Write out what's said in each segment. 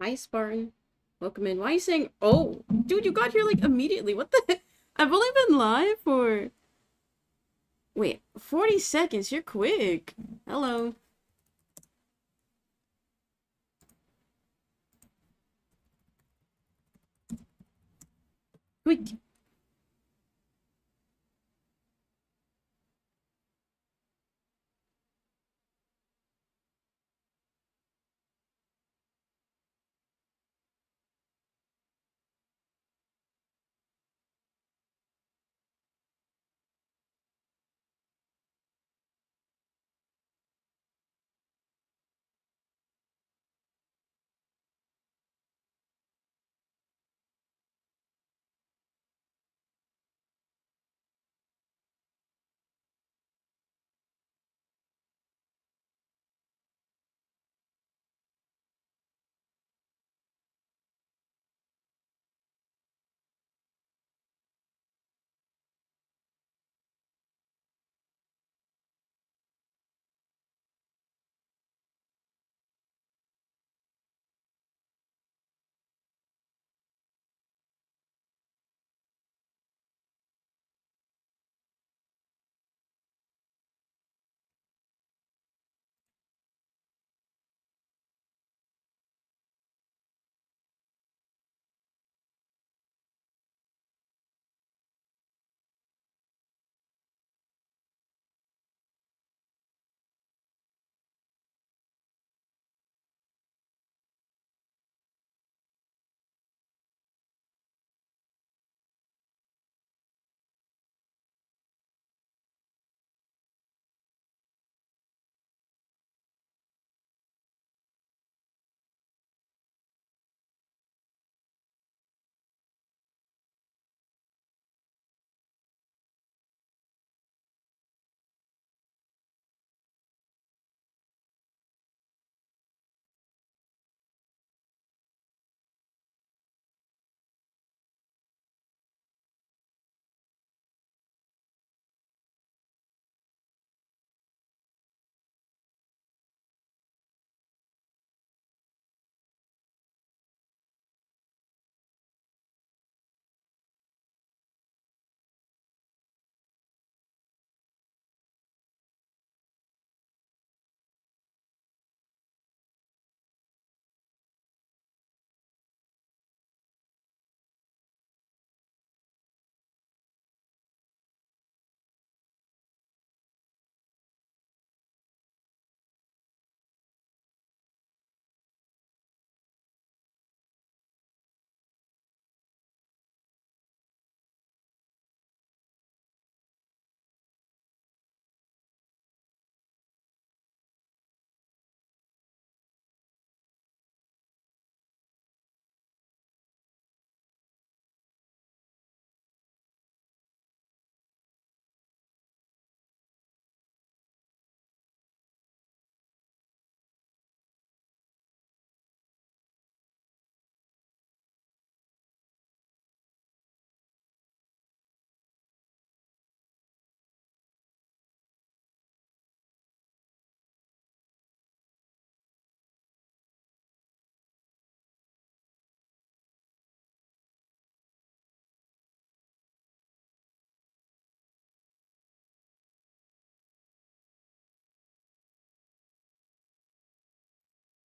Hi, Spartan. Welcome in. Why are you saying, oh, dude, you got here like immediately. What the heck? I've only been live for, wait, 40 seconds. You're quick. Hello. Quick.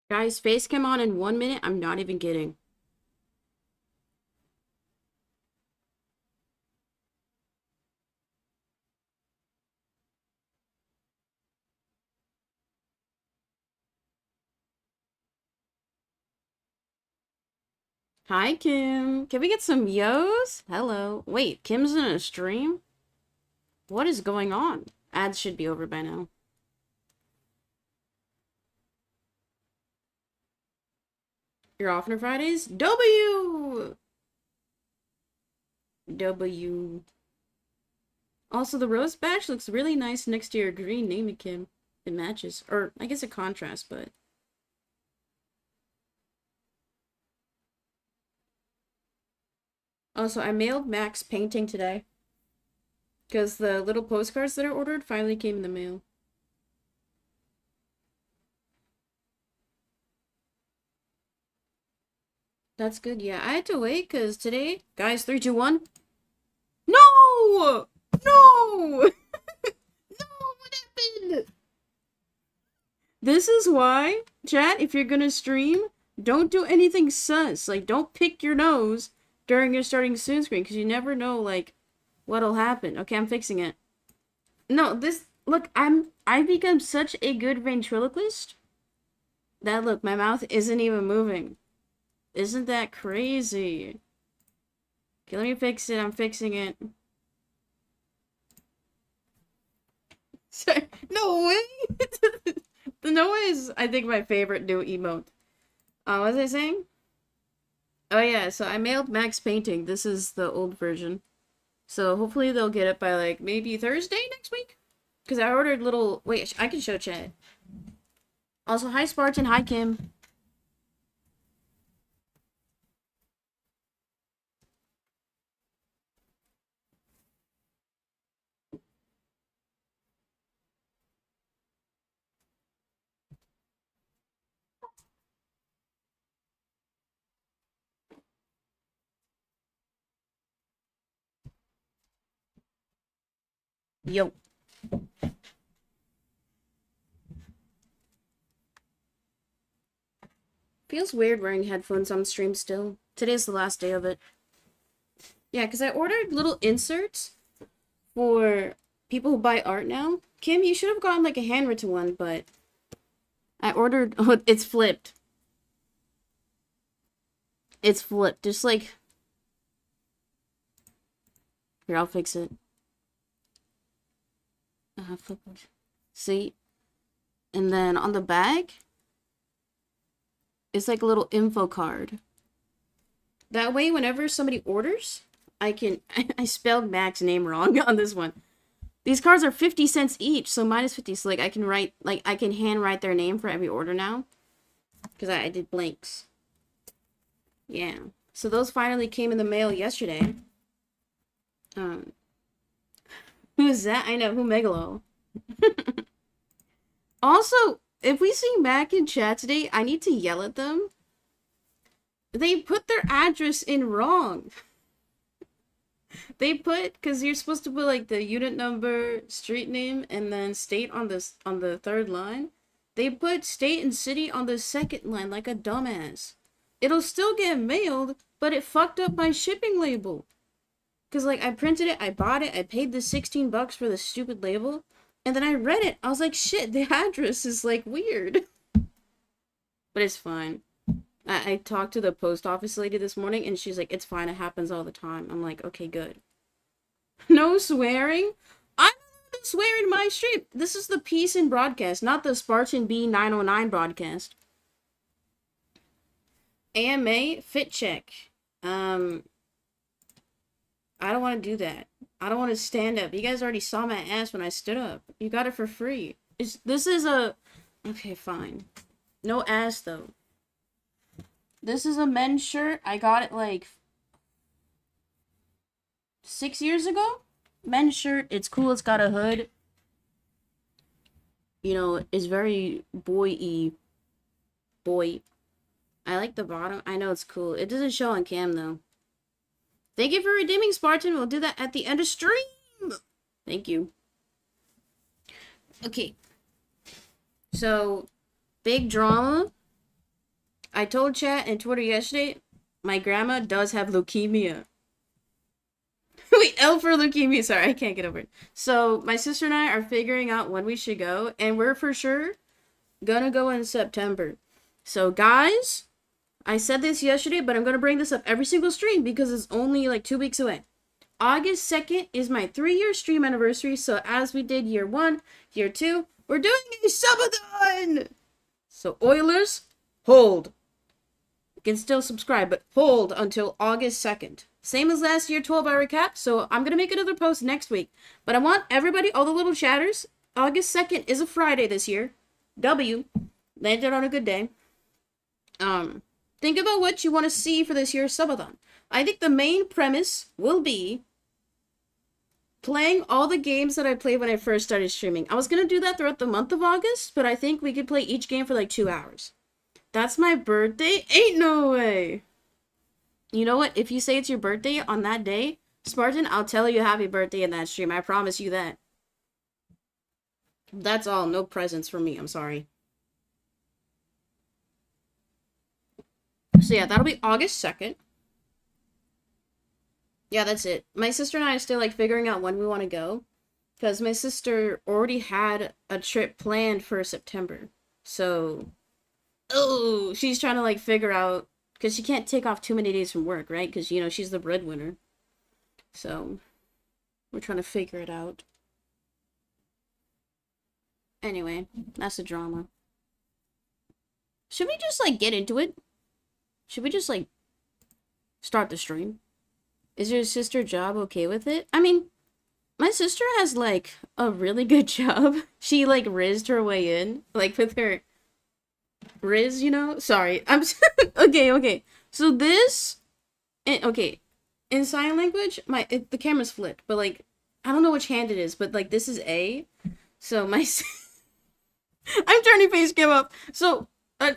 Guys, facecam on in 1 minute. I'm not even kidding. Hi, Kim. Can we get some yo's? Hello. Wait, Kim's in a stream? What is going on? Ads should be over by now. You're off on Fridays? W! Also, the rose badge looks really nice next to your green, name it, Kim. It matches. Or, I guess it contrasts, but... Also, I mailed Max painting today. Because the little postcards that I ordered finally came in the mail. That's good. Yeah, I had to wait because today, guys, 3, 2, 1. No! No! This is why, chat, if you're gonna stream, don't do anything sus. Like, don't pick your nose during your starting soon screen, because you never know, like, what'll happen. Okay, I'm fixing it. No, this, look, I've become such a good ventriloquist that, look, my mouth isn't even moving. Isn't that crazy? Okay, let me fix it. I'm fixing it. Sorry. No way! The Noah is, I think, my favorite new emote. What was I saying? Oh yeah, so I mailed Max Painting. This is the old version. So hopefully they'll get it by, like, maybe Thursday next week? Because I ordered little... Wait, I can show chat. Also, hi Spartan, hi Kim. Yo. Feels weird wearing headphones on stream still. Today's the last day of it. Yeah, because I ordered little inserts for people who buy art now. Kim, you should have gotten like a handwritten one, but I ordered... Oh, it's flipped. It's flipped. Just like... Here, I'll fix it. See, and then on the back it's like a little info card. That way whenever somebody orders, I spelled Mac's name wrong on this one. These cards are 50 cents each, so minus 50, so like I can write, like I can handwrite their name for every order now, because I did blanks. Yeah, so those finally came in the mail yesterday. Who's that? I know, who Megalo. Also, if we see Mac in chat today, I need to yell at them. They put their address in wrong. They put, because you're supposed to put like the unit number, street name, and then state on this, on the third line. They put state and city on the second line like a dumbass. It'll still get mailed, but it fucked up my shipping label. Because, like, I printed it, I bought it, I paid the 16 bucks for the stupid label, and then I read it. I was like, shit, the address is, like, weird. But it's fine. I talked to the post office lady this morning, and she's like, it's fine, it happens all the time. I'm like, okay, good. No swearing? I don't swear in my stream. This is the Peacein broadcast, not the Spartan B909 broadcast. AMA fit check. I don't want to do that. I don't want to stand up. You guys already saw my ass when I stood up. You got it for free. This is a... Okay, fine. No ass, though. This is a men's shirt. I got it, like... 6 years ago? Men's shirt. It's cool. It's got a hood. You know, it's very boy-y. Boy. I like the bottom. I know it's cool. It doesn't show on cam, though. Thank you for redeeming, Spartan. We'll do that at the end of stream. Thank you. Okay. So, big drama. I told chat and Twitter yesterday, my grandma does have leukemia. Wait, L for leukemia. Sorry, I can't get over it. So, my sister and I are figuring out when we should go, and we're for sure gonna go in September. So, guys... I said this yesterday, but I'm going to bring this up every single stream because it's only like 2 weeks away. August 2nd is my 3-year stream anniversary, so as we did year 1, year 2, we're doing a subathon! So Oilers, hold. You can still subscribe, but hold until August 2nd. Same as last year, 12-hour recap, so I'm going to make another post next week. But I want everybody, all the little chatters, August 2nd is a Friday this year. W, landed on a good day. Think about what you want to see for this year's subathon. I think the main premise will be playing all the games that I played when I first started streaming. I was going to do that throughout the month of August, but I think we could play each game for like 2 hours. That's my birthday? Ain't no way. You know what? If you say it's your birthday on that day, Spartan, I'll tell you happy birthday in that stream. I promise you that. That's all. No presents for me. I'm sorry. So yeah, that'll be August 2nd. Yeah, that's it. My sister and I are still, like, figuring out when we want to go. Because my sister already had a trip planned for September. So, oh, she's trying to, like, figure out. Because she can't take off too many days from work, right? Because, you know, she's the breadwinner. So, we're trying to figure it out. Anyway, that's the drama. Should we just, like, get into it? Should we just, like, start the stream? Is your sister job okay with it? I mean, my sister has, like, a really good job. She, like, rizzed her way in. Like, with her rizz, you know? Sorry. I'm okay, okay. So this... okay. In sign language, the camera's flipped. But, like, I don't know which hand it is. But, like, this is A. So my... I'm turning face cam up. So...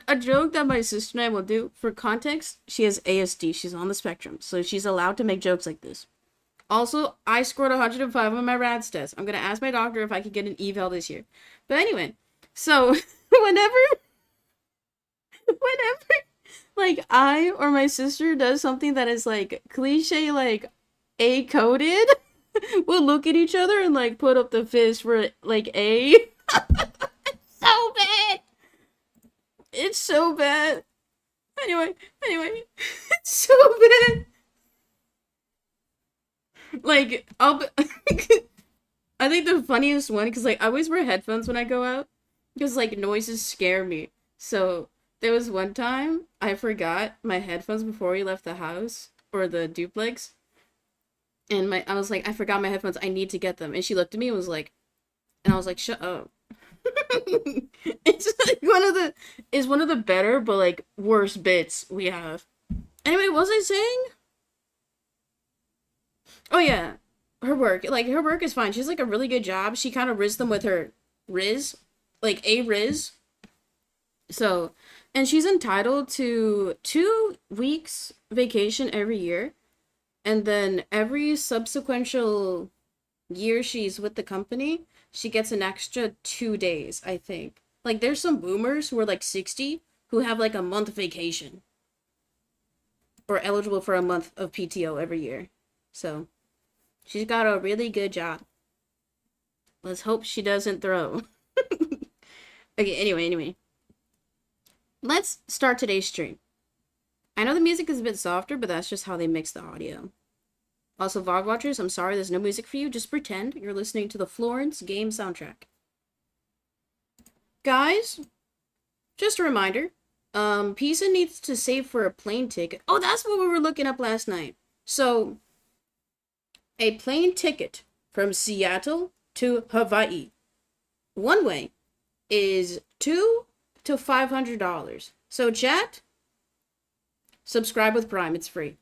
A joke that my sister and I will do, for context, she has ASD. She's on the spectrum, so she's allowed to make jokes like this. Also, I scored 105 on my RADS test. I'm going to ask my doctor if I could get an eval this year. But anyway, so whenever, like, I or my sister does something that is, like, cliche, like, A-coded, we'll look at each other and, like, put up the fist for, like, A. It's so bad! It's so bad. Anyway, it's so bad. Like, I think the funniest one, because, like, I always wear headphones when I go out, because, like, noises scare me. So, there was one time I forgot my headphones before we left the house, or the duplex, and I was like, I forgot my headphones, I need to get them. And she looked at me and was like, and I was like, shut up. It's like one of the better but, like, worse bits we have. Anyway, what was I saying? Oh yeah, her work is fine. She's, like, a really good job. She kind of rizzed them with her rizz, like a rizz. So, and she's entitled to 2 weeks vacation every year, and then every subsequent year she's with the company, she gets an extra 2 days, I think. Like, there's some boomers who are, like, 60 who have, like, a month vacation. Or eligible for a month of PTO every year. So, she's got a really good job. Let's hope she doesn't throw. Okay, anyway. Let's start today's stream. I know the music is a bit softer, but that's just how they mix the audio. Also, VOG watchers, I'm sorry there's no music for you. Just pretend you're listening to the Florence Game soundtrack. Guys, just a reminder, Peacein needs to save for a plane ticket. Oh, that's what we were looking up last night. So, a plane ticket from Seattle to Hawaii, one way, is $200 to $500. So, chat, subscribe with Prime. It's free.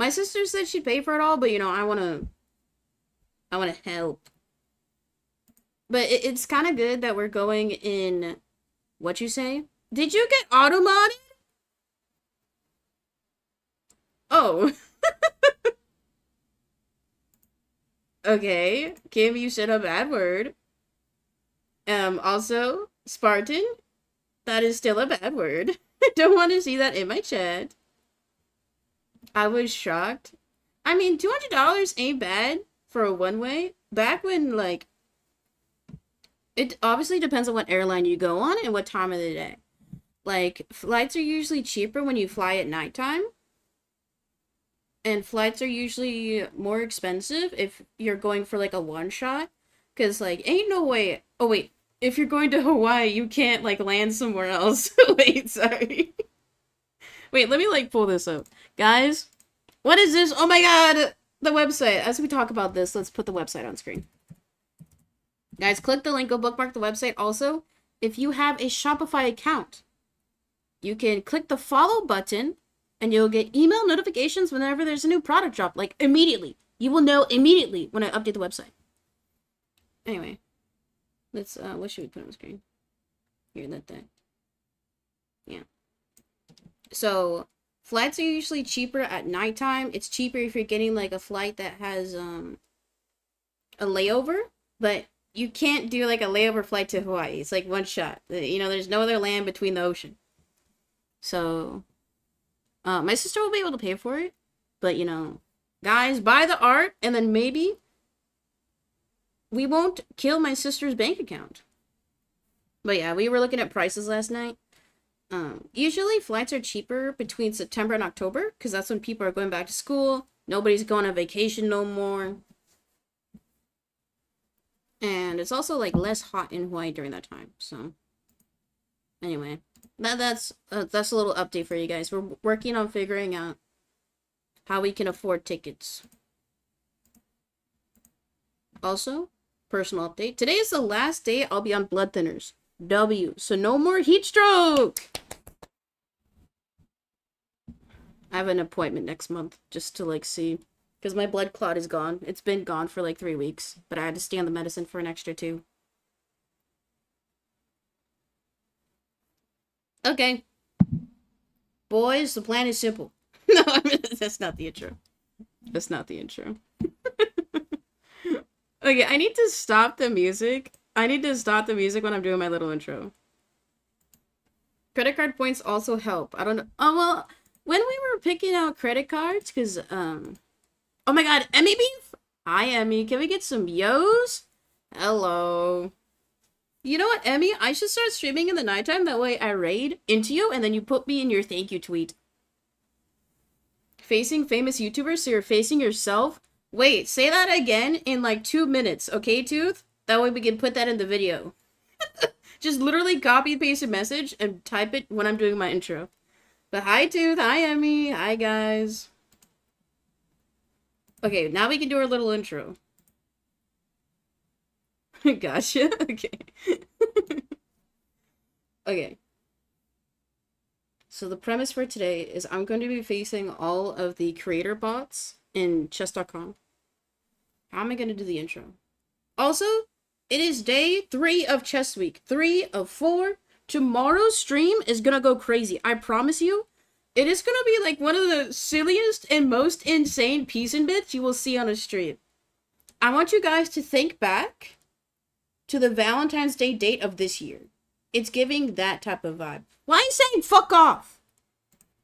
My sister said she'd pay for it all, but, you know, I wanna help. But it's kind of good that we're going in. What you say? Did you get auto-modded? Oh. Okay, Kim, you said a bad word. Also, Spartan, that is still a bad word. I don't want to see that in my chat. I was shocked. I mean, $200 ain't bad for a one-way. Back when, like... It obviously depends on what airline you go on and what time of the day. Like, flights are usually cheaper when you fly at nighttime. And flights are usually more expensive if you're going for, like, a one-shot. Because, like, ain't no way... Oh, wait. If you're going to Hawaii, you can't, like, land somewhere else. Wait, sorry. Wait, let me, like, pull this up. Guys, what is this? Oh my god! The website. As we talk about this, let's put the website on screen. Guys, click the link. Go bookmark the website. Also, if you have a Shopify account, you can click the follow button, and you'll get email notifications whenever there's a new product drop. Like, immediately. You will know immediately when I update the website. Anyway. Let's, what should we put on the screen? Here, let that. Yeah. So, Flights are usually cheaper at nighttime. It's cheaper if you're getting like a flight that has a layover, but you can't do like a layover flight to Hawaii. It's like one shot. You know, there's no other land between the ocean. So my sister will be able to pay for it, but you know, guys, buy the art and then maybe we won't kill my sister's bank account. But yeah, we were looking at prices last night. Usually flights are cheaper between September and October because that's when people are going back to school. Nobody's going on vacation no more. And it's also like less hot in Hawaii during that time. So anyway, that's a little update for you guys. We're working on figuring out how we can afford tickets. Also, personal update. Today is the last day I'll be on blood thinners. W. So no more heat stroke. I have an appointment next month just to like see, because my blood clot is gone. It's been gone for like 3 weeks, but I had to stay on the medicine for an extra 2. Okay. Boys, the plan is simple. No, I mean, that's not the intro. That's not the intro. Okay, I need to stop the music. I need to stop the music when I'm doing my little intro. Credit card points also help. I don't know. Oh, well, when we were picking out credit cards, because, oh my god, Emmy Beef? Hi, Emmy. Can we get some yo's? Hello. You know what, Emmy? I should start streaming in the nighttime. That way I raid into you, and then you put me in your thank you tweet. Facing famous YouTubers, so you're facing yourself? Wait, say that again in like 2 minutes, okay, Tooth? That way we can put that in the video. Just literally copy and paste a message and type it when I'm doing my intro. But hi, Tooth. Hi, Emmy. Hi, guys. Okay, now we can do our little intro. Gotcha. Okay. Okay. So the premise for today is I'm going to be facing all of the creator bots in chess.com. How am I going to do the intro? Also, it is day 3 of chess week. 3 of 4. Tomorrow's stream is going to go crazy. I promise you. It is going to be like one of the silliest and most insane Peacein bits you will see on a stream. I want you guys to think back to the Valentine's Day date of this year. It's giving that type of vibe. Why are you saying fuck off?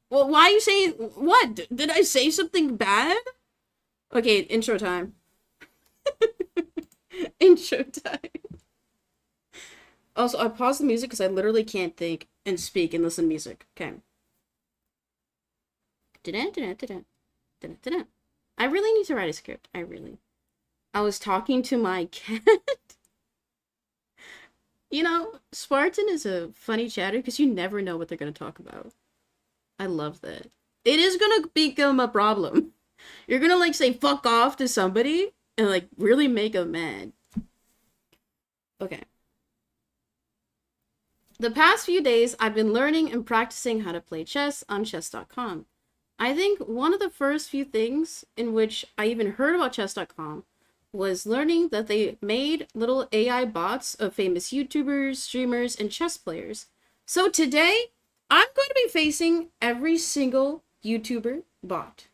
Well, why are you saying what? Did I say something bad? Okay, intro time. Intro time. Also, I paused the music because I literally can't think and speak and listen to music. Okay. I really need to write a script. I was talking to my cat. You know, Spartan is a funny chatter because you never know what they're going to talk about. I love that. It is going to become a problem. You're going to like say fuck off to somebody and like really make them mad. Okay. The past few days, I've been learning and practicing how to play chess on chess.com. I think one of the first few things in which I even heard about chess.com was learning that they made little AI bots of famous YouTubers, streamers, and chess players. So today, I'm going to be facing every single YouTuber bot.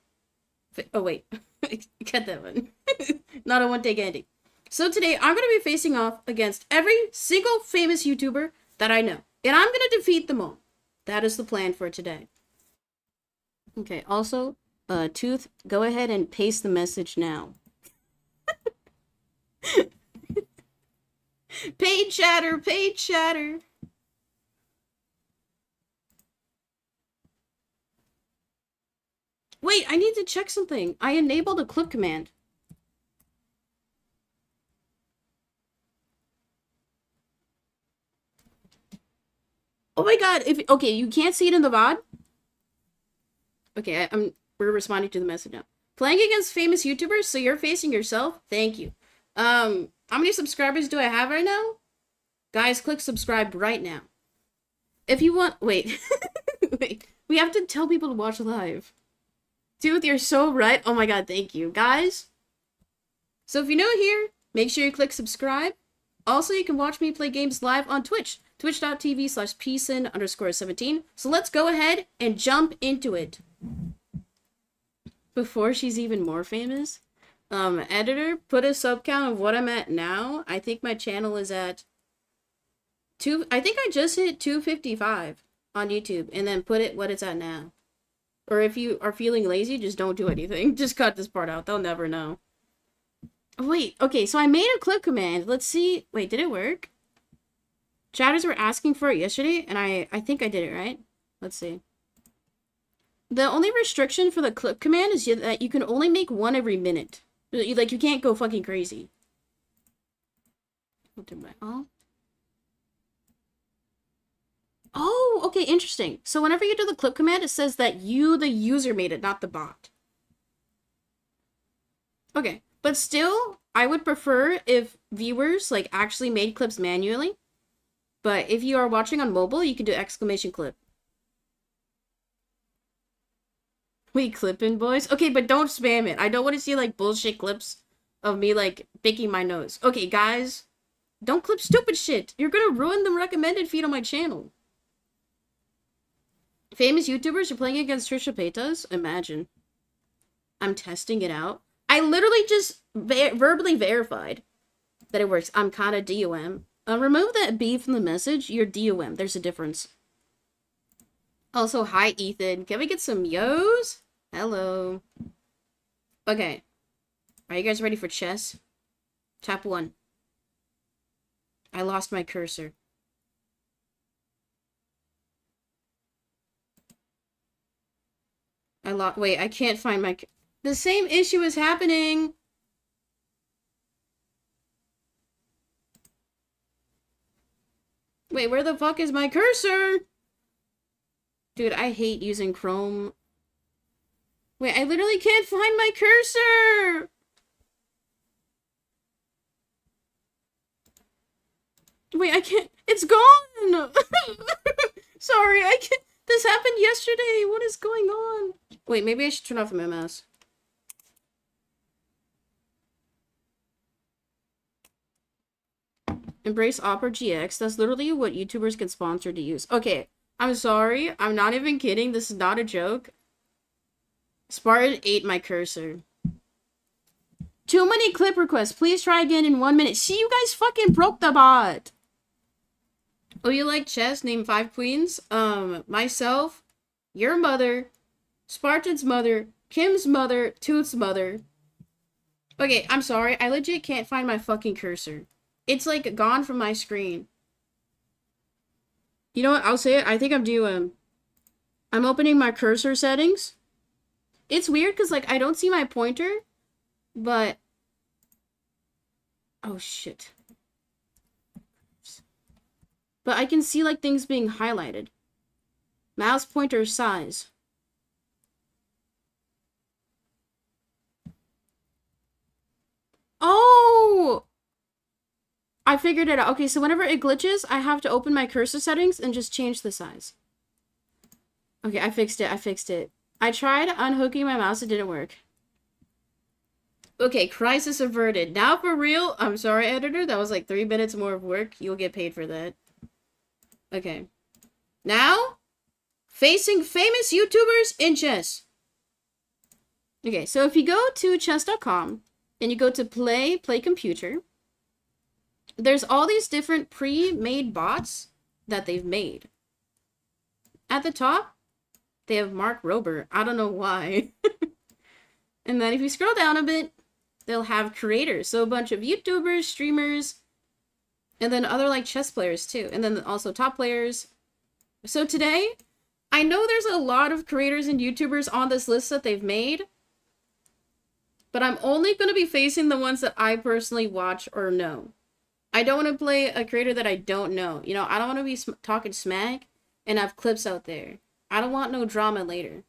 Oh, wait. Cut that one. Not a one-take ending. So today, I'm going to be facing off against every single famous YouTuber that I know. And I'm going to defeat them all. That is the plan for today. Okay, also, Tooth, go ahead and paste the message now. Paid chatter, paid chatter. Wait, I need to check something. I enabled a clip command. Oh my god, okay, you can't see it in the VOD? Okay, we're responding to the message now. Playing against famous YouTubers, so you're facing yourself? Thank you. How many subscribers do I have right now? Guys, click subscribe right now. If you want- wait. Wait. We have to tell people to watch live. Dude, you're so right. Oh my god, thank you. Guys. So if you're new here, make sure you click subscribe. Also, you can watch me play games live on Twitch. Twitch.tv/Peacein_17. So let's go ahead and jump into it. before she's even more famous. Editor, put a sub count of what I'm at now. I think my channel is at I think I just hit 255 on YouTube, and then put it what it's at now. Or if you are feeling lazy, just don't do anything. Just cut this part out. They'll never know. Wait, okay, so I made a clip command. Let's see. Wait, did it work? Chatters were asking for it yesterday, and I think I did it right. Let's see. The only restriction for the clip command is that you can only make one every minute. Like, you can't go fucking crazy. I'll do my all. Oh, okay, interesting. So whenever you do the clip command, it says that you, the user, made it, not the bot. Okay, but still, I would prefer if viewers, like, actually made clips manually. But if you are watching on mobile, you can do exclamation clip. We clipping, boys? Okay, but don't spam it. I don't want to see, like, bullshit clips of me, like, picking my nose. Okay, guys, don't clip stupid shit. You're gonna ruin the recommended feed on my channel. Famous YouTubers are playing against Trisha Paytas? Imagine. I'm testing it out. I literally just verbally verified that it works. I'm kinda DOM. Remove that B from the message. You're DOM. There's a difference. Also, hi, Ethan. Can we get some yo's? Hello. Okay. Are you guys ready for chess? Tap 1. I lost my cursor. Wait, I can't find my... The same issue is happening! Wait, where the fuck is my cursor? Dude, I hate using Chrome. Wait, I literally can't find my cursor! Wait, I can't... It's gone! Sorry, I can't... This happened yesterday! What is going on? Wait, maybe I should turn off my mouse. Embrace Opera GX. That's literally what YouTubers get sponsored to use. Okay, I'm sorry. I'm not even kidding. This is not a joke. Spartan ate my cursor. Too many clip requests. Please try again in 1 minute. See, you guys fucking broke the bot. Oh, you like chess? Name 5 queens. Myself, your mother, Spartan's mother, Kim's mother, Toot's mother. Okay, I'm sorry. I legit can't find my fucking cursor. It's, like, gone from my screen. You know what? I'll say it. I think I'm DOM. I'm opening my cursor settings. It's weird because, like, I don't see my pointer, but... Oh, shit. But I can see, like, things being highlighted. Mouse pointer size. Oh! I figured it out. Okay, so whenever it glitches, I have to open my cursor settings and just change the size. Okay, I fixed it. I fixed it. I tried unhooking my mouse. It didn't work. Okay, crisis averted. Now for real. I'm sorry, editor. That was like 3 minutes more of work. You'll get paid for that. Okay. Now, facing famous YouTubers in chess. Okay, so if you go to chess.com and you go to play computer, there's all these different pre-made bots that they've made. At the top, they have Mark Rober. I don't know why. And then if you scroll down a bit, they'll have creators. So a bunch of YouTubers, streamers, and then other like chess players too. And then also top players. So today, I know there's a lot of creators and YouTubers on this list that they've made, but I'm only going to be facing the ones that I personally watch or know. I don't want to play a creator that I don't know. You know, I don't want to be talking smack and have clips out there. I don't want no drama later.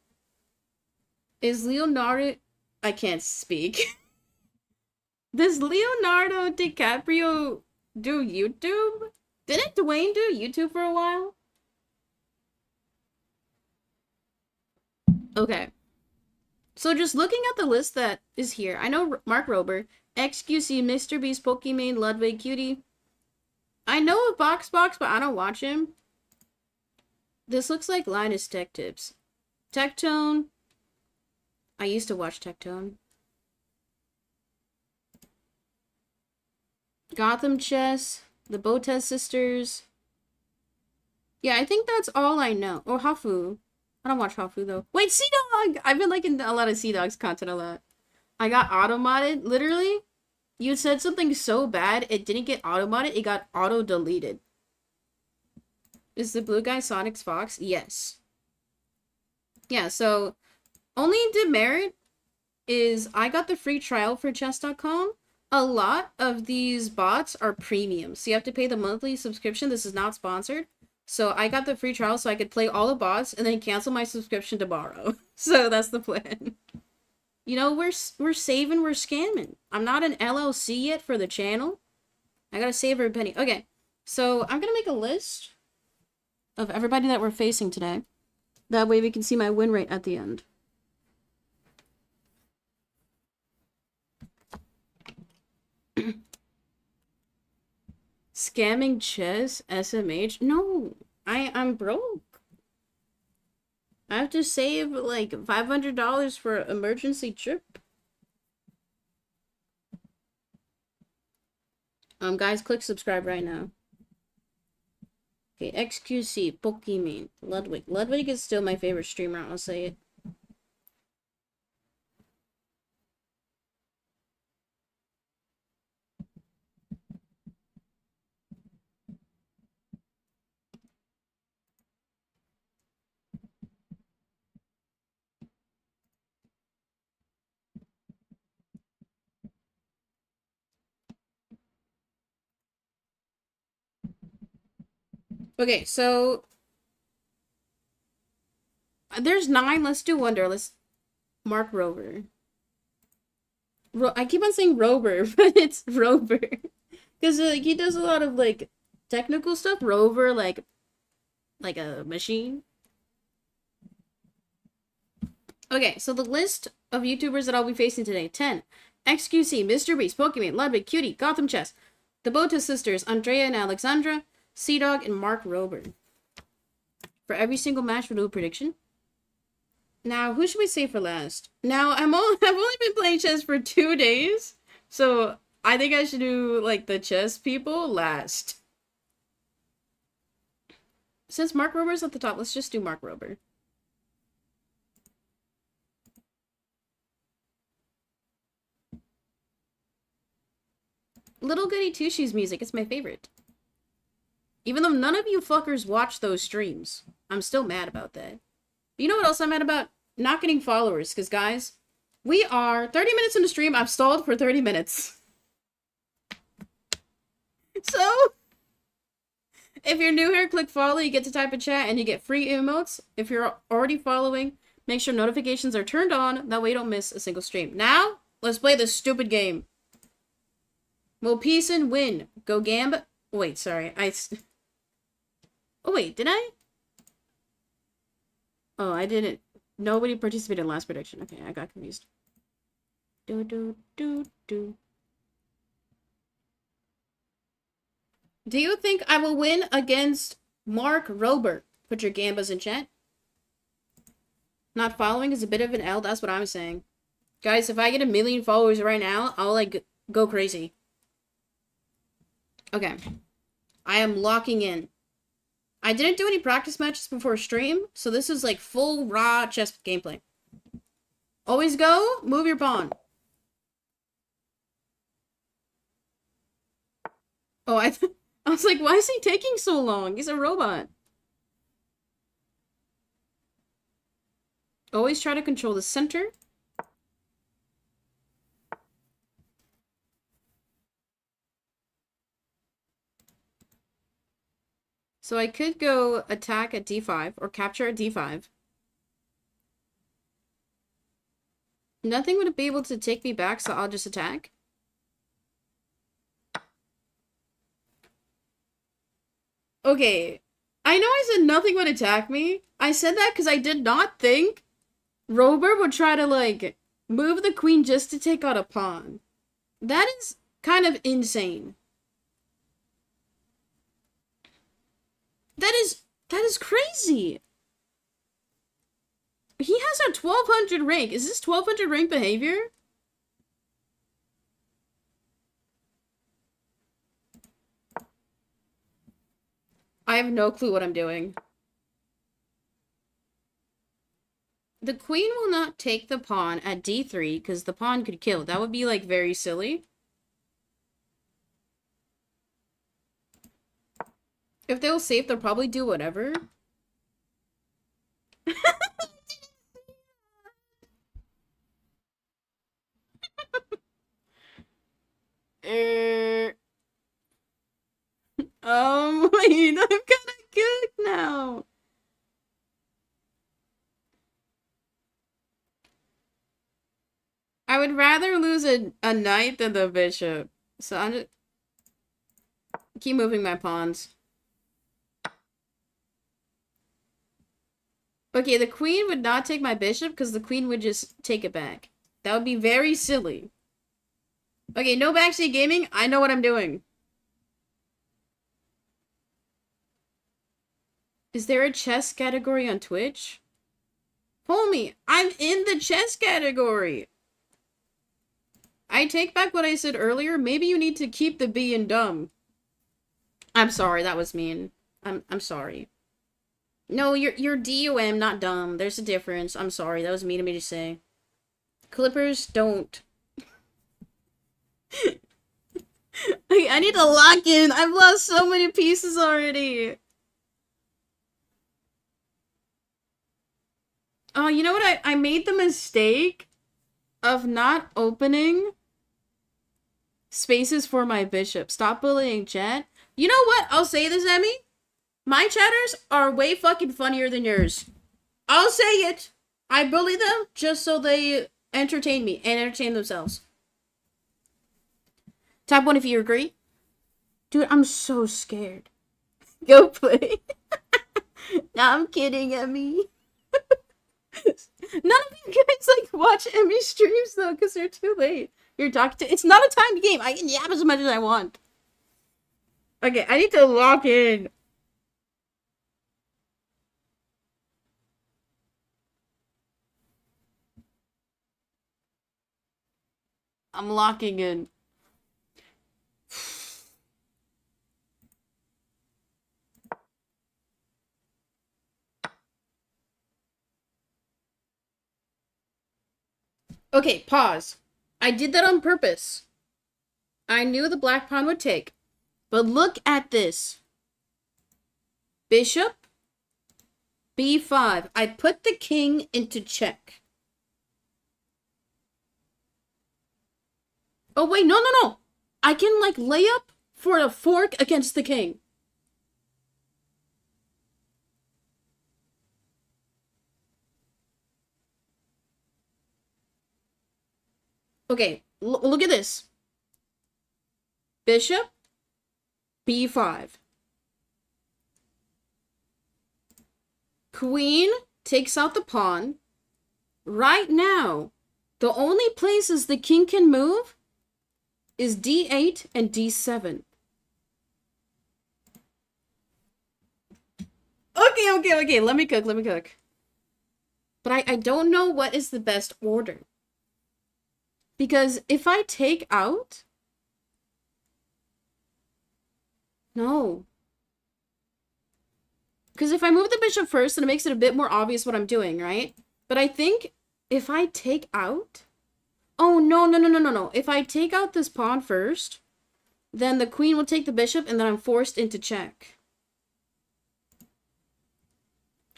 Is Leonardo... I can't speak. Does Leonardo DiCaprio... do YouTube? Didn't Dwayne do YouTube for a while? Okay. So just looking at the list that is here, I know Mark Rober, XQC, MrBeast, Pokimane, Ludwig, Cutie. I know of BoxBox, but I don't watch him. This looks like Linus Tech Tips. Tectone. I used to watch Tectone. Gotham Chess, the Botez Sisters. Yeah, I think that's all I know. Or Hafu. I don't watch Hafu though. Wait, CDawg! I've been liking a lot of CDawg's content a lot. I got auto-modded, literally. You said something so bad, it didn't get auto-modded, it got auto-deleted. Is the blue guy Sonic's Fox? Yes. Yeah, so only demerit is I got the free trial for chess.com. A lot of these bots are premium, so you have to pay the monthly subscription. This is not sponsored. So I got the free trial so I could play all the bots and then cancel my subscription tomorrow. So that's the plan. You know, we're saving, we're scamming. I'm not an LLC yet for the channel. I gotta save every penny. Okay, so I'm gonna make a list of everybody that we're facing today. That way we can see my win rate at the end. Scamming chess, SMH. No, I'm broke. I have to save like $500 for an emergency trip. Guys, click subscribe right now. Okay, XQC, Pokimane, Ludwig. Ludwig is still my favorite streamer, I'll say it. Okay, so there's 9. Let's do Wonderless. Mark Rober. I keep on saying Rober, but it's Rober. Because like, he does a lot of like technical stuff. Rover, like a machine. Okay, so the list of YouTubers that I'll be facing today. 10. XQC, MrBeast, Pokimane, Ludwig, Cutie, Gotham Chess, the Botez Sisters, Andrea and Alexandra, CDawg, and Mark Rober. For every single match, we'll do a prediction. Now, who should we say for last? Now, I've only been playing chess for 2 days, so I think I should do, like, the chess people last. Since Mark Rober's at the top, let's just do Mark Rober. Little Goody Two-Shoes music, it's my favorite. Even though none of you fuckers watch those streams. I'm still mad about that. But you know what else I'm mad about? Not getting followers. Because, guys, we are 30 minutes in the stream. I've stalled for 30 minutes. So, if you're new here, click follow. You get to type in chat and you get free emotes. If you're already following, make sure notifications are turned on. That way you don't miss a single stream. Now, let's play this stupid game. Will Peacein win? Go Gamba. Wait, sorry. Oh, wait, did I? Oh, I didn't. Nobody participated in last prediction. Okay, I got confused. Do, do, do, do. Do you think I will win against Mark Rober? Put your gambas in chat. Not following is a bit of an L. That's what I'm saying. Guys, if I get 1 million followers right now, I'll, like, go crazy. Okay. I am locking in. I didn't do any practice matches before stream, so this is like full raw chess gameplay. Always go, move your pawn. Oh, I was like, why is he taking so long? He's a robot. Always try to control the center. So I could go attack at d5 or capture at d5. Nothing would be able to take me back, so I'll just attack. Okay. I know I said nothing would attack me. I said that because I did not think Rober would try to, like, move the queen just to take out a pawn. That is kind of insane. That is crazy. He has a 1200 rank. Is this 1200 rank behavior? I have no clue what I'm doing. The queen will not take the pawn at d3 because the pawn could kill. That would be, like, very silly. If they'll save, they'll probably do whatever. Wait, I'm kinda good now. I would rather lose a knight than the bishop. So I'm just... keep moving my pawns. Okay, the queen would not take my bishop because the queen would just take it back. That would be very silly. Okay, no backseat gaming. I know what I'm doing. Is there a chess category on Twitch? Homie, I'm in the chess category. I take back what I said earlier. Maybe you need to keep the being dumb. I'm sorry, that was mean. I'm sorry. No, you're D-U-M, not dumb. There's a difference. I'm sorry, that was mean of me to say. Clippers don't. Okay, I need to lock in. I've lost so many pieces already. Oh, you know what? I made the mistake of not opening spaces for my bishop. Stop bullying chat. You know what? I'll say this, Emmy. My chatters are way fucking funnier than yours. I'll say it. I bully them just so they entertain me and entertain themselves. Tap one if you agree. Dude, I'm so scared. Go play. No, I'm kidding, Emmy. None of you guys like watch Emmy streams though, because they're too late. You're talking to. It's not a timed game. I can yap as much as I want. Okay, I need to lock in. I'm locking in. Okay, pause. I did that on purpose. I knew the black pawn would take. But look at this. Bishop, b5. I put the king into check. Oh, wait, no. I can, like, lay up for a fork against the king. Okay, look at this. Bishop, b5. Queen takes out the pawn. Right now, the only places the king can move is d8 and d7. Okay, let me cook. But I don't know what is the best order. Because if I take out... No. Because if I move the bishop first, then it makes it a bit more obvious what I'm doing, right? But I think if I take out... Oh, no. If I take out this pawn first, then the queen will take the bishop, and then I'm forced into check.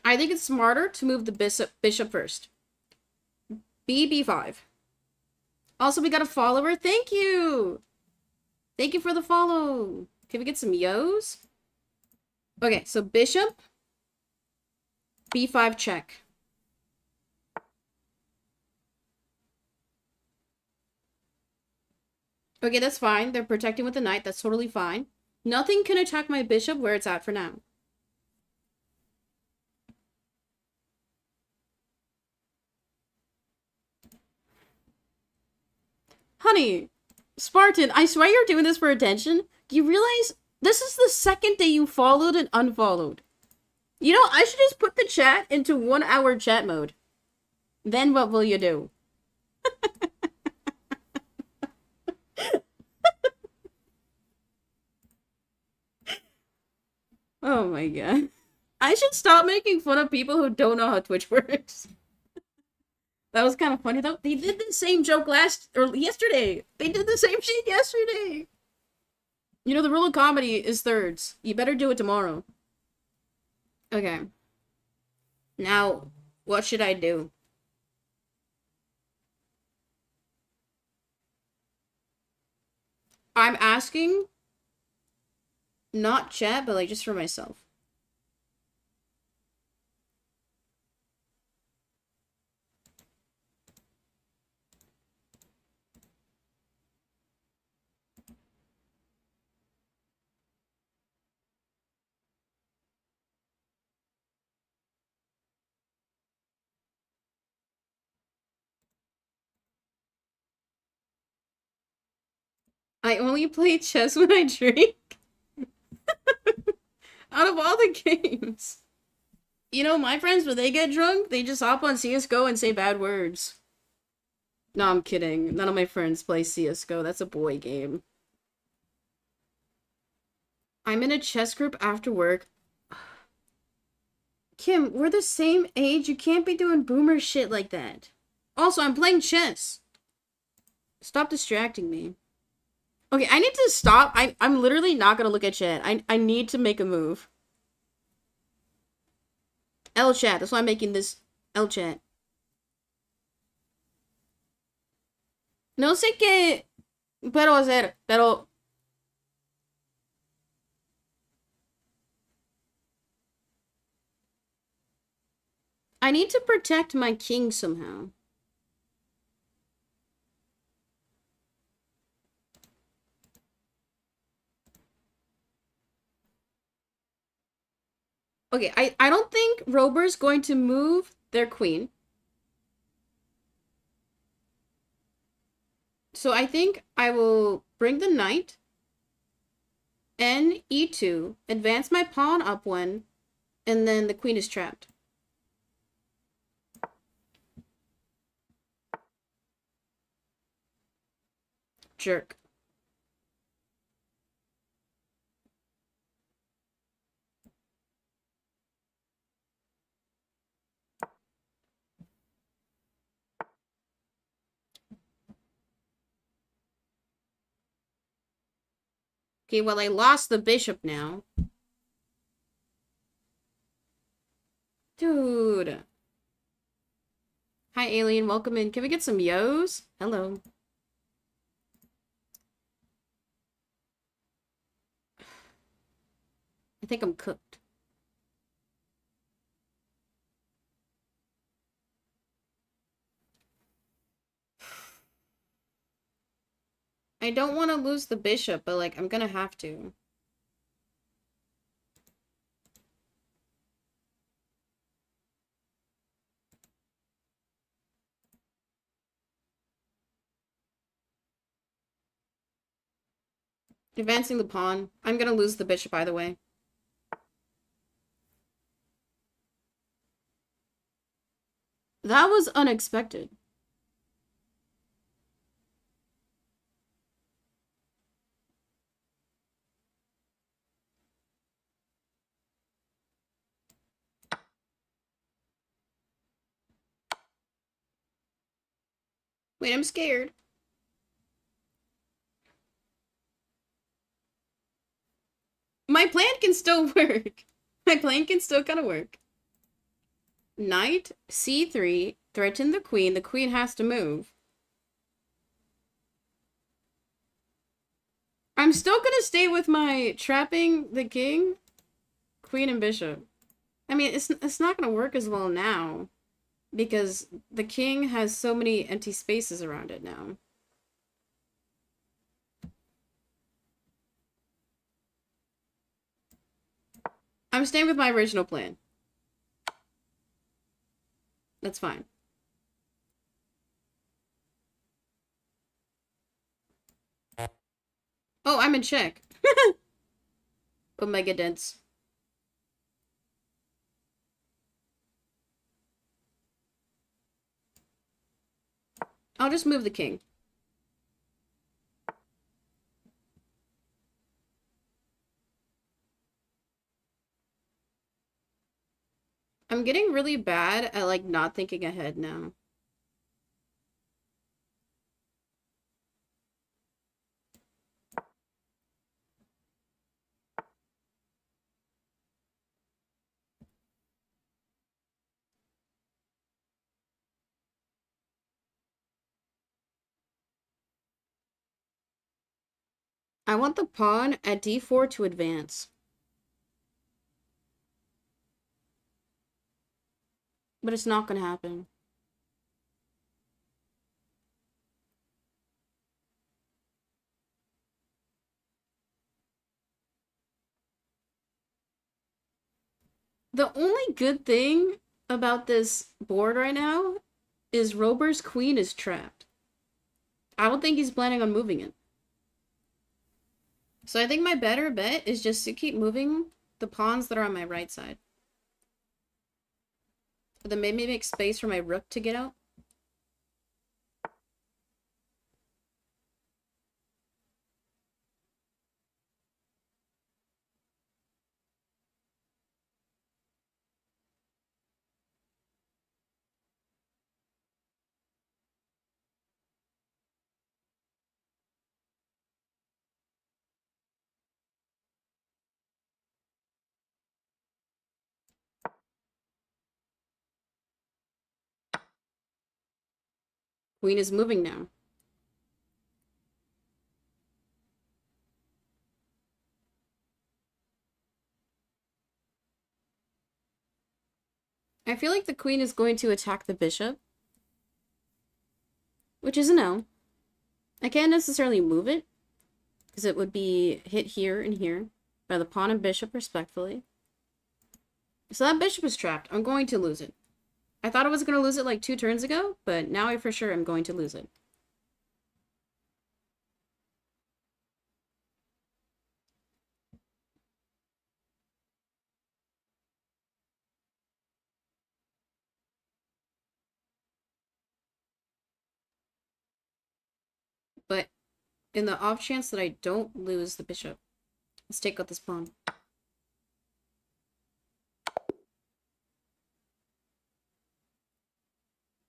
I think it's smarter to move the bishop first. b5. Also, we got a follower. Thank you. Thank you for the follow. Can we get some yo's? Okay, so bishop, b5 check. Okay, that's fine. They're protecting with the knight. That's totally fine. Nothing can attack my bishop where it's at for now. Honey, Spartan, I swear you're doing this for attention. Do you realize this is the second day you followed and unfollowed? You know, I should just put the chat into 1 hour chat mode. Then what will you do? Oh my god. I should stop making fun of people who don't know how Twitch works. That was kind of funny though. They did the same joke yesterday. They did the same shit yesterday. You know, the rule of comedy is thirds. You better do it tomorrow. Okay. Now, what should I do? I'm asking, not chat, but like just for myself. I only play chess when I drink. Out of all the games. You know, my friends, when they get drunk, they just hop on CSGO and say bad words. No, I'm kidding. None of my friends play CSGO. That's a boy game. I'm in a chess group after work. Kim, we're the same age. You can't be doing boomer shit like that. Also, I'm playing chess. Stop distracting me. Okay, I need to stop. I'm literally not gonna look at chat. I need to make a move. L chat. That's why I'm making this L chat. No sé qué puedo hacer, pero... I need to protect my king somehow. Okay, I don't think Rober's going to move their queen. So I think I will bring the knight. And e2. Advance my pawn up one. And then the queen is trapped. Jerk. Okay, well, I lost the bishop now. Dude. Hi, Alien. Welcome in. Can we get some yo's? Hello. I think I'm cooked. I don't want to lose the bishop, but, like, I'm gonna have to. Advancing the pawn. I'm gonna lose the bishop either way. That was unexpected. Wait, I'm scared. My plan can still work. My plan can still kind of work. Knight, c3, threaten the queen. The queen has to move. I'm still going to stay with my trapping the king, queen, and bishop. I mean, it's not going to work as well now. Because the king has so many empty spaces around it now. I'm staying with my original plan. That's fine. Oh, I'm in check. Omega dense. I'll just move the king. I'm getting really bad at, like, not thinking ahead now. I want the pawn at d4 to advance. But it's not going to happen. The only good thing about this board right now is Rober's queen is trapped. I don't think he's planning on moving it. So I think my better bet is just to keep moving the pawns that are on my right side. But then maybe make space for my rook to get out. Queen is moving now. I feel like the queen is going to attack the bishop, which is a no. I can't necessarily move it because it would be hit here and here by the pawn and bishop respectfully. So that bishop is trapped. I'm going to lose it. I thought I was going to lose it like 2 turns ago, but now I for sure am going to lose it. But in the off chance that I don't lose the bishop, let's take out this pawn.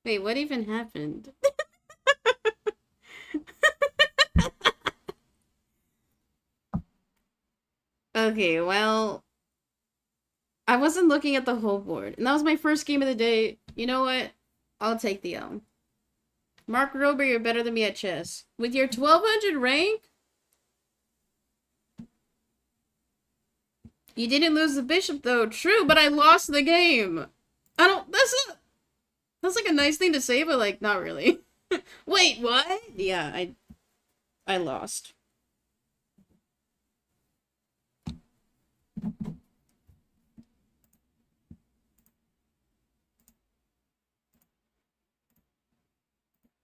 Wait, what even happened? Okay, well, I wasn't looking at the whole board. And that was my first game of the day. You know what? I'll take the L. Mark Rober, you're better than me at chess. With your 1200 rank, you didn't lose the bishop, though. True, but I lost the game. I don't... That's like a nice thing to say, but like not really. Wait, what? Yeah, I lost.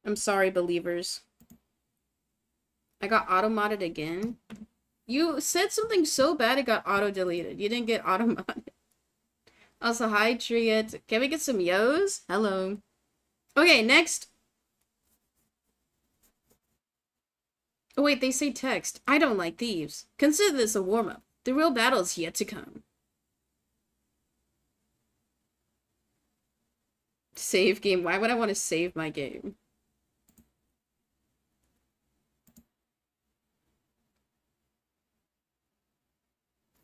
I'm sorry, believers. I got auto-modded again. You said something so bad it got auto-deleted. You didn't get auto-modded. Also, hi, Triet. Can we get some yo's? Hello. Okay, next. Oh, wait, they say text. I don't like thieves. Consider this a warm-up. The real battle is yet to come. Save game. Why would I want to save my game?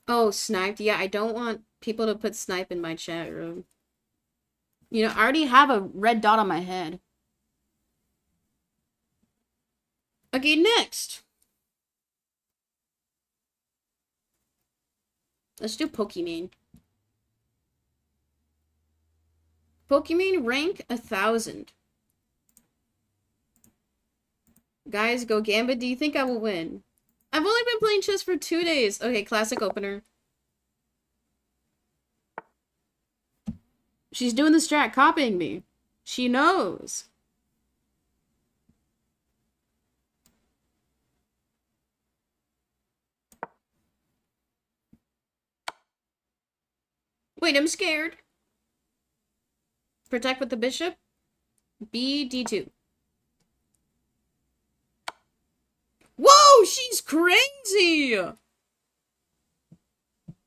Oh, sniped. Yeah, I don't want people to put snipe in my chat room. You know, I already have a red dot on my head. Okay, next. Let's do Pokimane. Pokimane rank 1000. Guys, go Gambit. Do you think I will win? I've only been playing chess for 2 days. Okay, classic opener. She's doing the strat, copying me. She knows. Wait, I'm scared. Protect with the bishop. B, D2. Whoa, she's crazy!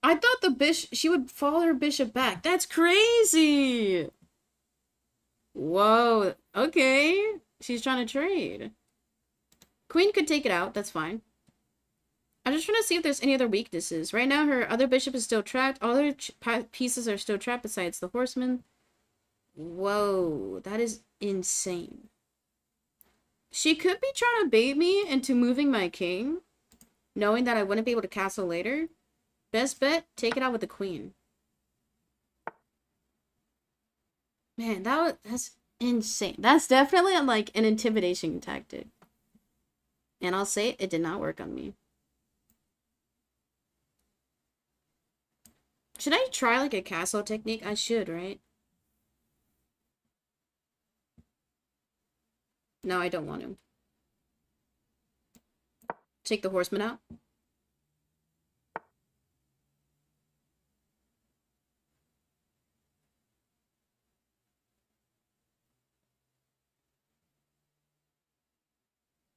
I thought the bishop, she would fall her bishop back. That's crazy! Whoa, okay. She's trying to trade. Queen could take it out, that's fine. I'm just trying to see if there's any other weaknesses. Right now, her other bishop is still trapped. All her pieces are still trapped besides the horseman. Whoa, that is insane. She could be trying to bait me into moving my king, knowing that I wouldn't be able to castle later. Best bet, take it out with the queen. Man, that's insane. That's definitely like an intimidation tactic. And I'll say it did not work on me. Should I try, like, a castle technique? I should, right? No, I don't want to. Take the horseman out.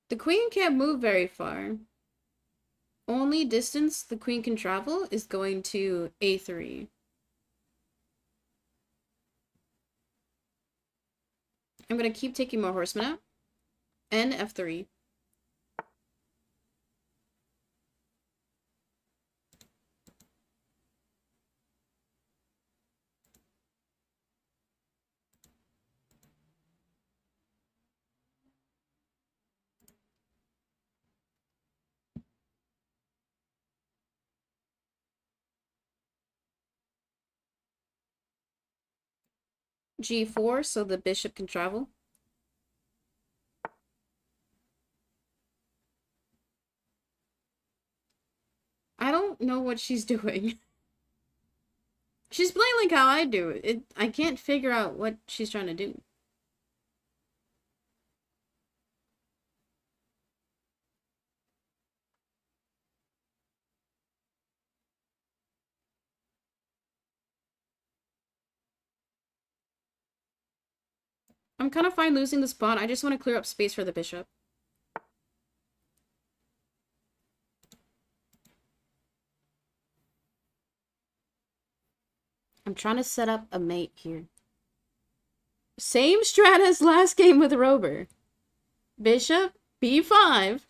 The queen can't move very far. Only distance the queen can travel is going to a3. I'm going to keep taking more horsemen out. And f3. g4 so the bishop can travel. I don't know what she's doing. She's playing like how I do it. I can't figure out what she's trying to do. I'm kind of fine losing this pawn. I just want to clear up space for the bishop. I'm trying to set up a mate here. Same strat as last game with Rober. Bishop, b5.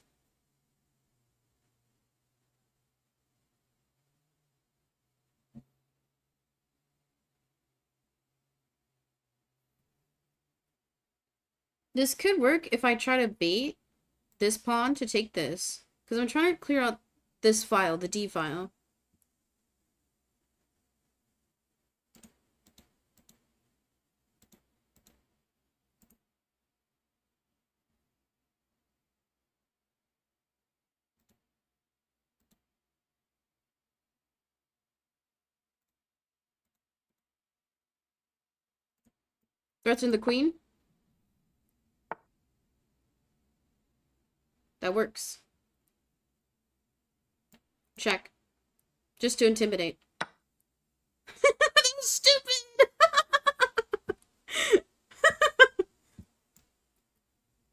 This could work if I try to bait this pawn to take this. Because I'm trying to clear out this file, the D file. Threaten the queen. That works. Check. Just to intimidate. That was stupid!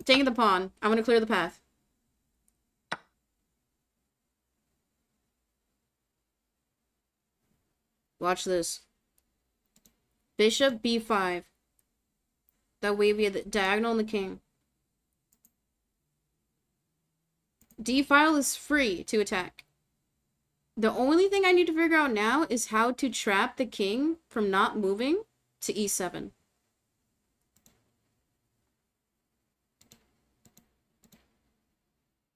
Taking the pawn. I'm gonna clear the path. Watch this. Bishop b5. That way we have the diagonal and the king. D file is free to attack. The only thing I need to figure out now is how to trap the king from not moving to e7.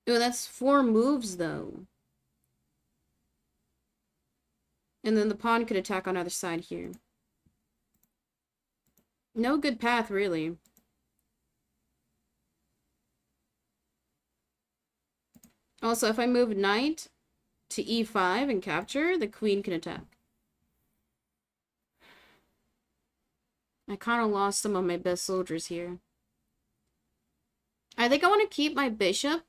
Ooh, that's 4 moves though. And then the pawn could attack on either side here. No good path really. Also, if I move knight to e5 and capture, the queen can attack. I kind of lost some of my best soldiers here. I think I want to keep my bishop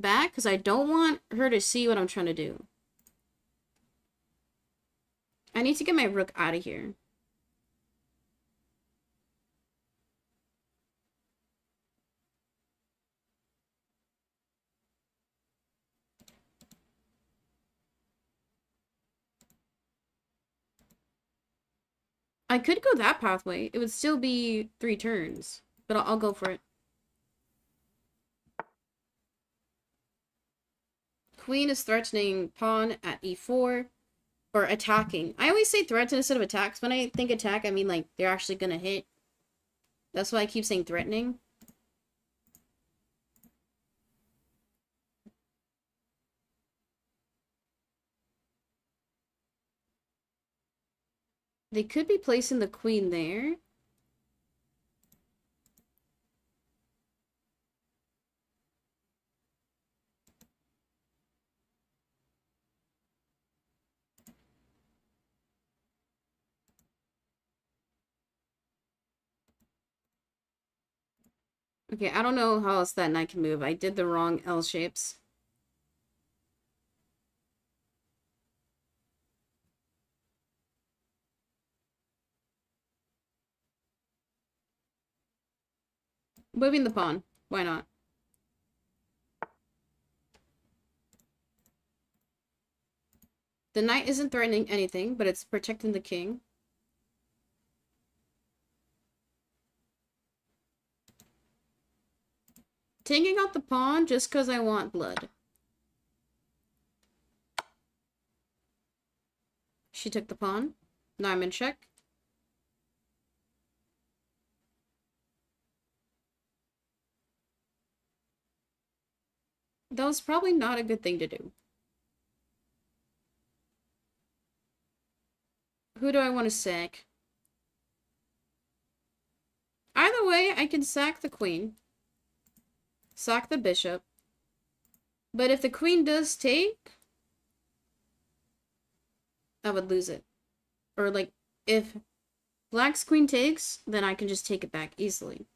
back because I don't want her to see what I'm trying to do. I need to get my rook out of here. I could go that pathway. It would still be 3 turns, but I'll go for it. Queen is threatening pawn at e4, or attacking. I always say threats instead of attacks. When I think attack, I mean like they're actually gonna hit. That's why I keep saying threatening. They could be placing the queen there. Okay, I don't know how else that knight can move. I did the wrong L shapes. Moving the pawn. Why not? The knight isn't threatening anything, but it's protecting the king. Taking out the pawn just because I want blood. She took the pawn. Now I'm in check. That was probably not a good thing to do. Who do I want to sack? Either way, I can sack the queen. Sack the bishop. But if the queen does take, I would lose it. Or like, if black's queen takes, then I can just take it back easily.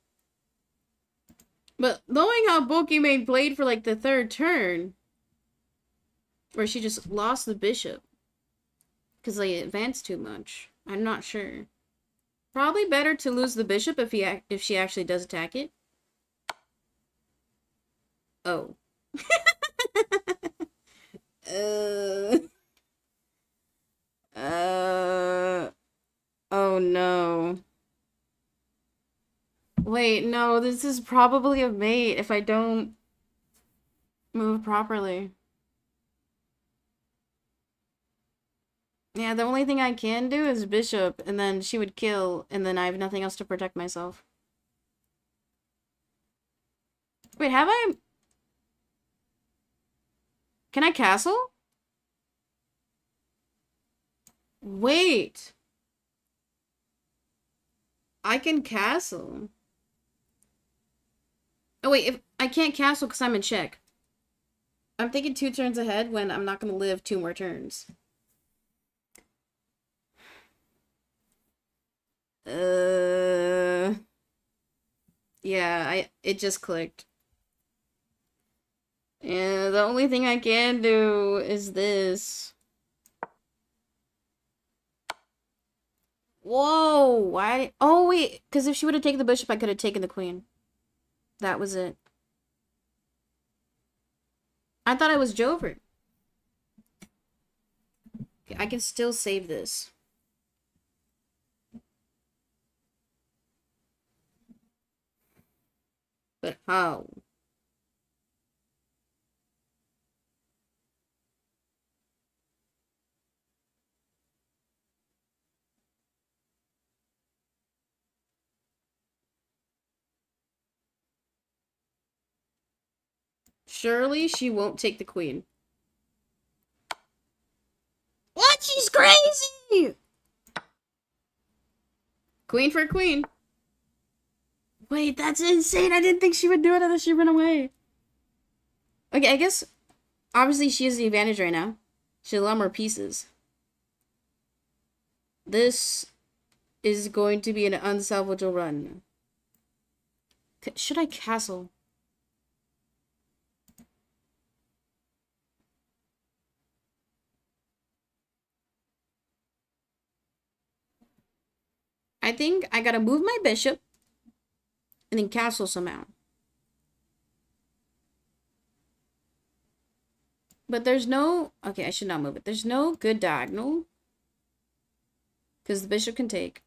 But knowing how Pokimane played for like the 3rd turn, where she just lost the bishop because they advanced too much, I'm not sure. Probably better to lose the bishop if she actually does attack it. Oh. Oh no. Wait, no, this is probably a mate if I don't move properly. Yeah, the only thing I can do is bishop, and then she would kill, and then I have nothing else to protect myself. Wait, have I... Can I castle? Wait. I can castle. Oh wait, if I can't castle because I'm in check. I'm thinking 2 turns ahead when I'm not going to live 2 more turns. Yeah, it just clicked. Yeah, the only thing I can do is this. Whoa, why did... Oh, wait, because if she would have taken the bishop, I could have taken the queen. That was it. I thought I was Jover. Okay, I can still save this. But how? Surely she won't take the queen. What? She's crazy! Queen for a queen. Wait, that's insane. I didn't think she would do it unless she ran away. Okay, I guess obviously she has the advantage right now. She has a lot more pieces. This is going to be an unsalvageable run. Should I castle? I think I gotta move my bishop and then castle somehow. But there's no... Okay, I should not move it. There's no good diagonal. Because the bishop can take.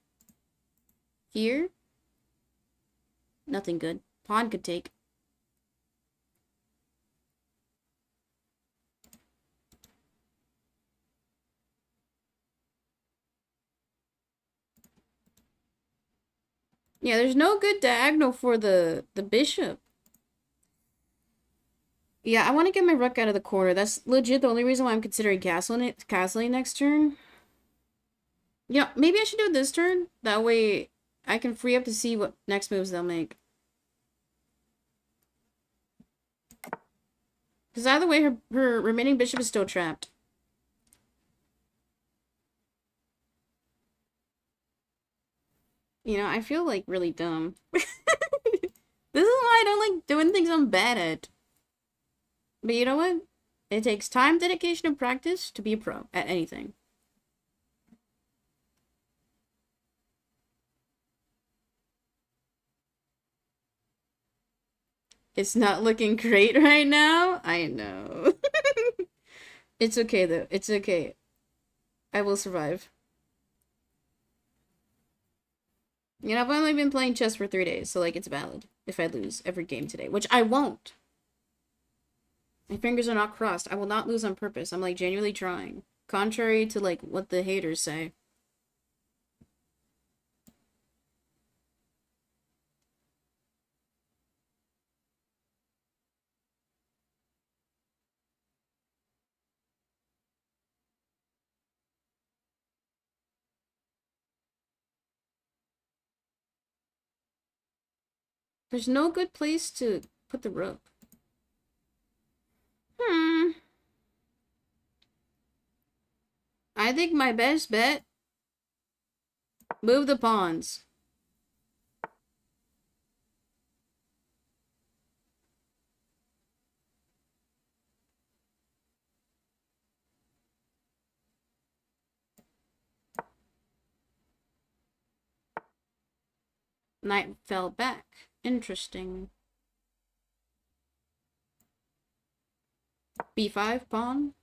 Here. Nothing good. Pawn could take. Yeah, there's no good diagonal for the bishop. Yeah, I want to get my rook out of the corner. That's legit the only reason why I'm considering castling next turn. Yeah, maybe I should do it this turn. That way I can free up to see what next moves they'll make. Because either way, her remaining bishop is still trapped. You know, I feel like really dumb. This is why I don't like doing things I'm bad at. But you know what? It takes time, dedication, and practice to be a pro at anything. It's not looking great right now. I know. It's okay, though. It's okay. I will survive. You know, I've only been playing chess for 3 days, so, like, it's valid if I lose every game today, which I won't. My fingers are not crossed. I will not lose on purpose. I'm, like, genuinely trying. Contrary to, like, what the haters say. There's no good place to put the rook. I think my best bet... move the pawns. Knight fell back. Interesting. B5 pawn.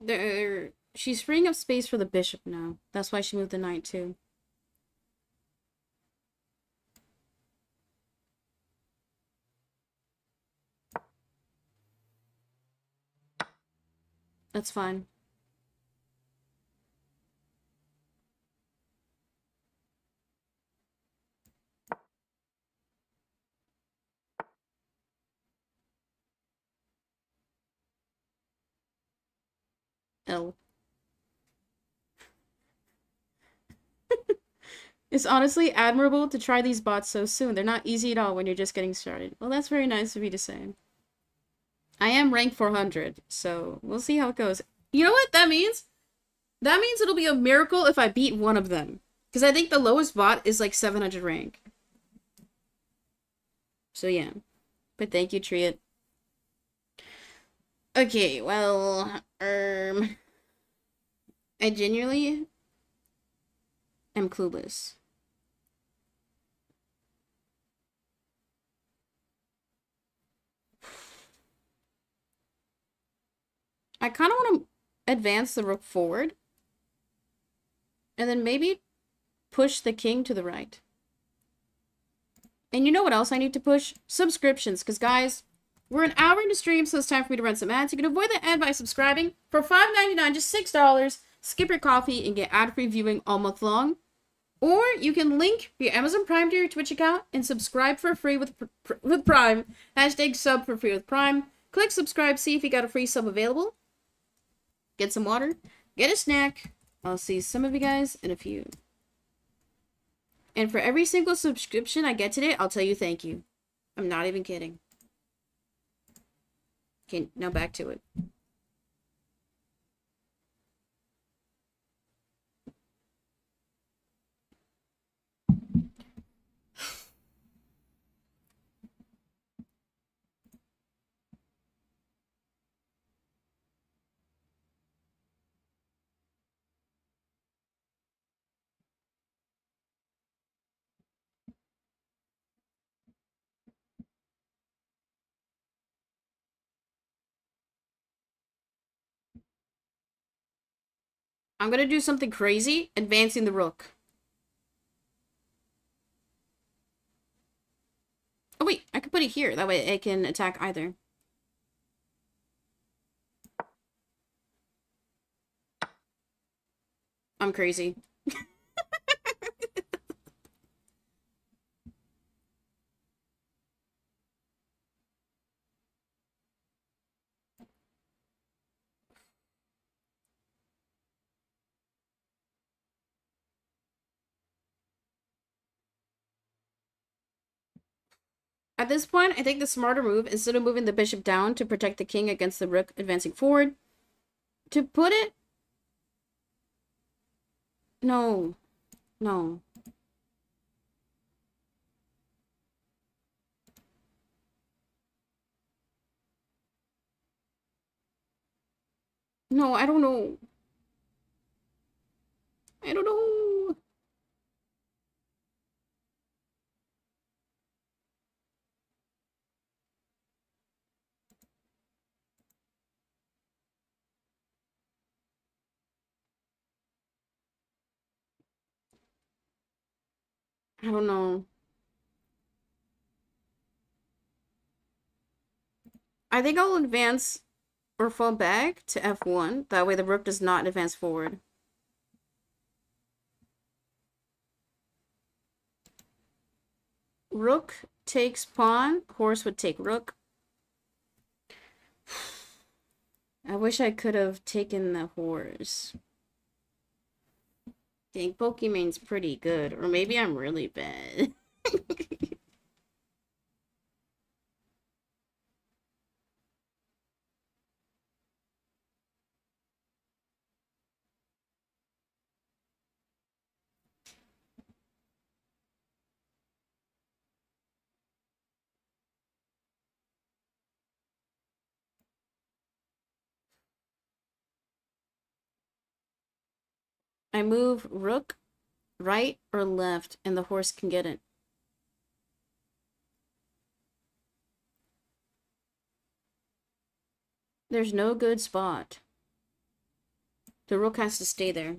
There, she's freeing up space for the bishop now. That's why she moved the knight too. That's fine. L. It's honestly admirable to try these bots so soon. They're not easy at all when you're just getting started. Well, that's very nice of you to say. I am rank 400, so we'll see how it goes. You know what that means? That means it'll be a miracle if I beat one of them. Because I think the lowest bot is like 700 rank. So yeah. But thank you, Triot. Okay, well... I genuinely... am clueless. I kind of want to advance the rook forward. And then maybe push the king to the right. And you know what else I need to push? Subscriptions. Because guys, we're an hour into stream, so it's time for me to run some ads. You can avoid the ad by subscribing for $5.99, just $6. Skip your coffee and get ad-free viewing all month long. Or you can link your Amazon Prime to your Twitch account and subscribe for free with Prime. Hashtag sub for free with Prime. Click subscribe, see if you got a free sub available. Get some water, get a snack. I'll see some of you guys in a few. And for every single subscription I get today, I'll tell you thank you. I'm not even kidding. Okay, now back to it. I'm going to do something crazy, advancing the rook. Oh, wait, I could put it here. That way it can attack either. I'm crazy. At this point, I think the smarter move, instead of moving the bishop down to protect the king against the rook advancing forward, to put it... No. No. No, I don't know. I don't know. I don't know. I think I'll advance or fall back to F1. That way the rook does not advance forward. Rook takes pawn. Horse would take rook. I wish I could have taken the horse. Dang, Pokimane's pretty good, or maybe I'm really bad. I move rook right or left, and the horse can get it. There's no good spot. The rook has to stay there.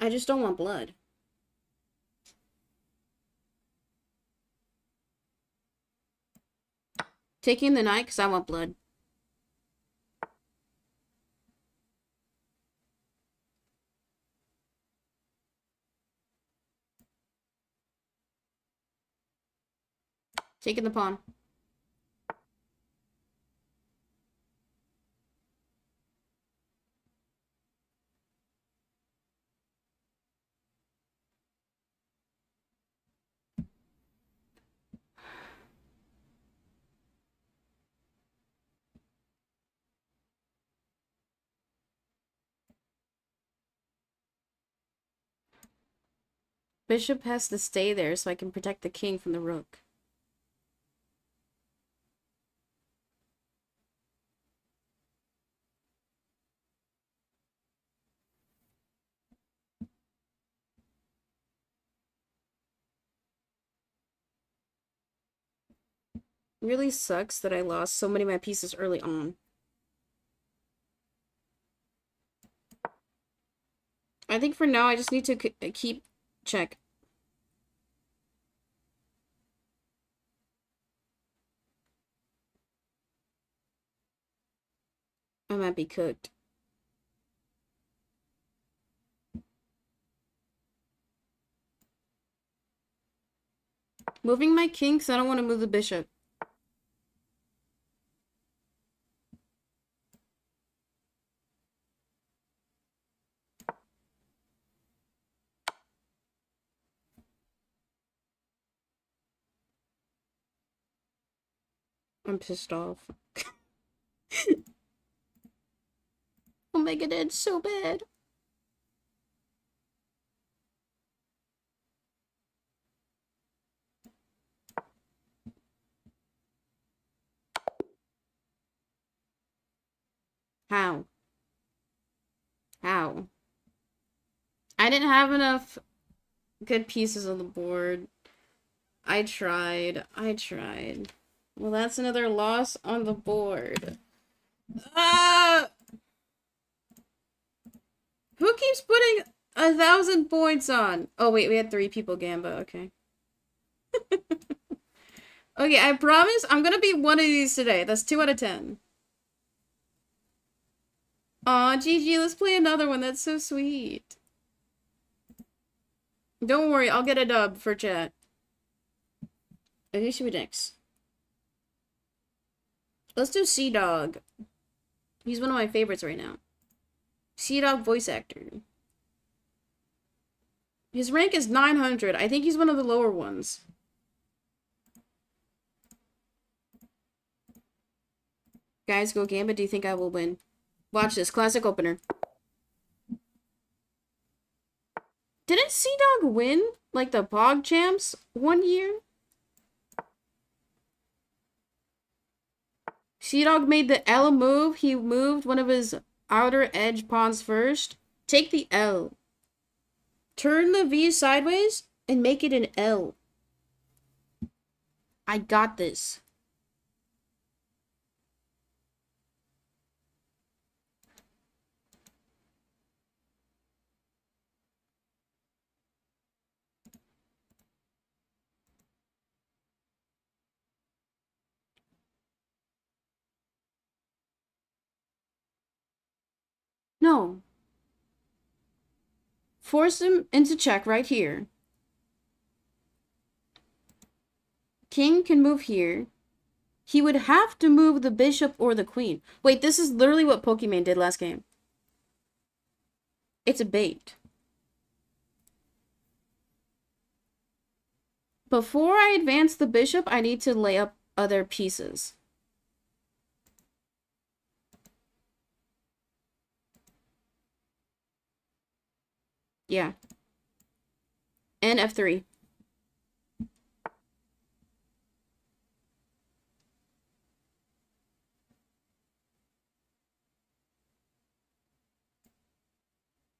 I just don't want blood. Taking the knight because I want blood. Taking the pawn. Bishop has to stay there so I can protect the king from the rook. It really sucks that I lost so many of my pieces early on. I think for now I just need to keep check. I might be cooked. Moving my king because I don't want to move the bishop. I'm pissed off. Omega did so bad. How? How? I didn't have enough good pieces on the board. I tried. Well, that's another loss on the board. Who keeps putting 1,000 points on? Oh, wait, we had 3 people Gamba. Okay. Okay, I promise I'm gonna beat one of these today. That's 2 out of 10. Aw, GG, let's play another one. That's so sweet. Don't worry, I'll get a dub for chat. And who should we next? Let's do CDawg. He's one of my favorites right now. CDawg voice actor. His rank is 900. I think he's one of the lower ones. Guys, go Gambit. Do you think I will win? Watch this. Classic opener. Didn't CDawg win, like, the Pog Champs one year? CDawg made the L move. He moved one of his outer edge pawns first. Take the L. Turn the V sideways and make it an L. I got this. No. Force him into check right here. King can move here. He would have to move the bishop or the queen. Wait, this is literally what Pokimane did last game. It's a bait. Before I advance the bishop, I need to lay up other pieces. Yeah. And F3.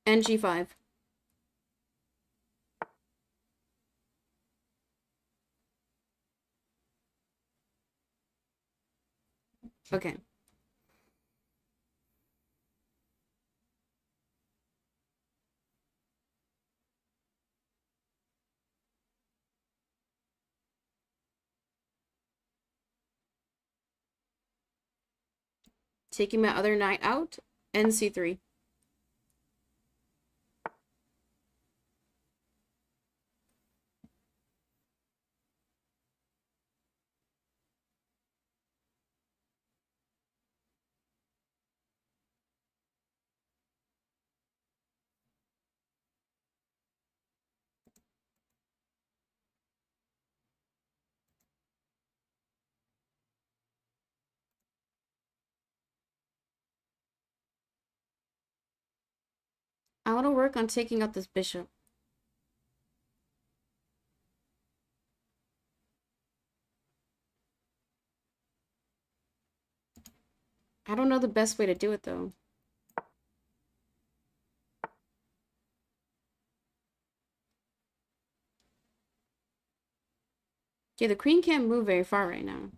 And G5. Okay. Taking my other knight out, and c3. I want to work on taking out this bishop. I don't know the best way to do it, though. Okay, the queen can't move very far right now.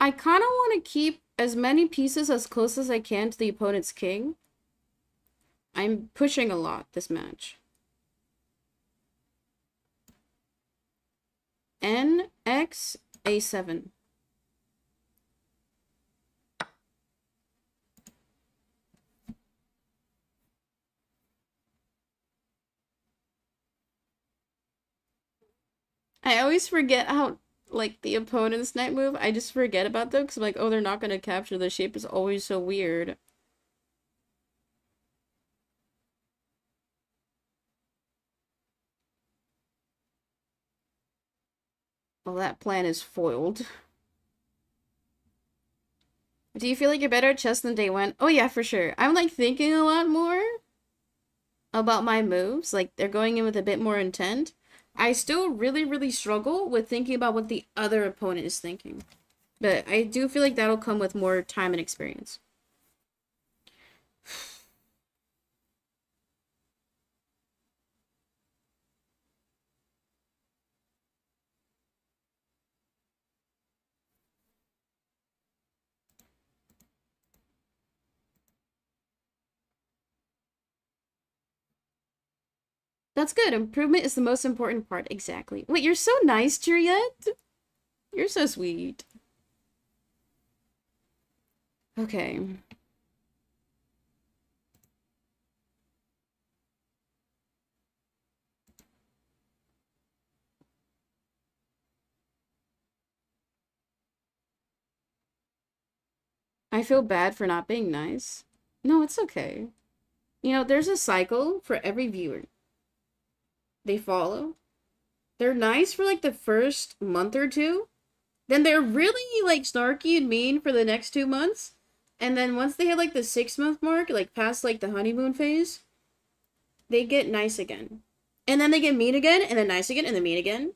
I kind of want to keep as many pieces as close as I can to the opponent's king. I'm pushing a lot this match. NX A7. I always forget how... like the opponent's knight move, I just forget about them because I'm like, oh, they're not going to capture. The shape is always so weird. Well, that plan is foiled. Do you feel like you're better at chess than day one? Oh yeah, for sure. I'm like thinking a lot more. about my moves, like they're going in with a bit more intent, I still really struggle with thinking about what the other opponent is thinking. But I do feel like that'll come with more time and experience. That's good. Improvement is the most important part. Exactly. Wait, you're so nice, Juliet. You're so sweet. Okay. I feel bad for not being nice. No, it's okay. You know, there's a cycle for every viewer. They follow. They're nice for like the first month or two. Then they're really like snarky and mean for the next 2 months. And then once they hit like the 6-month mark, like past like the honeymoon phase, they get nice again. And then they get mean again, and then nice again, and then mean again.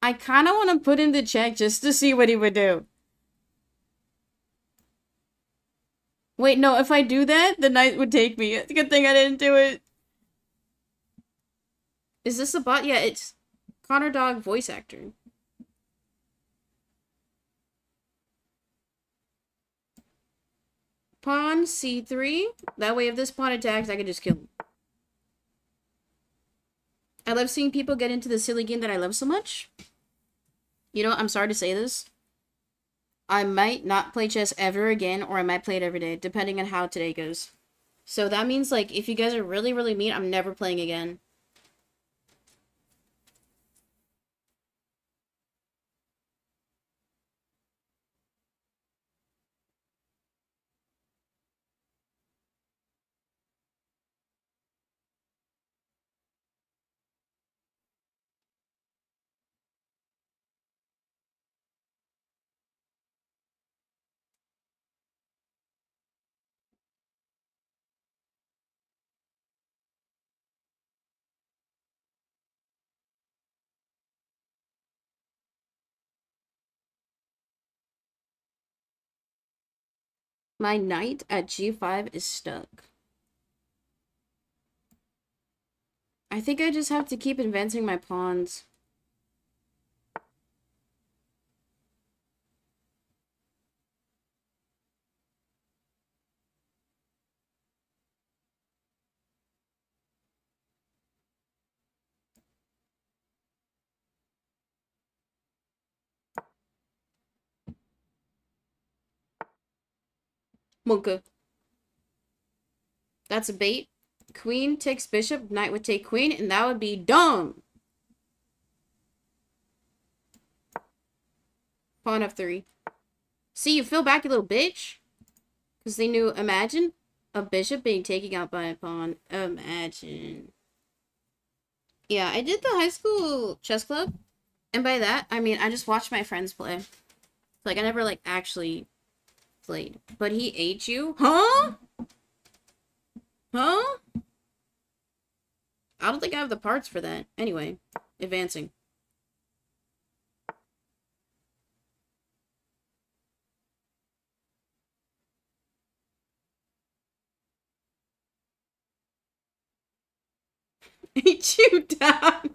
I kind of want to put in the check just to see what he would do. Wait, no, if I do that, the night would take me. It's a good thing I didn't do it. Is this a bot? Yeah, it's Connor Dog voice actor. Pawn C3. That way, if this pawn attacks, I can just kill him. I love seeing people get into the silly game that I love so much. You know, I'm sorry to say this. I might not play chess ever again, or I might play it every day, depending on how today goes. So that means, like, if you guys are really mean, I'm never playing again. My knight at g5 is stuck. I think I just have to keep advancing my pawns. Monka. That's a bait. Queen takes bishop, knight would take queen, and that would be dumb. Pawn f3. See, you feel back, you little bitch. Because they knew, imagine a bishop being taken out by a pawn. Imagine. Yeah, I did the high school chess club. And by that, I mean, I just watched my friends play. Like, I never, like, actually... played. But he ate you? Huh? Huh? I don't think I have the parts for that. Anyway, advancing. Ate you down.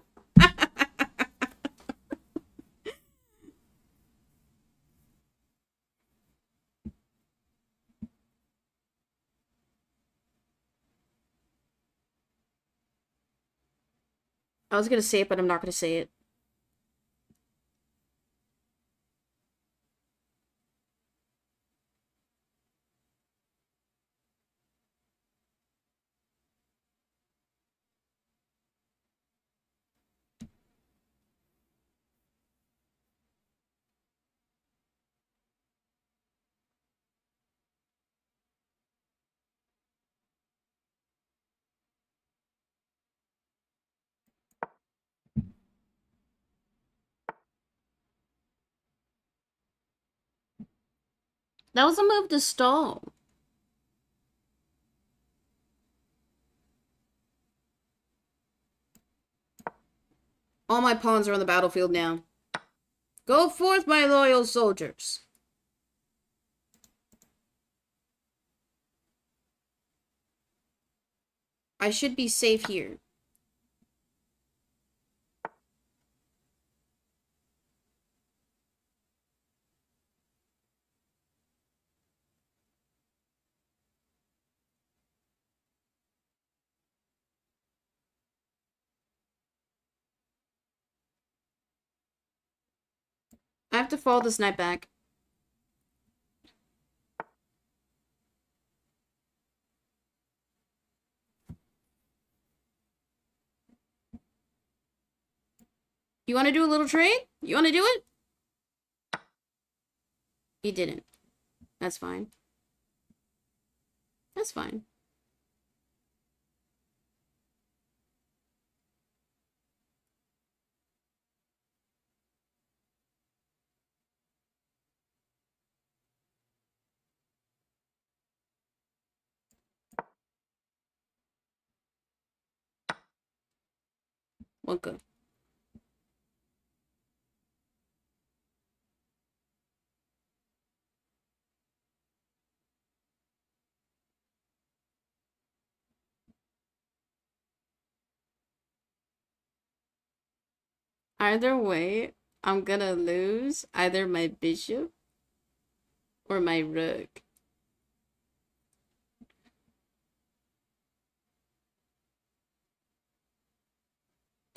I was gonna say it, but I'm not gonna say it. That was a move to stall. All my pawns are on the battlefield now. Go forth, my loyal soldiers. I should be safe here. I have to follow this knight back. You want to do a little trade? You want to do it? He didn't. That's fine. That's fine. Okay. Either way, I'm gonna lose either my bishop or my rook.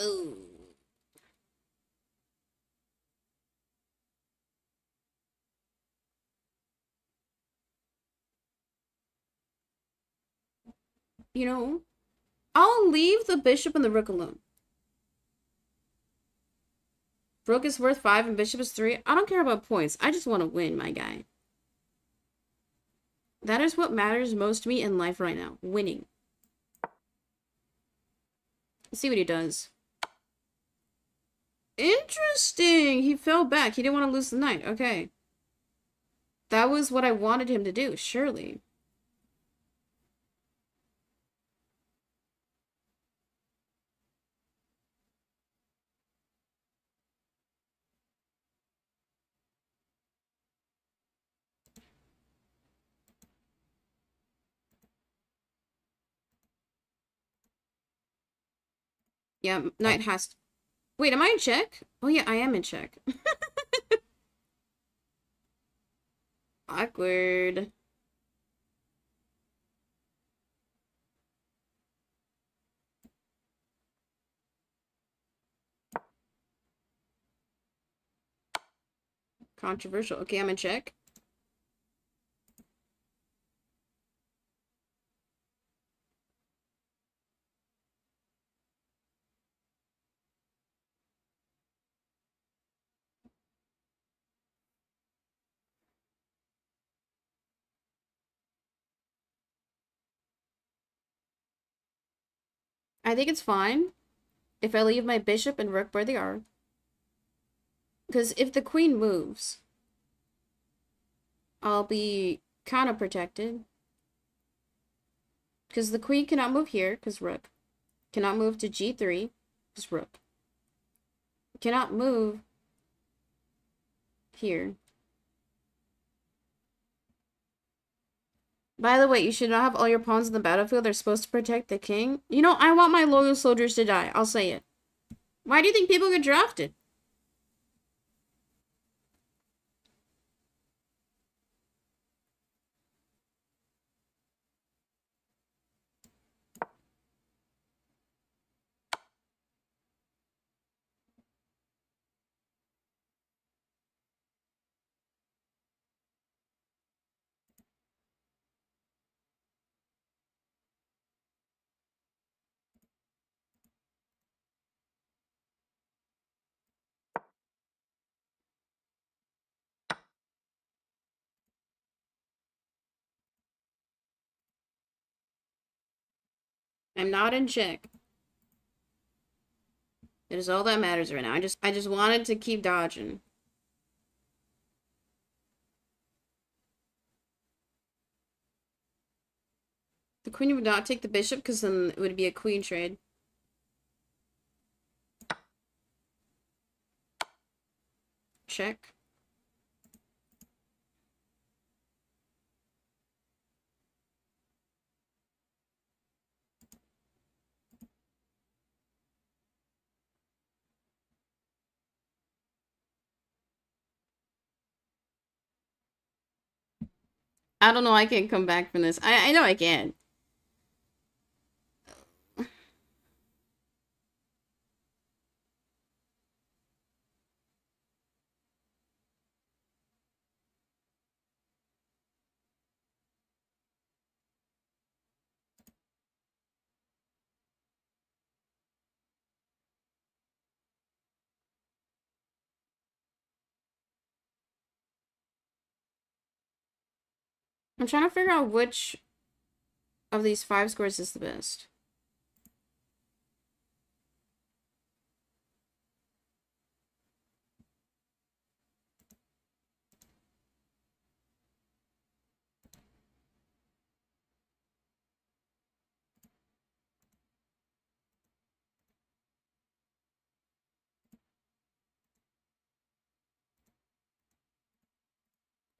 Ooh. You know, I'll leave the bishop and the rook alone. Rook is worth 5 and bishop is 3. I don't care about points. I just want to win, my guy. That is what matters most to me in life right now. Winning. Let's see what he does. Interesting! He fell back. He didn't want to lose the knight. Okay. That was what I wanted him to do, surely. Yeah, knight has to... Wait, am I in check? Oh yeah, I am in check. Awkward. Controversial. Okay, I'm in check. I think it's fine if I leave my bishop and rook where they are. Because if the queen moves, I'll be kind of protected. Because the queen cannot move here, because rook. Cannot move to g3, because rook. Cannot move here. By the way, you should not have all your pawns on the battlefield. They're supposed to protect the king. You know, I want my loyal soldiers to die. I'll say it. Why do you think people get drafted? I'm not in check. It is all that matters right now. I just wanted to keep dodging. The queen would not take the bishop because then it would be a queen trade. Check. I don't know, I can't come back from this. I know I can. I'm trying to figure out which of these 5 squares is the best.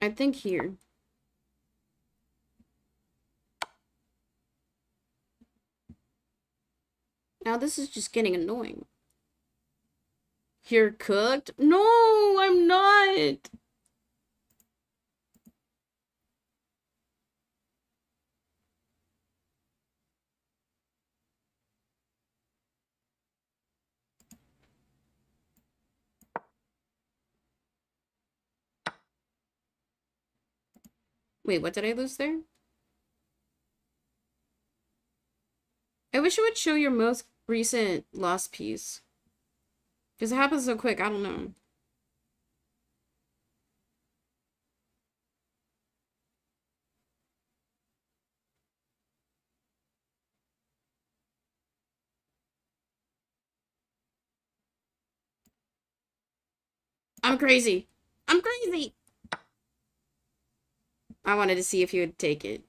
I think here. Now this is just getting annoying. You're cooked? No, I'm not! Wait, what did I lose there? I wish it would show your most recent lost piece, because it happens so quick. I don't know. I'm crazy. I'm crazy. I wanted to see if you would take it.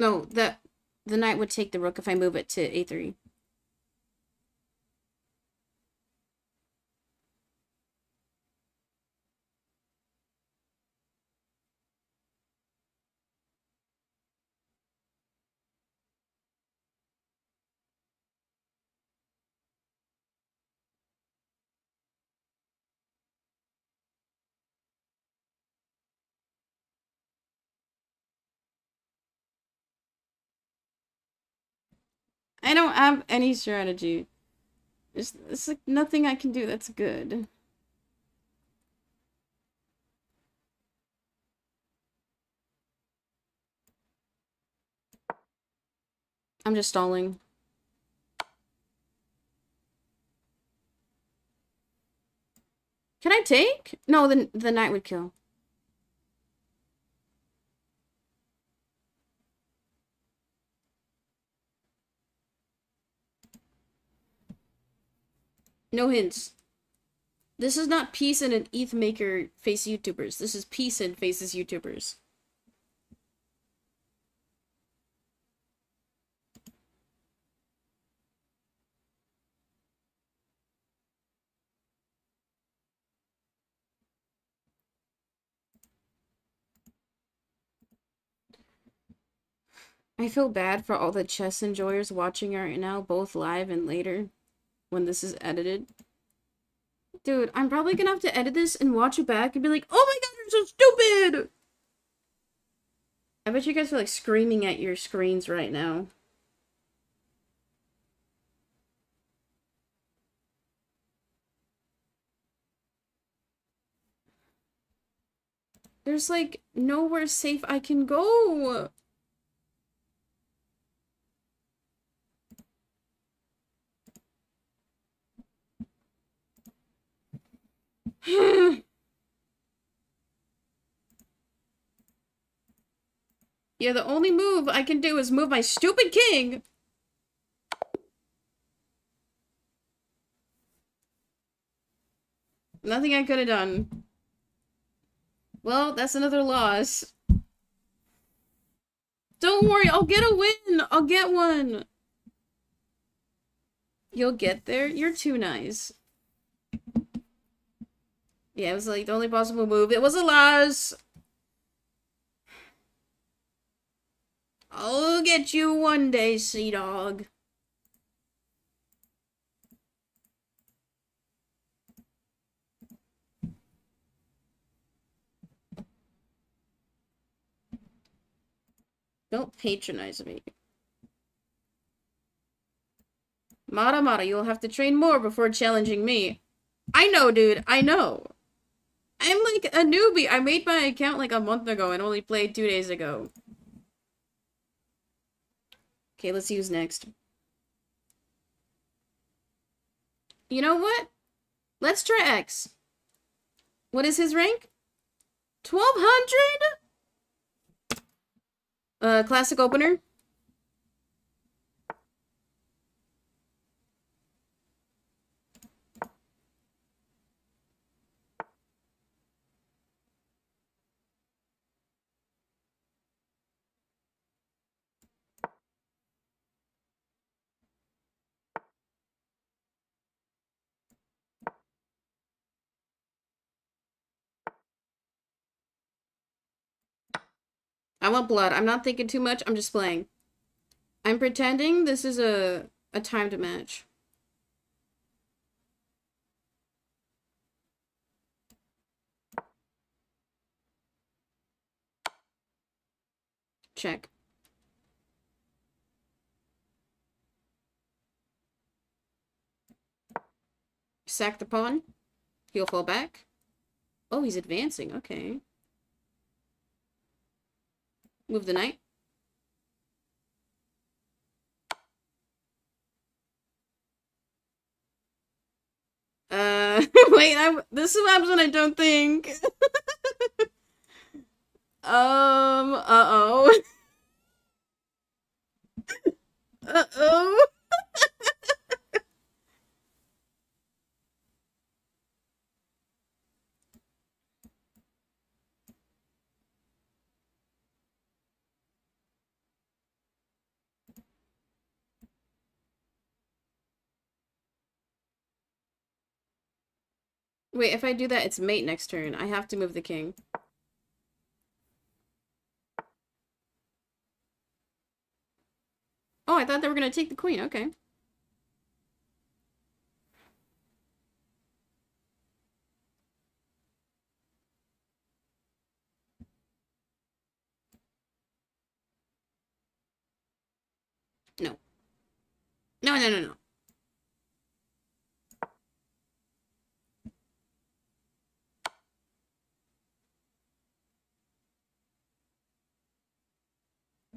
No, the knight would take the rook if I move it to a3. I don't have any strategy. It's like nothing I can do that's good. I'm just stalling. Can I take? No, the knight would kill. No hints. This is not Peacein and ETH Maker face YouTubers. This is Peacein faces YouTubers. I feel bad for all the chess enjoyers watching right now, both live and later. When this is edited. Dude, I'm probably gonna have to edit this and watch it back and be like, oh my god, you're so stupid! I bet you guys are like screaming at your screens right now. There's like nowhere safe I can go! Yeah, the only move I can do is move my stupid king. Nothing I could have done. Well, that's another loss. Don't worry, I'll get a win! I'll get one! You'll get there? You're too nice. Yeah, it was like the only possible move. It was a loss! I'll get you one day, CDawg. Don't patronize me. Mara Mara, you'll have to train more before challenging me. I know, dude. I know. I'm like a newbie. I made my account like a month ago and only played 2 days ago. Okay, let's see who's next. You know what? Let's try X. What is his rank? 1200? Classic opener. I want blood. I'm not thinking too much. I'm just playing. I'm pretending this is a timed match. Check. Sack the pawn. He'll fall back. Oh, he's advancing. Okay. Move the knight. Wait, this is what happens when I don't think. Uh-oh. Uh-oh. Wait, if I do that, it's mate next turn. I have to move the king. Oh, I thought they were gonna take the queen. Okay. No. No.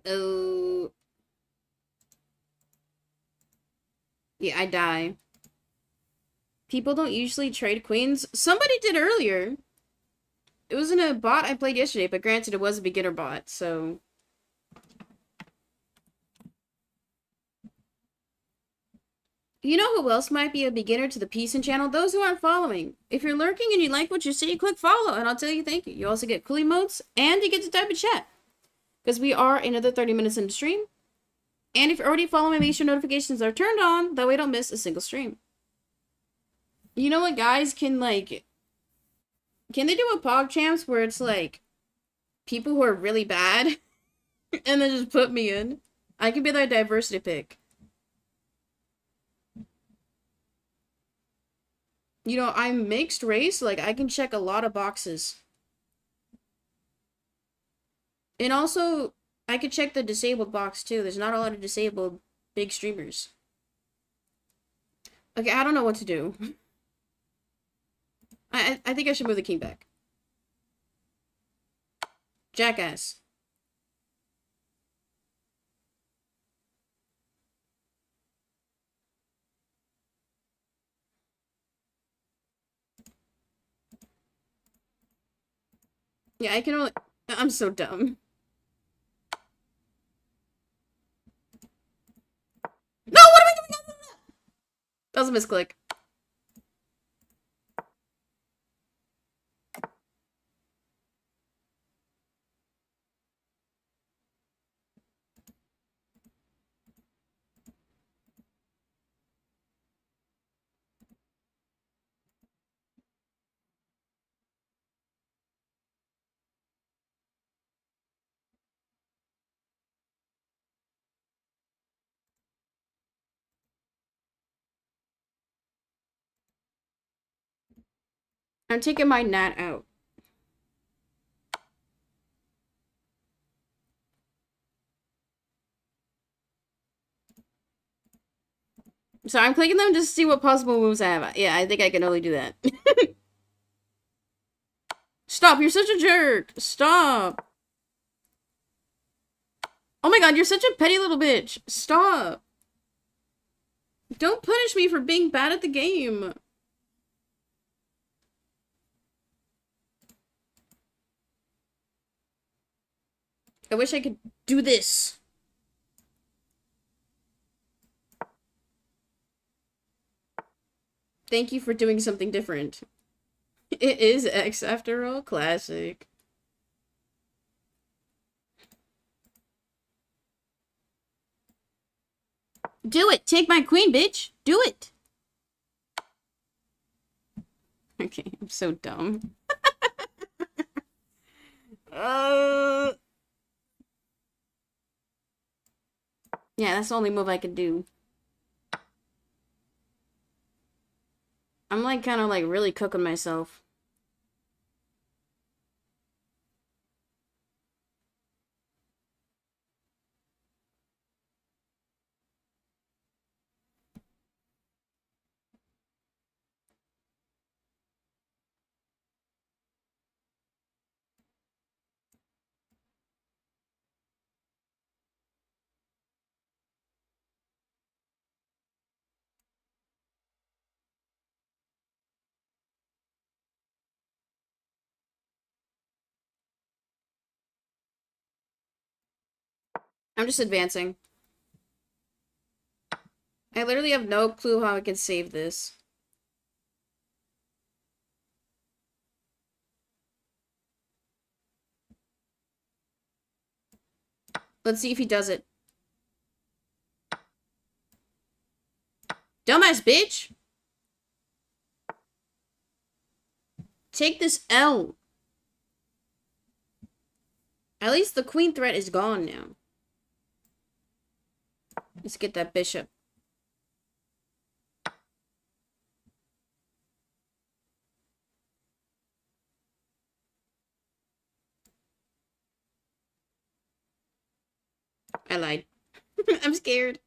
Oh. Yeah, I die. People don't usually trade queens. Somebody did earlier. It wasn't a bot I played yesterday, but granted, it was a beginner bot, so... You know who else might be a beginner to the Peacein channel? Those who aren't following. If you're lurking and you like what you see, click follow, and I'll tell you thank you. You also get cool emotes, and you get to type in chat. Because we are another 30 minutes into stream. And if you're already following me, make sure notifications are turned on. That way you don't miss a single stream. You know what, guys? Can they do a Pog Champs where it's like people who are really bad and then just put me in? I can be their diversity pick. You know, I'm mixed race. Like, I can check a lot of boxes. And also, I could check the disabled box, too. There's not a lot of disabled big streamers. Okay, I don't know what to do. I think I should move the king back. Jackass. Yeah, I can only... I'm so dumb. No, what am I doing? That was a misclick. I'm taking my gnat out. So I'm clicking them just to see what possible moves I have. Yeah, I think I can only do that. Stop, you're such a jerk. Stop. Oh my god, you're such a petty little bitch. Stop. Don't punish me for being bad at the game. I wish I could do this. Thank you for doing something different. It is X after all, classic. Do it! Take my queen, bitch! Do it! Okay, I'm so dumb. Yeah, that's the only move I could do. I'm like kind of like really cooking myself. I'm just advancing. I literally have no clue how I can save this. Let's see if he does it. Dumbass bitch! Take this L. At least the queen threat is gone now. Let's get that bishop. I lied. I'm scared.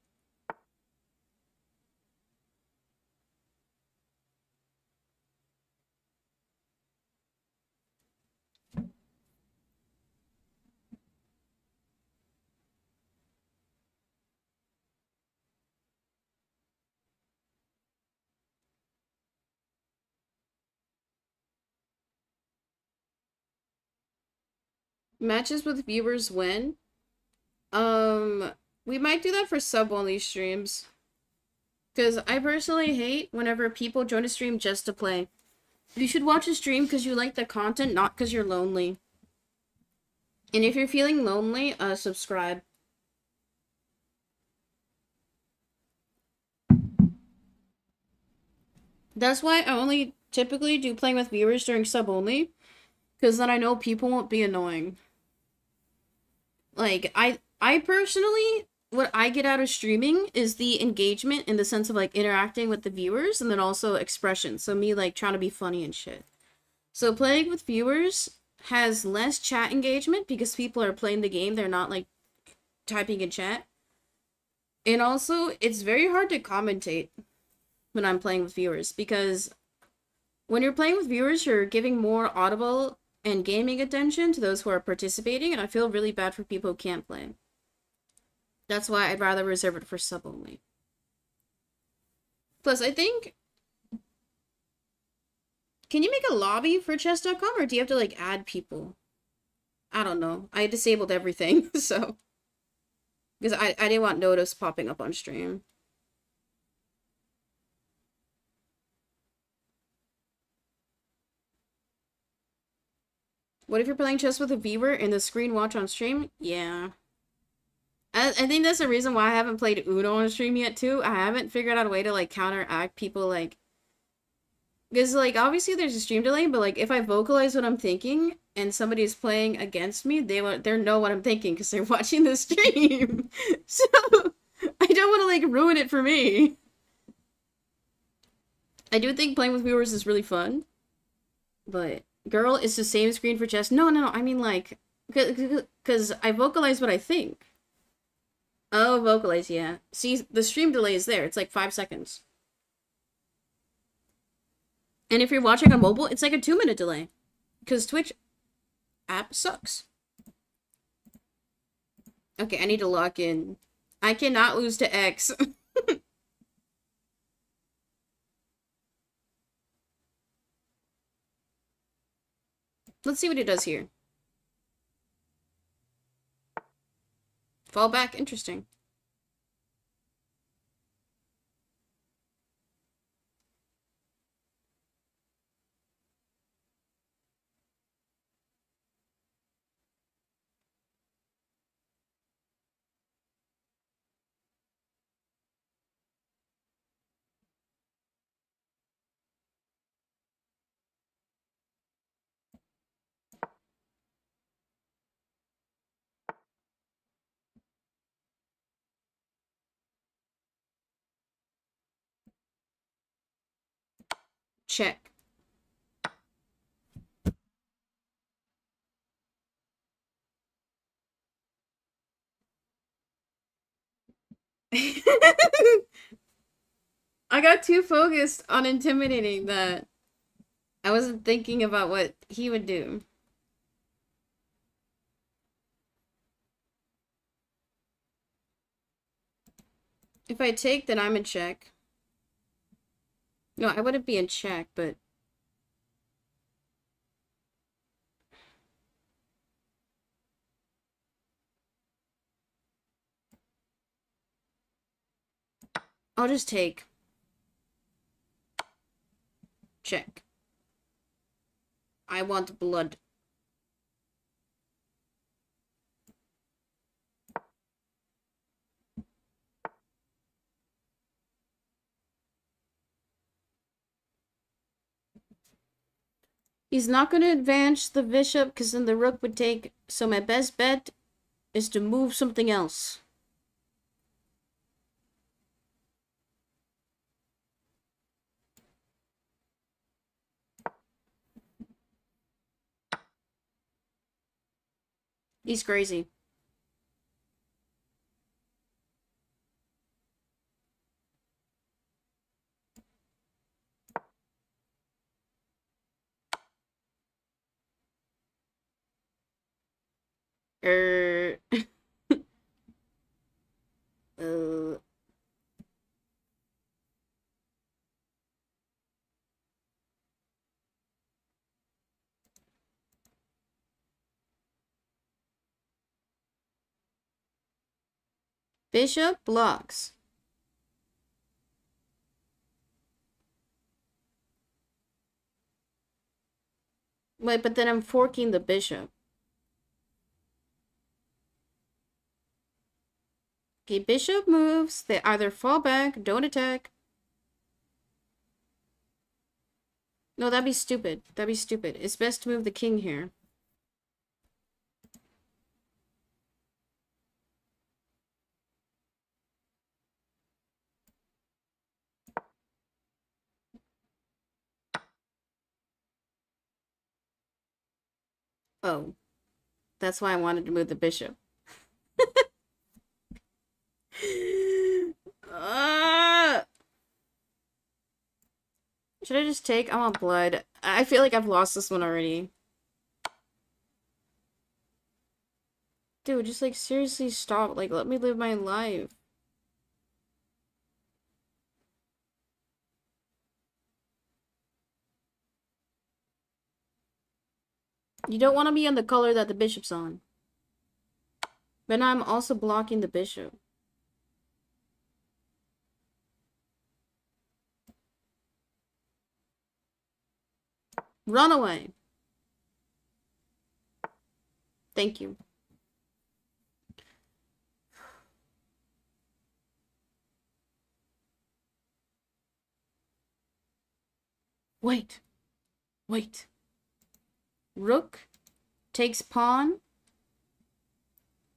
Matches with viewers win. We might do that for sub-only streams. Because I personally hate whenever people join a stream just to play. You should watch a stream because you like the content, not because you're lonely. And if you're feeling lonely, subscribe. That's why I only typically do playing with viewers during sub-only. Because then I know people won't be annoying. Like, I personally, what I get out of streaming is the engagement in the sense of, like, interacting with the viewers and then also expression. So me, like, trying to be funny and shit. So playing with viewers has less chat engagement because people are playing the game. They're not, like, typing in chat. And also, it's very hard to commentate when I'm playing with viewers because when you're playing with viewers, you're giving more audible and gaming attention to those who are participating, and I feel really bad for people who can't play. That's why I'd rather reserve it for sub only. Plus, I think... Can you make a lobby for chess.com, or do you have to, like, add people? I don't know. I disabled everything, so. Because I didn't want notice popping up on stream. What if you're playing chess with a viewer and the screen watch on stream? Yeah. I think that's the reason why I haven't played Uno on stream yet, too. I haven't figured out a way to, like, counteract people, like... Because, like, obviously there's a stream delay, but, like, if I vocalize what I'm thinking and somebody's playing against me, they know what I'm thinking because they're watching the stream. So, I don't want to, like, ruin it for me. I do think playing with viewers is really fun. But, girl, it's the same screen for chess. No, I mean, like, because I vocalize what I think. Oh, vocalize, yeah. See, the stream delay is there. It's like 5 seconds. And if you're watching on mobile, it's like a 2-minute delay. Because Twitch app sucks. Okay, I need to lock in. I cannot lose to X. Let's see what it does here. Fall back, interesting. Check. I got too focused on intimidating that I wasn't thinking about what he would do. If I take, then I'm in check. No, I wouldn't be in check, but... I'll just take... Check. I want blood. He's not going to advance the bishop because then the rook would take. So my best bet is to move something else. He's crazy. Bishop blocks. Wait, but then I'm forking the bishop. Okay, bishop moves, they either fall back, don't attack. No, that'd be stupid. That'd be stupid. It's best to move the king here. Oh, that's why I wanted to move the bishop. Should I just take? I want blood. I feel like I've lost this one already. Dude, just like seriously stop. Like, let me live my life. You don't want to be on the color that the bishop's on. But now I'm also blocking the bishop. Run away. Thank you. Wait. Wait. Rook takes pawn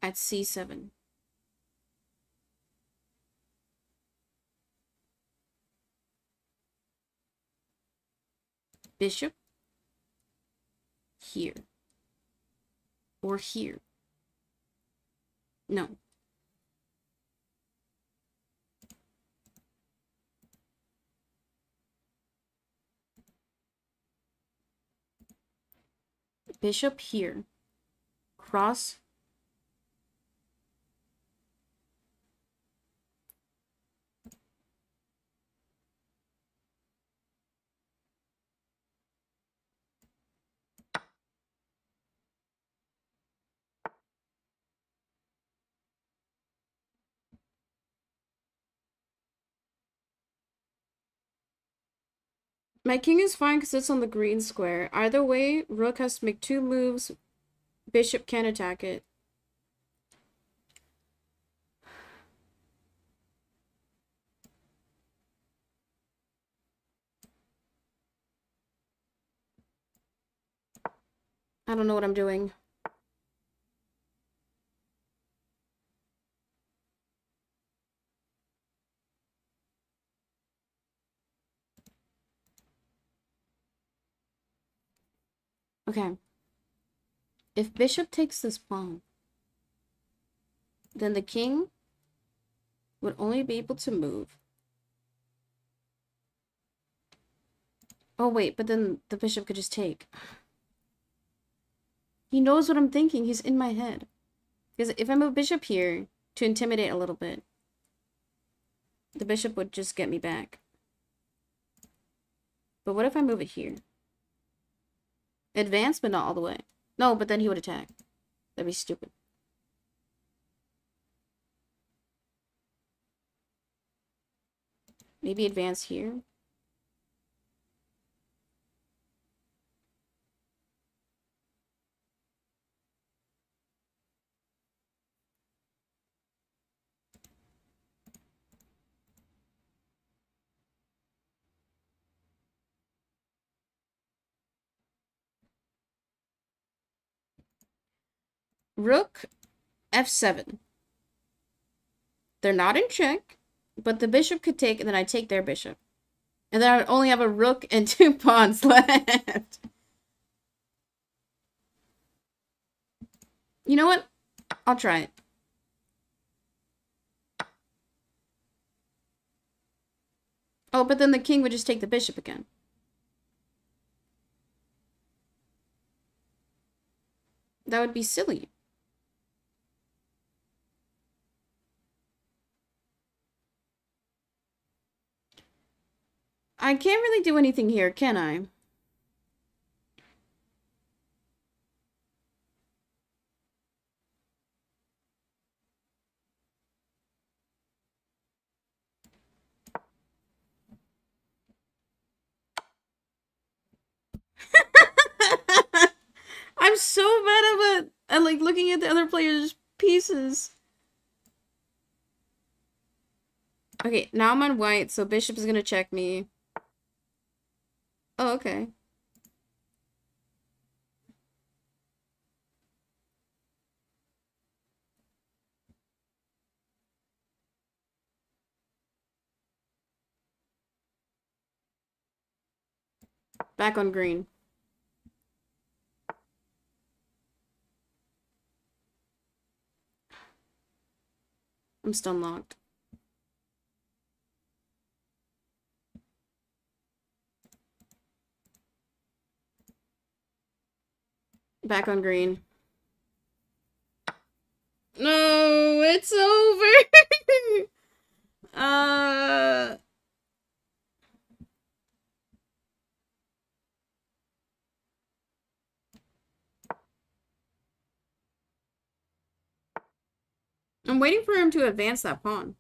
at c7. Bishop here. Or here. No. Bishop here. Cross. My king is fine because it's on the green square. Either way, rook has to make two moves. Bishop can't attack it. I don't know what I'm doing. Okay, if bishop takes this pawn, then the king would only be able to move. Oh wait, but then the bishop could just take. He knows what I'm thinking, he's in my head. Because if I move bishop here to intimidate a little bit, the bishop would just get me back. But what if I move it here? Advance, but not all the way. No, but then he would attack. That'd be stupid. Maybe advance here. Rook f7. They're not in check, but the bishop could take, and then I take their bishop. And then I would only have a rook and two pawns left. You know what? I'll try it. Oh, but then the king would just take the bishop again. That would be silly. I can't really do anything here, can I? I'm so bad at like looking at the other player's pieces. Okay, now I'm on white, so bishop is gonna check me. Oh, okay. Back on green. I'm stun locked. Back on green. No, it's over. I'm waiting for him to advance that pawn.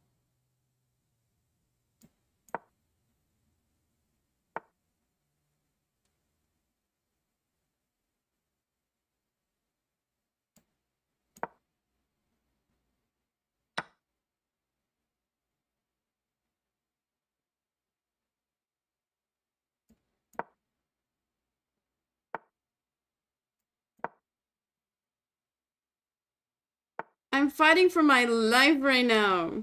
I'm fighting for my life right now.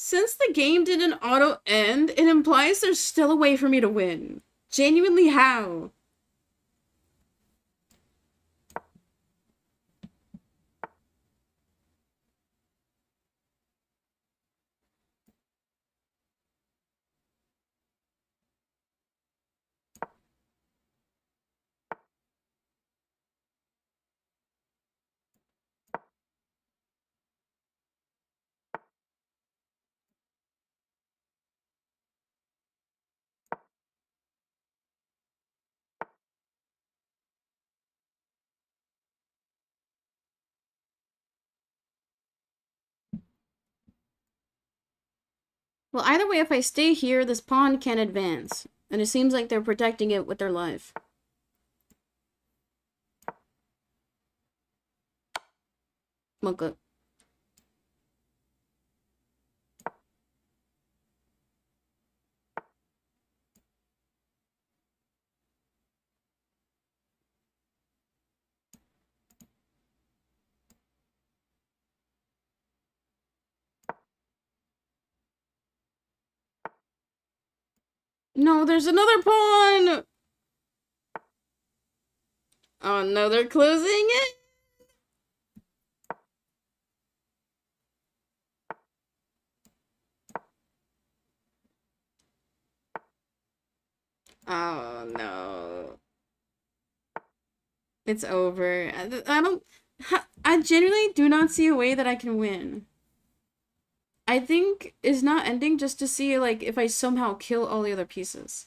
Since the game didn't auto-end, it implies there's still a way for me to win. Genuinely, how? Well, either way, if I stay here, this pawn can't advance. And it seems like they're protecting it with their life. Look up. No, there's another pawn! Oh no, they're closing it! Oh no. It's over. I genuinely do not see a way that I can win. I think it's not ending just to see, like, if I somehow kill all the other pieces.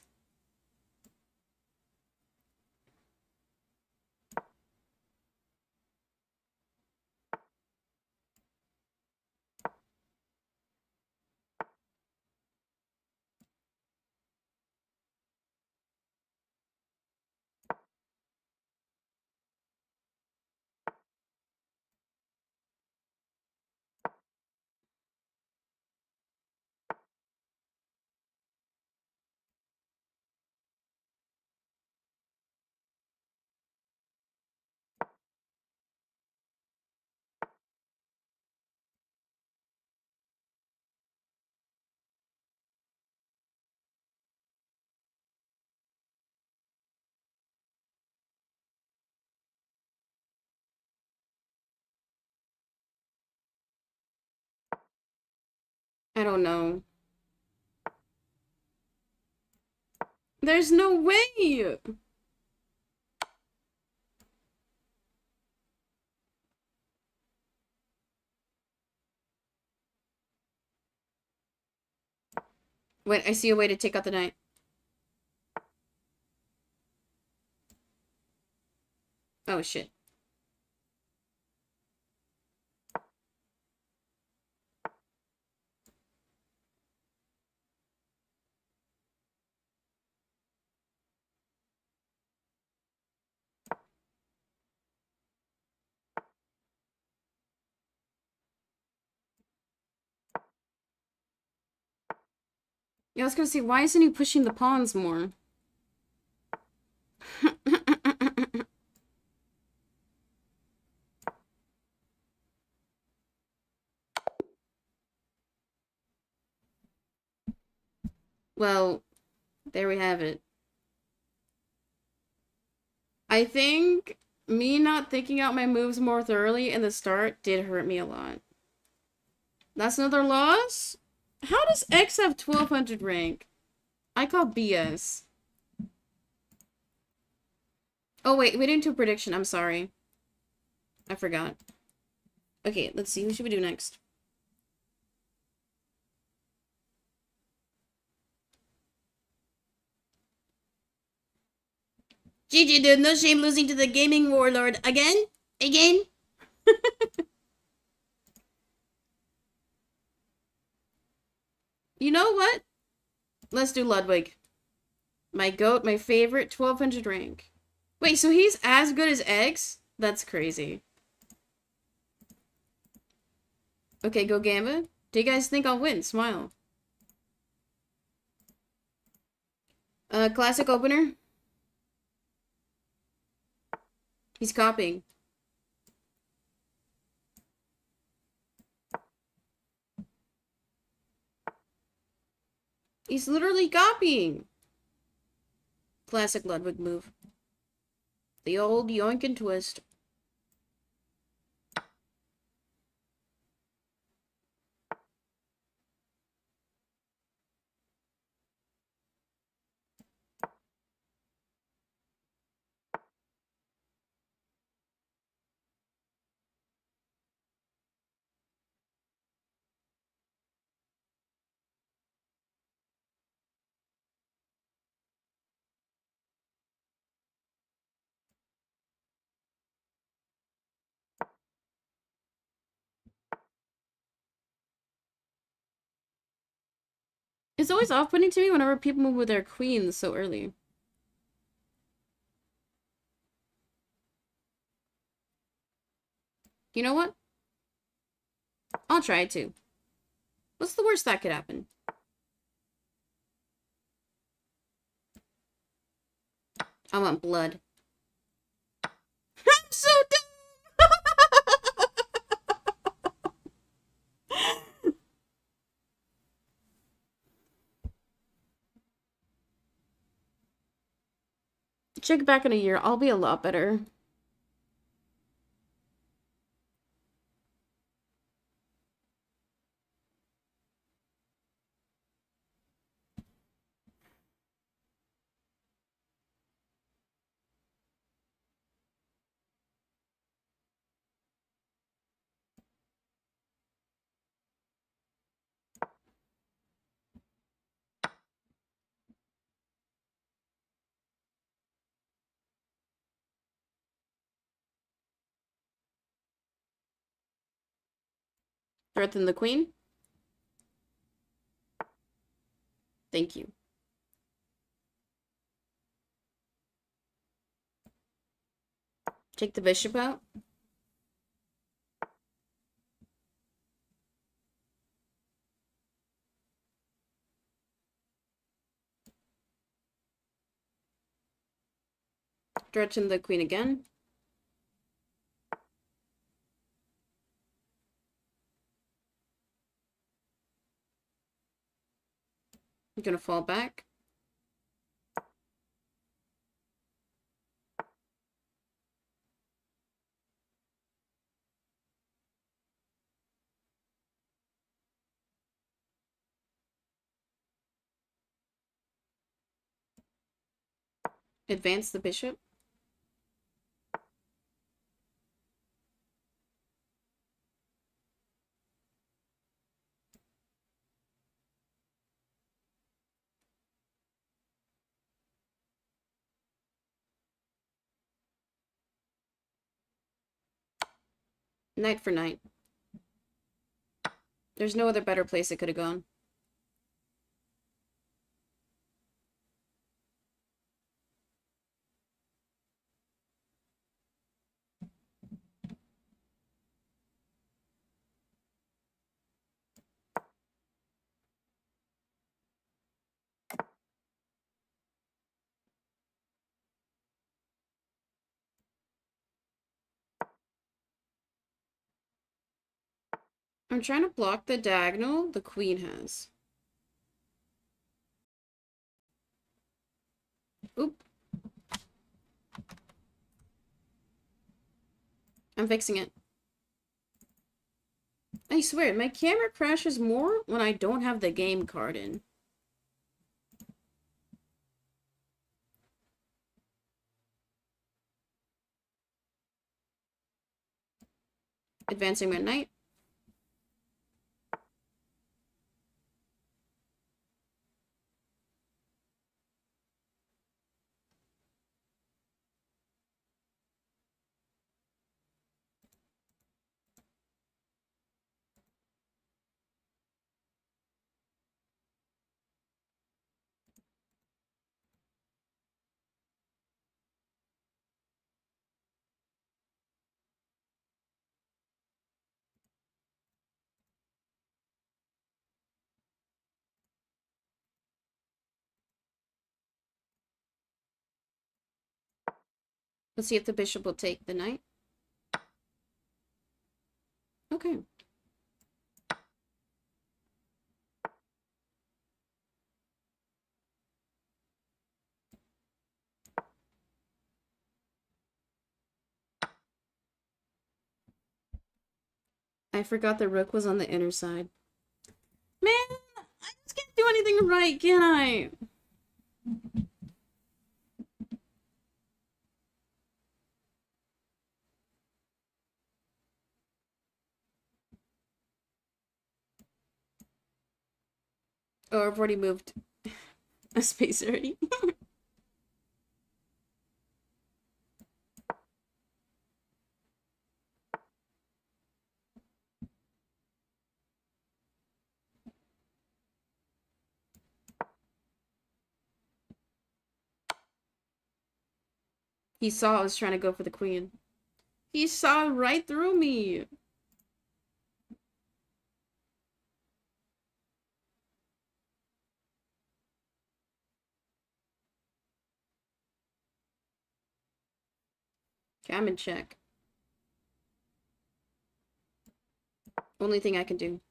I don't know. There's no way! Wait, I see a way to take out the knight. Oh shit. Yeah, I was gonna say, why isn't he pushing the pawns more? Well, there we have it. I think me not thinking out my moves more thoroughly in the start did hurt me a lot. That's another loss? How does X have 1200 rank? I call BS. Oh, wait, we didn't do prediction. I'm sorry. I forgot. Okay, let's see. Who should we do next? GG, dude. No shame losing to the gaming warlord. Again? Again? You know what? Let's do Ludwig. My goat, my favorite, 1200 rank. Wait, so he's as good as eggs? That's crazy. Okay, go Gamba. Do you guys think I'll win? Smile. Classic opener. He's copying. He's literally copying. Classic Ludwig move. The old yoink and twist. It's always off-putting to me whenever people move with their queens so early. You know what? I'll try it too. What's the worst that could happen? I want blood. I'm so dumb! Check back in a year. I'll be a lot better. Threaten the queen. Thank you. Take the bishop out. Threaten the queen again. You're gonna fall back. Advance the bishop. Knight for knight. There's no other better place it could have gone. I'm trying to block the diagonal the queen has. Oop. I'm fixing it. I swear, my camera crashes more when I don't have the game card in. advancing my knight. Let's see if the bishop will take the knight. Okay. I forgot the rook was on the inner side. Man, I just can't do anything right, can I? Oh, I've already moved a space already. He saw I was trying to go for the queen. He saw right through me. I'm in check. Only thing I can do.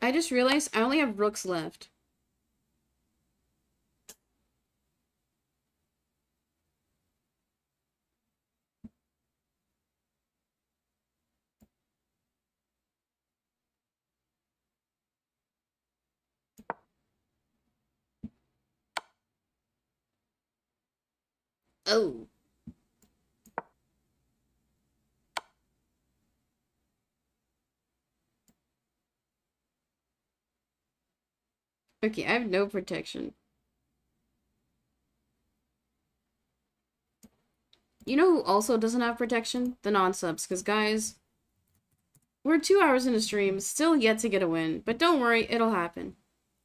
I just realized I only have rooks left. Oh. Okay, I have no protection. You know who also doesn't have protection? The non-subs, because guys, we're 2 hours into stream, still yet to get a win, but don't worry, it'll happen.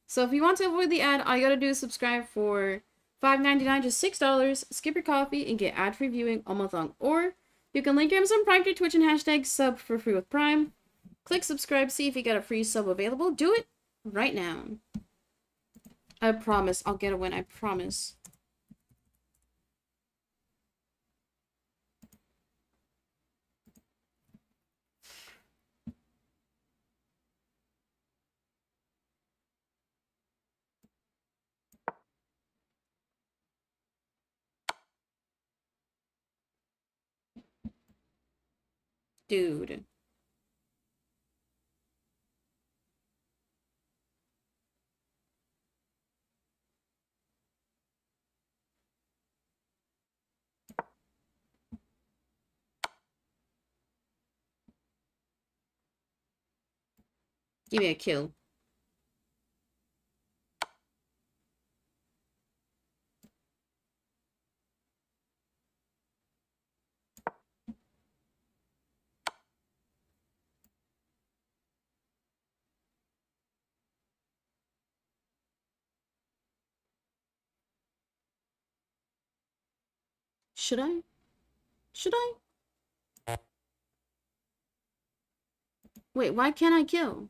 So if you want to avoid the ad, all you gotta do is subscribe for $5.99 to $6, skip your coffee, and get ad-free viewing all month long. Or you can link your Amazon Prime to Twitch and hashtag sub for free with Prime. Click subscribe, see if you got a free sub available. Do it right now. I promise I'll get a win, I promise. Dude. Give me a kill. Should I? Should I? Wait, why can't I kill?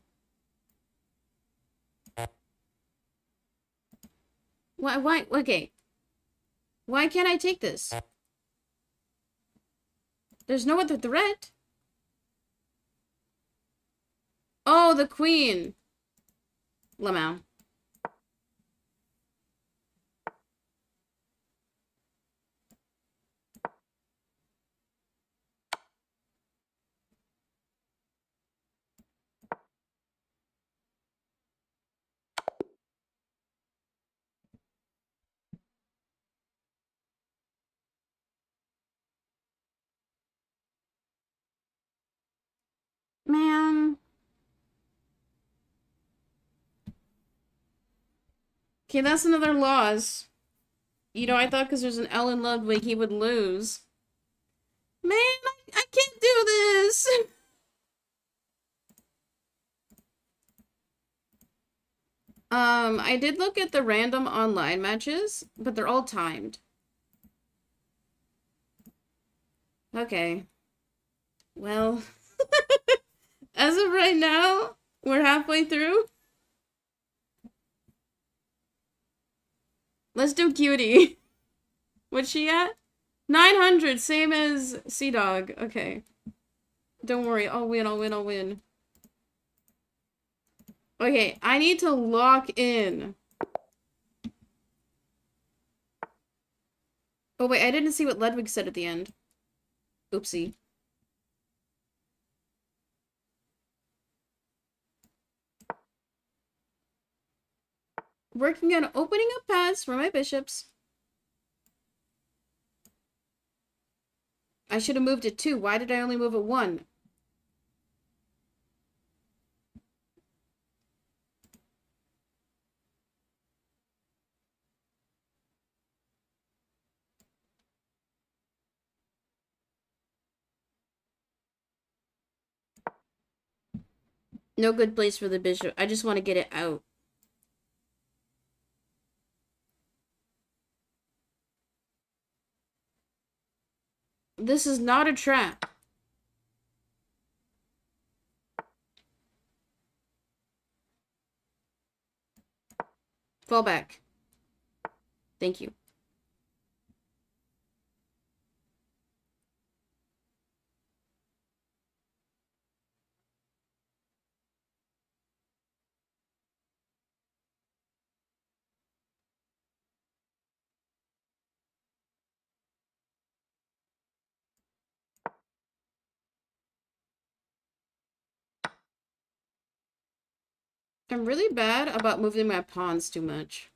Why, okay. Why can't I take this? There's no other threat. Oh, the queen. Lamau. Man. Okay, that's another loss. You know, I thought because there's an L in Ludwig, he would lose. Man, I can't do this! I did look at the random online matches, but they're all timed. Okay. Well, as of right now, we're halfway through. Let's do Cutie. What's she at? 900, same as CDawg. Okay. Don't worry, I'll win, I'll win, I'll win. Okay, I need to lock in. Oh wait, I didn't see what Ludwig said at the end. Oopsie. Working on opening up paths for my bishops. I should have moved it 2. Why did I only move it 1? No good place for the bishop. I just want to get it out. This is not a trap. Fall back. Thank you. I'm really bad about moving my pawns too much.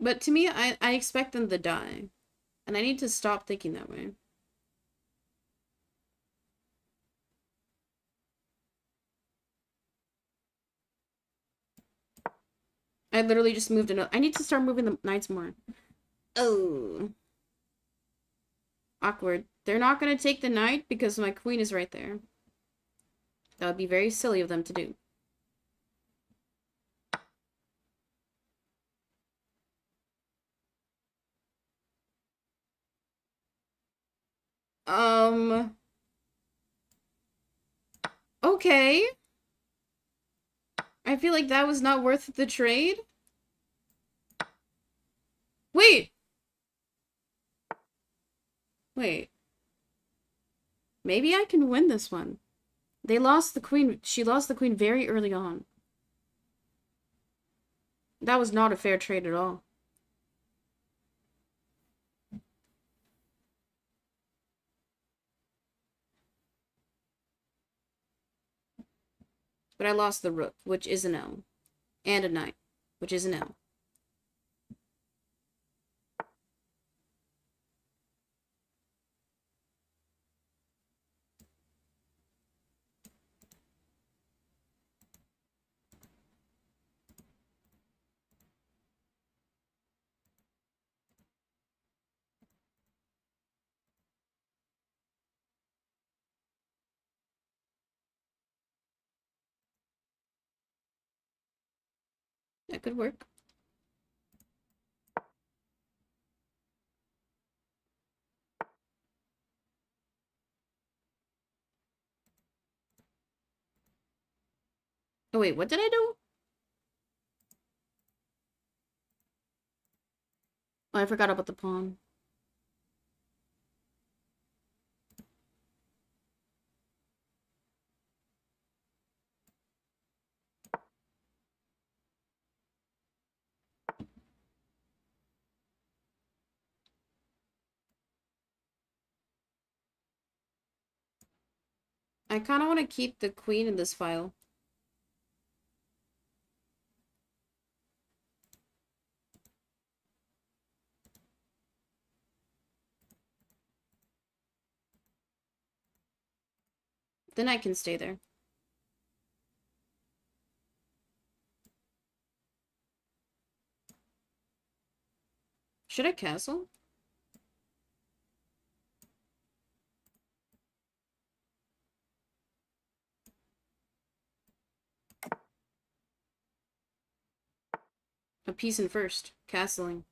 But to me, I expect them to die. And I need to stop thinking that way. I literally just moved another. I need to start moving the knights more. Oh. Awkward. They're not going to take the knight because my queen is right there. That would be very silly of them to do. Okay. I feel like that was not worth the trade. Wait! Wait. Maybe I can win this one. They lost the queen. She lost the queen very early on. That was not a fair trade at all. But I lost the rook, which is an L. And a knight, which is an L. That could work. Oh wait, what did I do? Oh, I forgot about the pawn. I kind of want to keep the queen in this file. Then I can stay there. Should I castle? A piece in first, castling.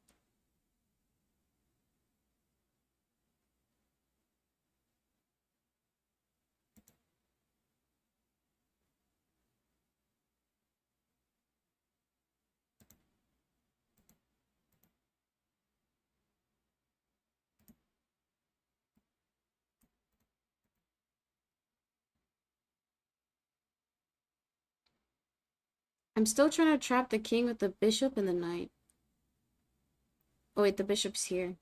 I'm still trying to trap the king with the bishop and the knight. Oh wait, the bishop's here.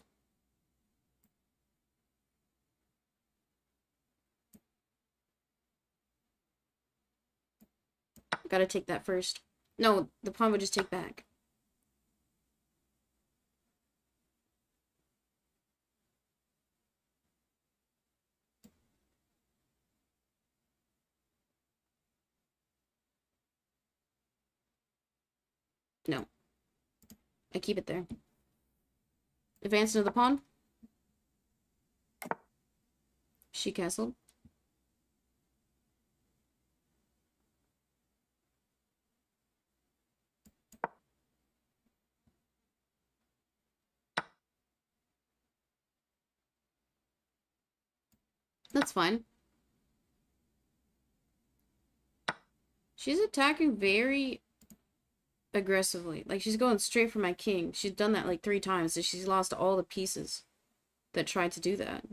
Gotta take that first. No, the pawn would just take back. No. I keep it there. Advance into the pawn. She castled. That's fine. She's attacking very aggressively. Like, she's going straight for my king. She's done that like 3 times, so she's lost all the pieces that tried to do that.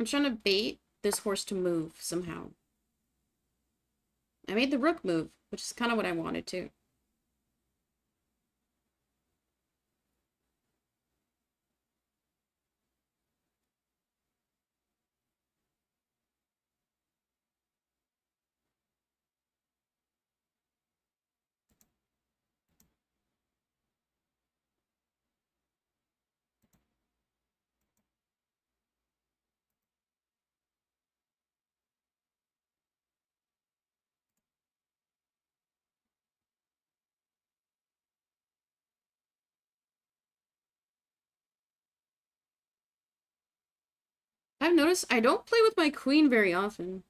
I'm trying to bait this horse to move somehow. I made the rook move, which is kind of what I wanted to. I've noticed I don't play with my queen very often.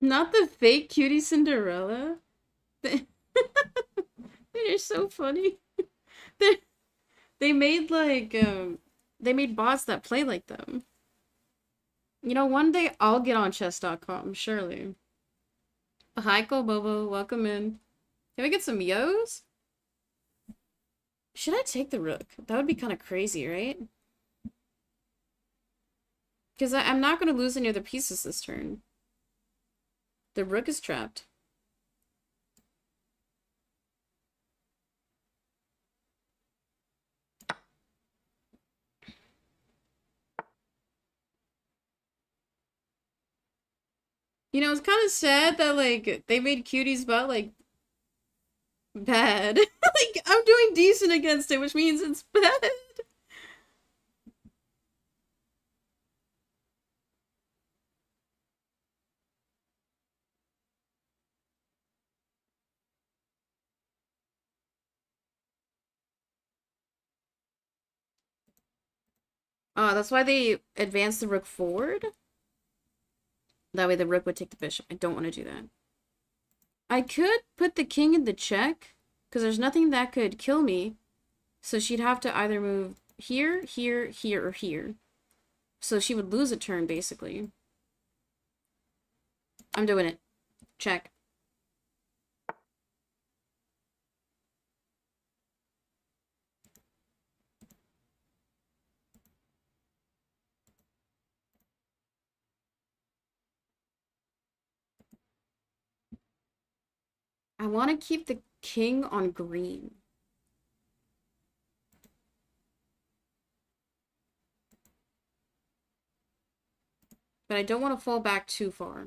Not the fake cutie Cinderella. They're so funny. They made like they made bots that play like them. You know, one day I'll get on chess.com, surely. Hi Kobobo, welcome in. Can we get some yos? Should I take the rook? That would be kind of crazy, right? Because I'm not going to lose any other pieces this turn. The rook is trapped. You know, it's kind of sad that, like, they made Cutie's bot, like, bad. Like, I'm doing decent against it, which means it's bad. That's why they advanced the rook forward? That way the rook would take the bishop. I don't want to do that. I could put the king in the check, because there's nothing that could kill me. So she'd have to either move here, here, here, or here. So she would lose a turn, basically. I'm doing it. Check. I want to keep the king on green. But I don't want to fall back too far.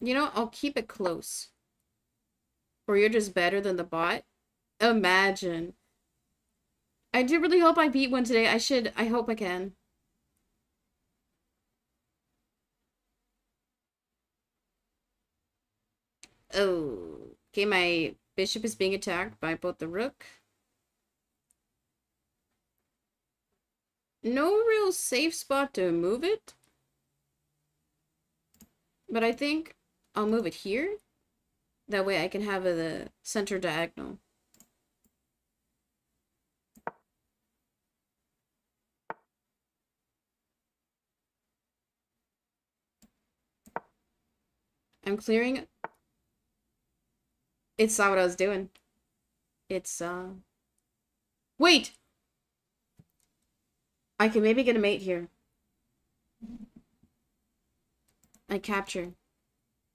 You know, I'll keep it close. Or you're just better than the bot? Imagine. I do really hope I beat one today. I hope I can. Oh, okay, my bishop is being attacked by both the rook. No real safe spot to move it. But I think I'll move it here. That way I can have the center diagonal. I'm clearing. It saw what I was doing. It's, wait! I can maybe get a mate here. I capture.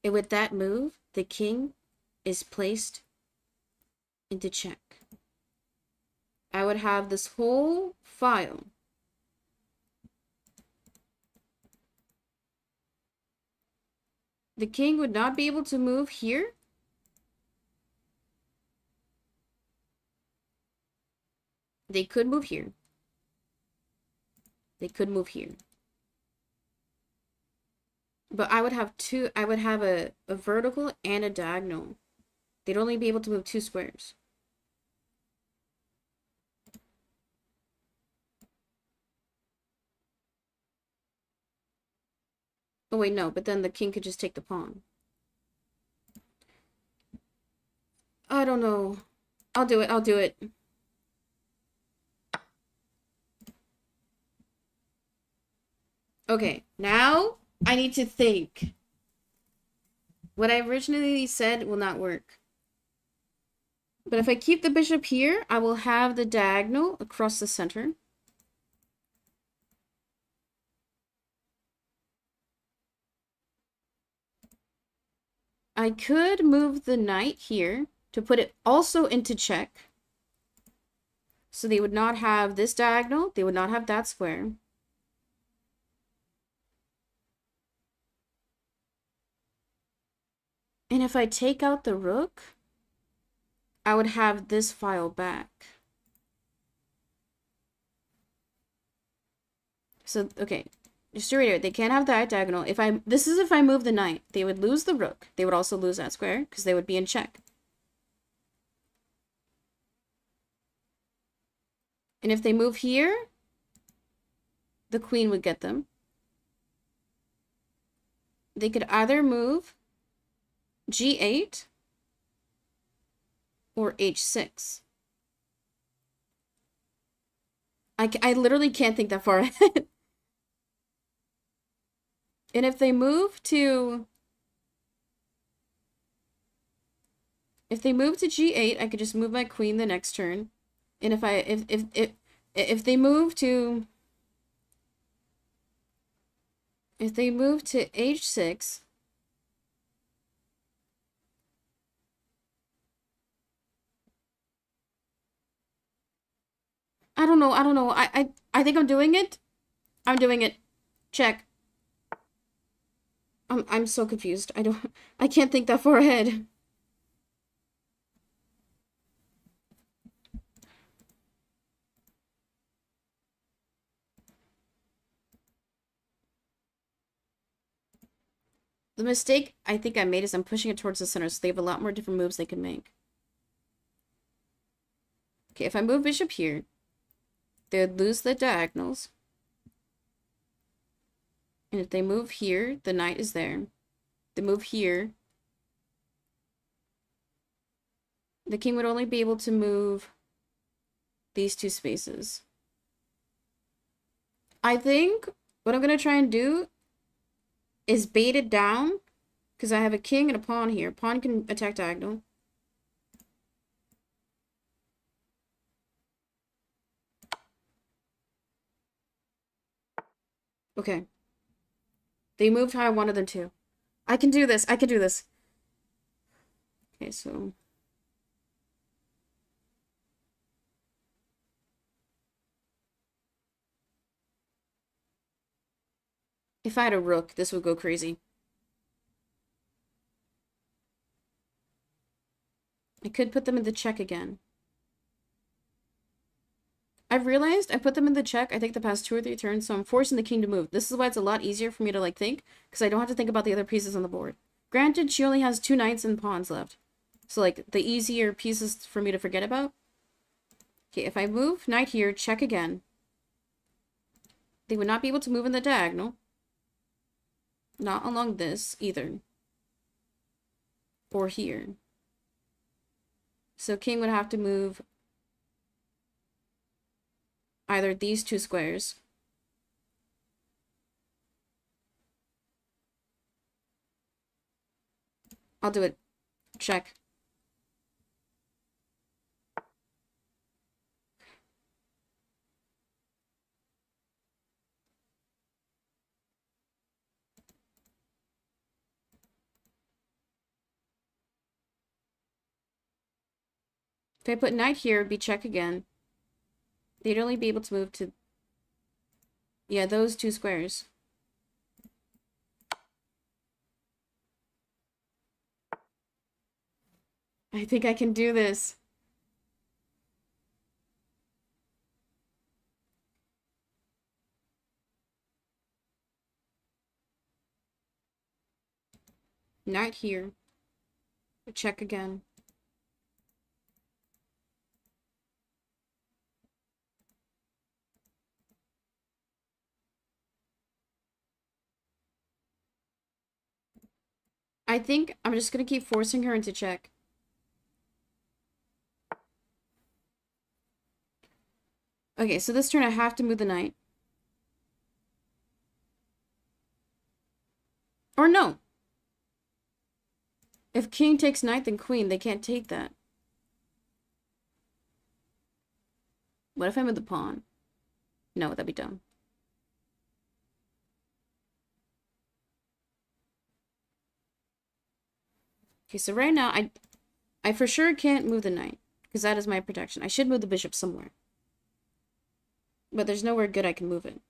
And with that move, the king is placed into check. I would have this whole file. The king would not be able to move here. They could move here. They could move here. But I would have two, I would have a vertical and a diagonal. They'd only be able to move two squares. Oh wait, no, but then the king could just take the pawn. I don't know. I'll do it, I'll do it. Okay, now I need to think. What I originally said will not work. But if I keep the bishop here, I will have the diagonal across the center. I could move the knight here to put it also into check. So they would not have this diagonal, they would not have that square. And if I take out the rook, I would have this file back. So, okay, just to reiterate, they can't have that diagonal. This is if I move the knight, they would lose the rook. They would also lose that square because they would be in check. And if they move here, the queen would get them. They could either move G8 or H6. I literally can't think that far ahead. And if they move to... If they move to G8, I could just move my queen the next turn. And if they move to... If they move to H6... I don't know, I don't know. I think I'm doing it. I'm doing it. Check. I'm so confused. I can't think that far ahead. The mistake I think I made is I'm pushing it towards the center, so they have a lot more different moves they can make. Okay, if I move bishop here, they would lose the diagonals. And if they move here, the knight is there. They move here. The king would only be able to move these two spaces. I think what I'm going to try and do is bait it down, because I have a king and a pawn here. Pawn can attack diagonal. Okay. They moved how I wanted them to. I can do this. I can do this. Okay, so... if I had a rook, this would go crazy. I could put them in the check again. I've realized I put them in the check, I think, the past 2 or 3 turns, so I'm forcing the king to move. This is why it's a lot easier for me to, like, think, because I don't have to think about the other pieces on the board. Granted, she only has 2 knights and pawns left. So, like, the easier pieces for me to forget about. Okay, if I move knight here, check again. They would not be able to move in the diagonal. Not along this, either. Or here. So king would have to move either these 2 squares. I'll do it. Check. If I put knight here, it'd be check again. They'd only be able to move to... yeah, those 2 squares. I think I can do this. Knight here. Check again. I think I'm just going to keep forcing her into check. Okay, so this turn I have to move the knight. Or no. If king takes knight, then queen. They can't take that. What if I move the pawn? No, that'd be dumb. Okay, so right now, I for sure can't move the knight, because that is my protection. I should move the bishop somewhere. But there's nowhere good I can move it.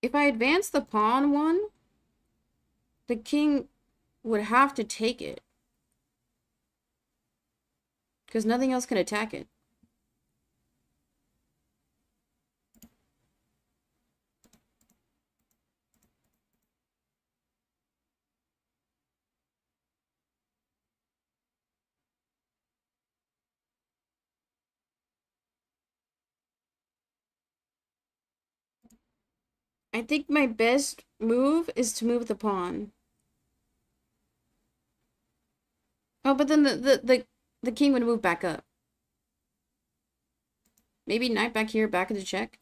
If I advance the pawn one, the king would have to take it. Because nothing else can attack it. I think my best move is to move the pawn. Oh, but then the king would move back up. Maybe knight back here, back into check.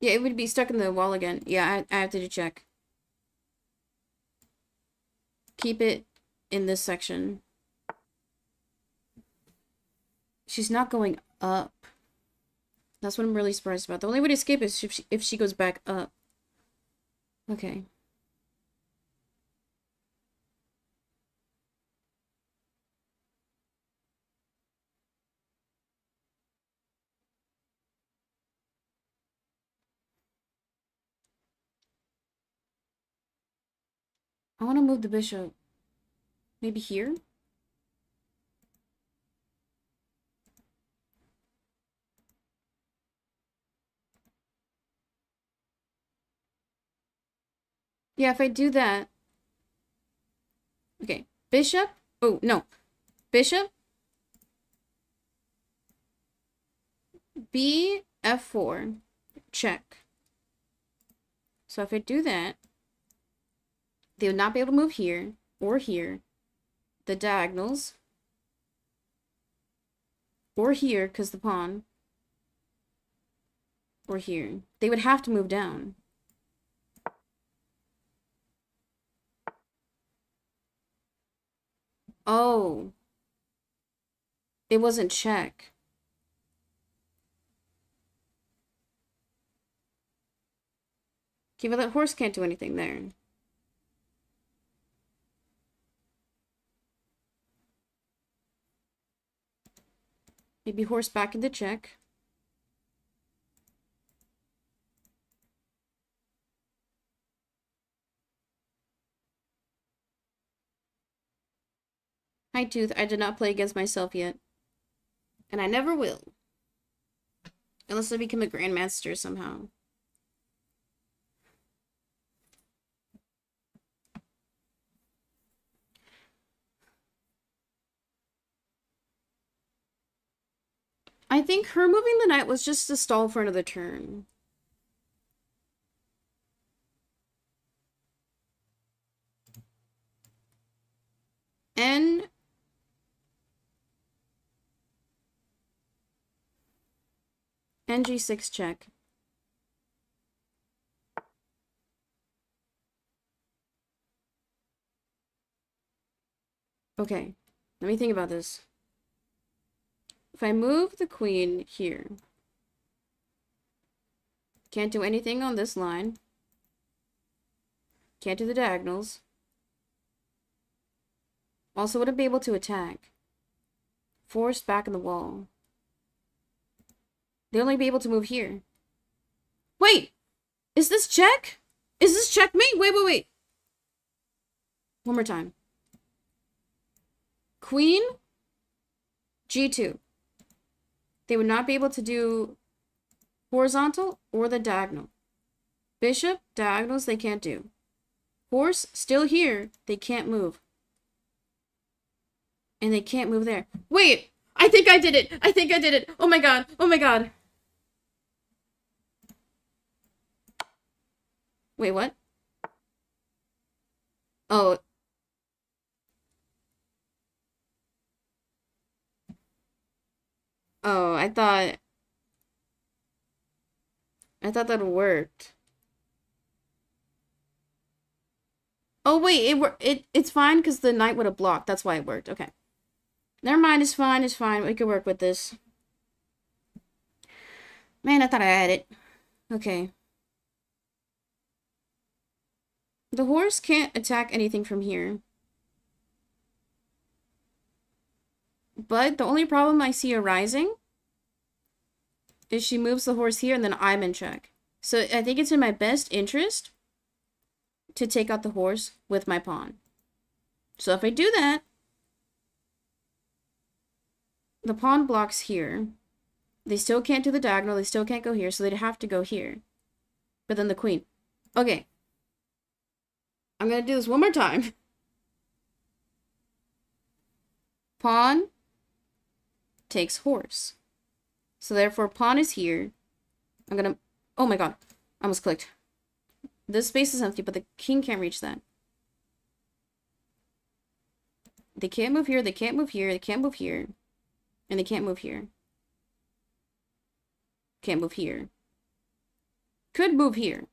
Yeah, it would be stuck in the wall again. Yeah, I have to do check. Keep it in this section. She's not going up. That's what I'm really surprised about. The only way to escape is if she goes back up. Okay. I want to move the bishop. Maybe here? Yeah, if I do that. Okay, bishop. Oh, no. Bishop. B, F4. Check. So if I do that, they would not be able to move here or here. The diagonals. Or here, because the pawn. Or here. They would have to move down. Oh. It wasn't check. Okay, but that horse can't do anything there. Maybe horse back into check. Hi, Tooth. I did not play against myself yet. And I never will. Unless I become a grandmaster somehow. I think her moving the knight was just to stall for another turn. And G6 check. Okay, let me think about this. If I move the queen here, can't do anything on this line. Can't do the diagonals. Also wouldn't be able to attack. Forced back in the wall. They'd only be able to move here. Wait! Is this check? Is this checkmate? Wait, wait, wait. One more time. Queen, G2. They would not be able to do horizontal or the diagonal. Bishop, diagonals, they can't do. Horse, still here, they can't move. And they can't move there. Wait! I think I did it! I think I did it! Oh my god! Oh my god! Wait, what? Oh. Oh, I thought that worked. Oh wait, it's fine because the knight would have blocked. That's why it worked. Okay. Never mind, it's fine, it's fine. We can work with this. Man, I thought I had it. Okay. The horse can't attack anything from here. But the only problem I see arising is she moves the horse here and then I'm in check. So I think it's in my best interest to take out the horse with my pawn. So if I do that, the pawn blocks here. They still can't do the diagonal. They still can't go here. So they'd have to go here. But then the queen. Okay. I'm going to do this one more time. Pawn takes horse. So therefore pawn is here. I'm gonna, oh my god, I almost clicked. This space is empty, but the king can't reach that. They can't move here, they can't move here, they can't move here, and they can't move here. Can't move here. Could move here.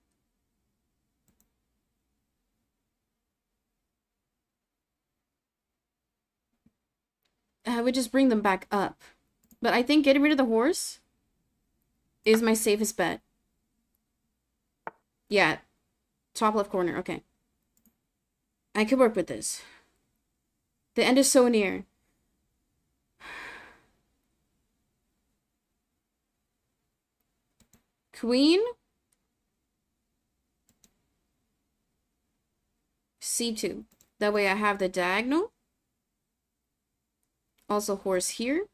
I would just bring them back up. But I think getting rid of the horse is my safest bet. Yeah. Top left corner. Okay. I could work with this. The end is so near. Queen. C2. That way I have the diagonal. Also horse here.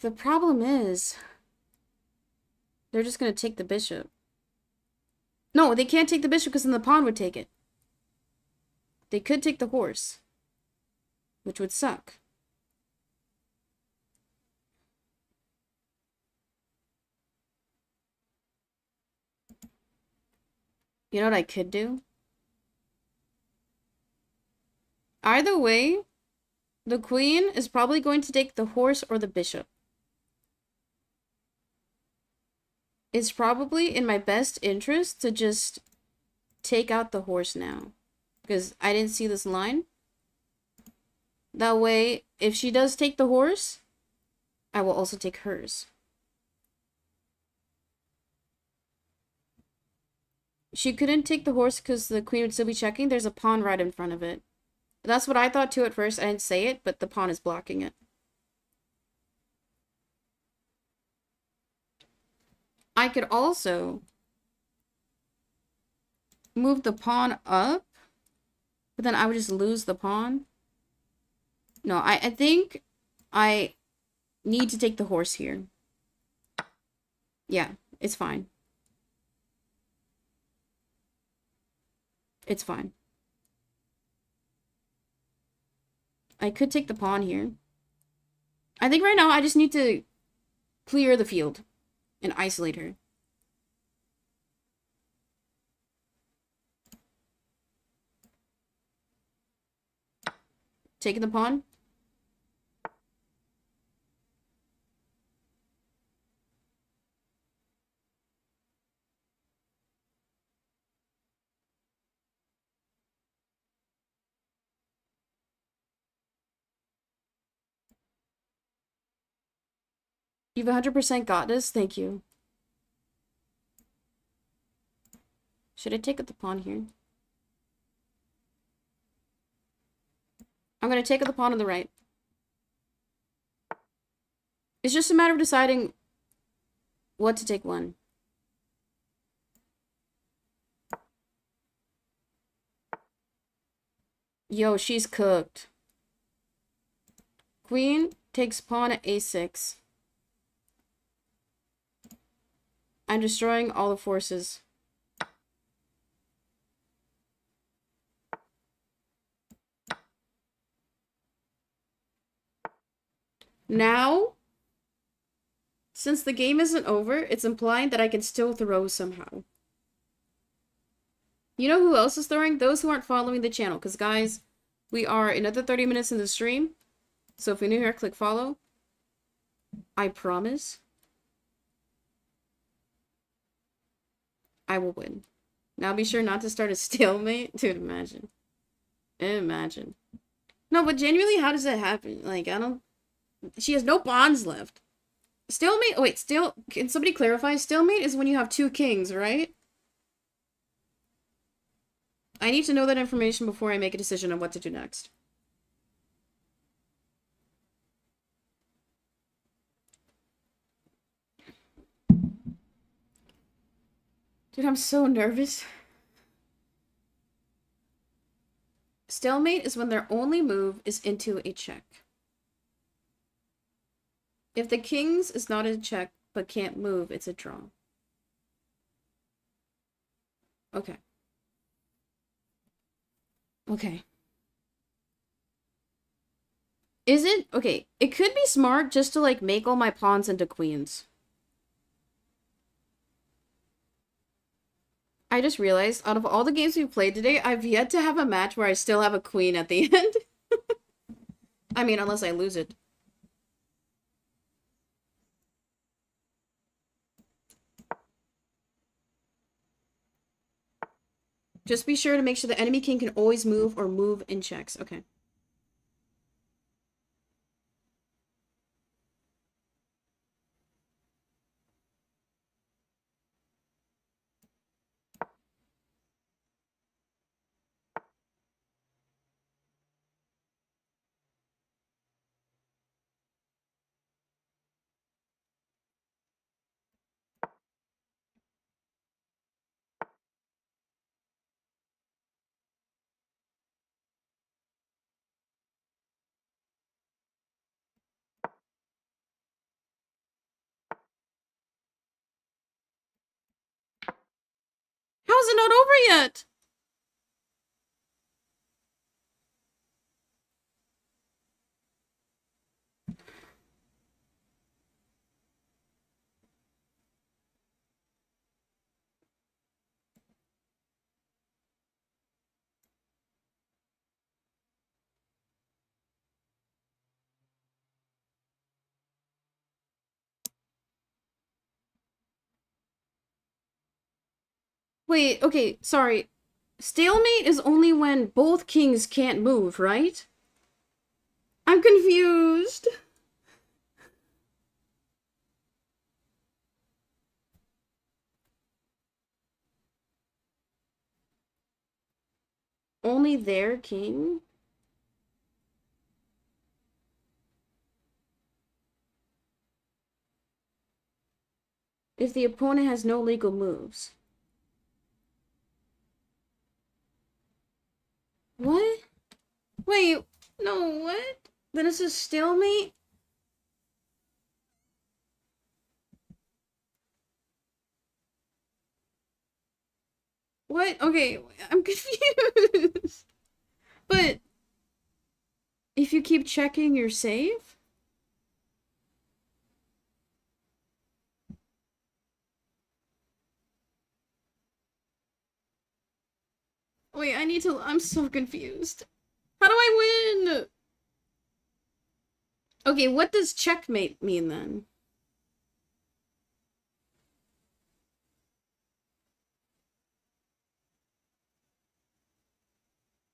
The problem is they're just going to take the bishop. No, they can't take the bishop because then the pawn would take it. They could take the horse, which would suck. You know what I could do? Either way, the queen is probably going to take the horse or the bishop. It's probably in my best interest to just take out the horse now, because I didn't see this line. That way, if she does take the horse, I will also take hers. She couldn't take the horse because the queen would still be checking. There's a pawn right in front of it. That's what I thought too at first. I didn't say it, but the pawn is blocking it. I could also move the pawn up, but then I would just lose the pawn. No, I think I need to take the horse here. Yeah, it's fine. It's fine. I could take the pawn here. I think right now I just need to clear the field and isolate her. Taking the pawn. You've 100% got this. Thank you. Should I take up the pawn here? I'm going to take up the pawn on the right. It's just a matter of deciding what to take when. Yo, she's cooked. Queen takes pawn at a6. I'm destroying all the forces. Now, since the game isn't over, it's implying that I can still throw somehow. You know who else is throwing? Those who aren't following the channel. Because guys, we are another 30 minutes in the stream. So if you're new here, click follow. I promise I will win. Now be sure not to start a stalemate. Dude, imagine. Imagine. No, but genuinely, how does that happen? Like, I don't... She has no pawns left. Stalemate... Oh, wait, still... Can somebody clarify? Stalemate is when you have two kings, right? I need to know that information before I make a decision on what to do next. Dude, I'm so nervous. Stalemate is when their only move is into a check. If the kings is not a check but can't move, it's a draw. Okay. Okay. Is it? Okay, it could be smart just to like make all my pawns into queens. I just realized, out of all the games we've played today, I've yet to have a match where I still have a queen at the end. I mean, unless I lose it. Just be sure to make sure the enemy king can always move or move in checks. Okay. How is it not over yet? Wait, okay, sorry. Stalemate is only when both kings can't move, right? I'm confused. Only their king? If the opponent has no legal moves. What? Wait, no, what? Then it's a stalemate? What? Okay, I'm confused. But if you keep checking, you're safe? Wait, I need to- I'm so confused. How do I win? Okay, what does checkmate mean then?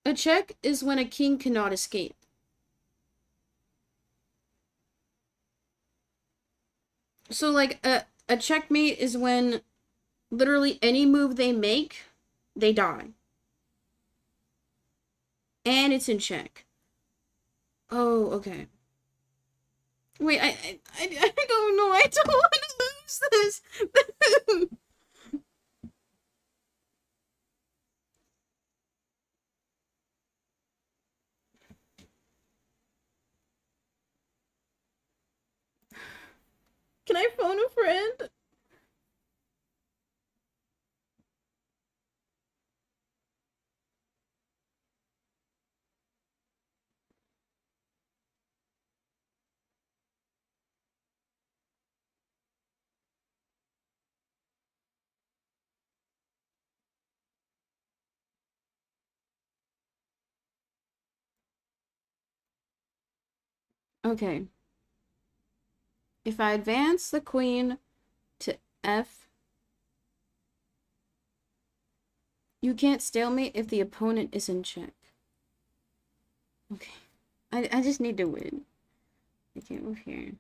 A check is when a king cannot escape. So like, a checkmate is when literally any move they make, they die. And it's in check. Oh, okay. Wait, I don't know. I don't want to lose this. Can I phone a friend? Okay. If I advance the queen to f, you can't stalemate if the opponent is in check. Okay. I just need to win. I can't move here.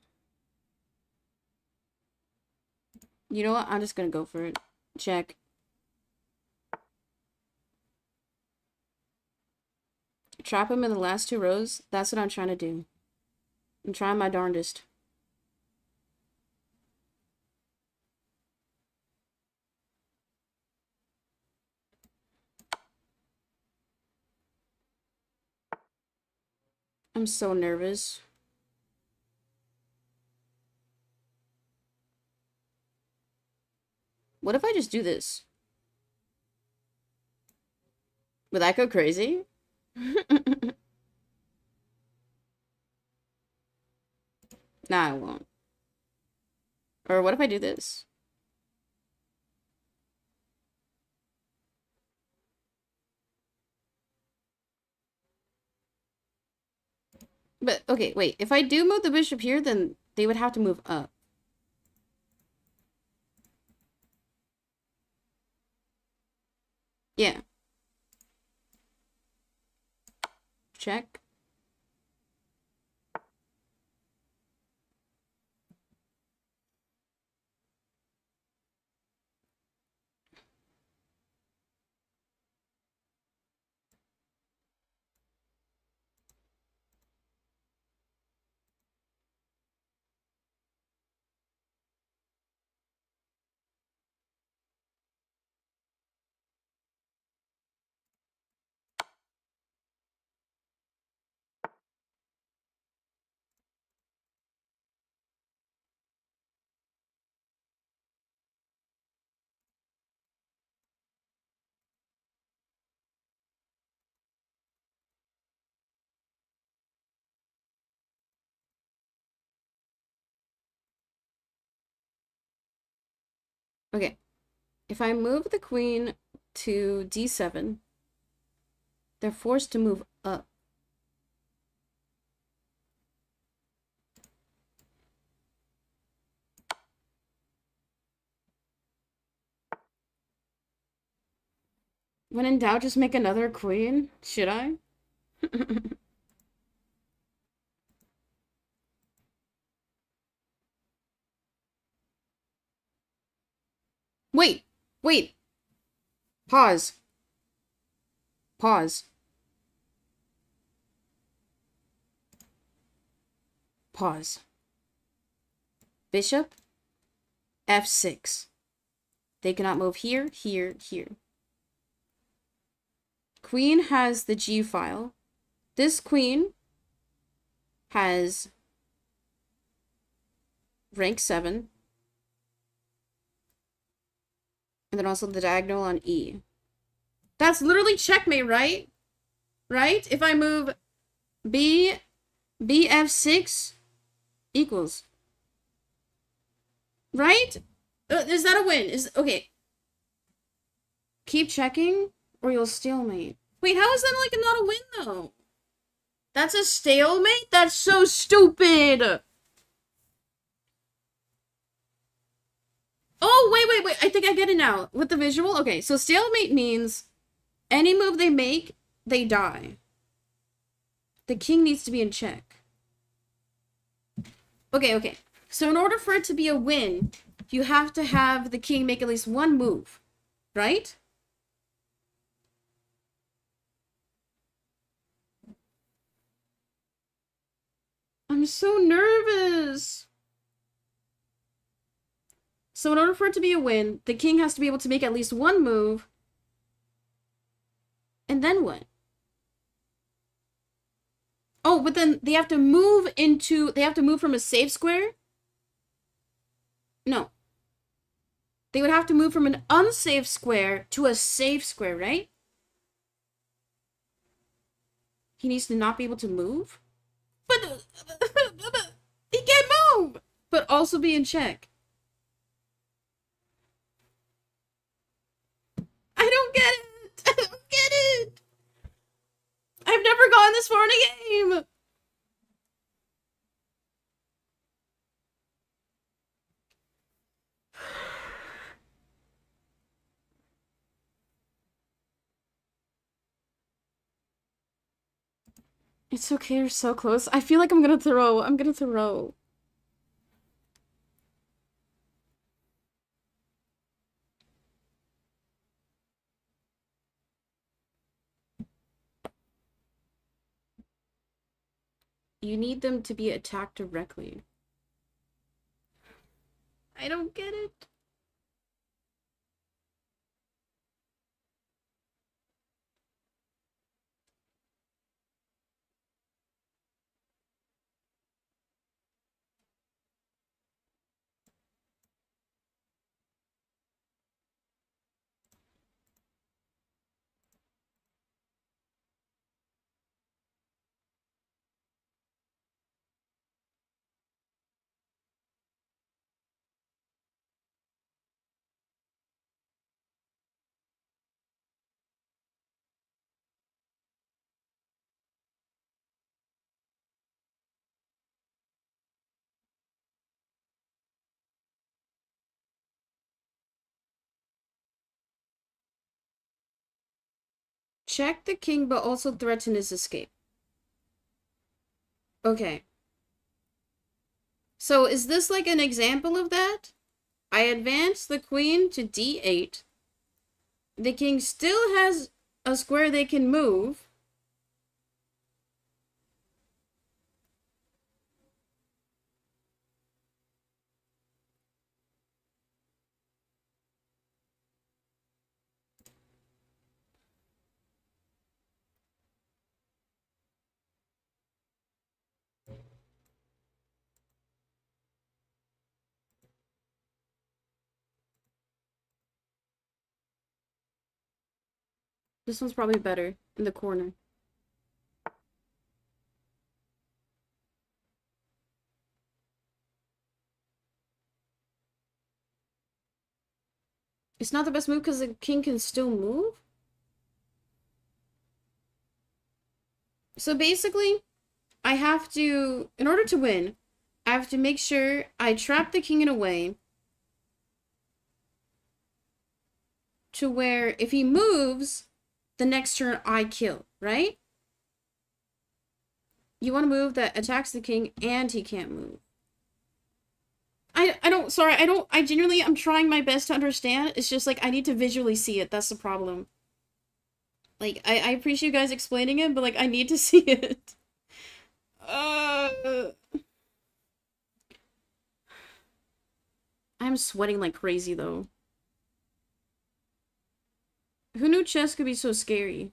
You know what? I'm just gonna go for it. Check. Trap him in the last two rows. That's what I'm trying to do. I'm trying my darndest. I'm so nervous. What if I just do this? Would that go crazy? Nah, I won't. Or what if I do this? But, okay, wait. If I do move the bishop here, then they would have to move up. Yeah. Check. Okay, if I move the queen to d7, they're forced to move up. When in doubt, just make another queen? Should I? Wait! Wait! Pause. Pause. Pause. Bishop. F6. They cannot move here, here, here. Queen has the G file. This queen has rank 7. And then also the diagonal on E. That's literally checkmate, right? Right? If I move B, Bf6 equals. Right? Is that a win? Is okay. Keep checking or you'll stalemate. Wait, how is that like not a win though? That's a stalemate? That's so stupid! Oh, wait, I think I get it now. With the visual? Okay, so stalemate means any move they make, they die. The king needs to be in check. Okay. So in order for it to be a win, you have to have the king make at least one move, right? I'm so nervous. So in order for it to be a win, the king has to be able to make at least one move. And then what? Oh, but then they have to move into... They have to move from a safe square? No. They would have to move from an unsafe square to a safe square, right? He needs to not be able to move? But... he can't move! But also be in check. I don't get it! I've never gone this far in a game! It's okay, you're so close. I feel like I'm gonna throw. You need them to be attacked directly. I don't get it. Check the king, but also threaten his escape. Okay. So is this like an example of that? I advance the queen to d8. The king still has a square they can move. This one's probably better in the corner. It's not the best move because the king can still move. So basically, I have to, in order to win, I have to make sure I trap the king in a way to where if he moves, the next turn I kill, right? You want a move that attacks the king and he can't move. I genuinely, I'm trying my best to understand. It's just like, I need to visually see it. That's the problem. Like, I appreciate you guys explaining it, but like, I need to see it. I'm sweating like crazy though. Who knew chess could be so scary?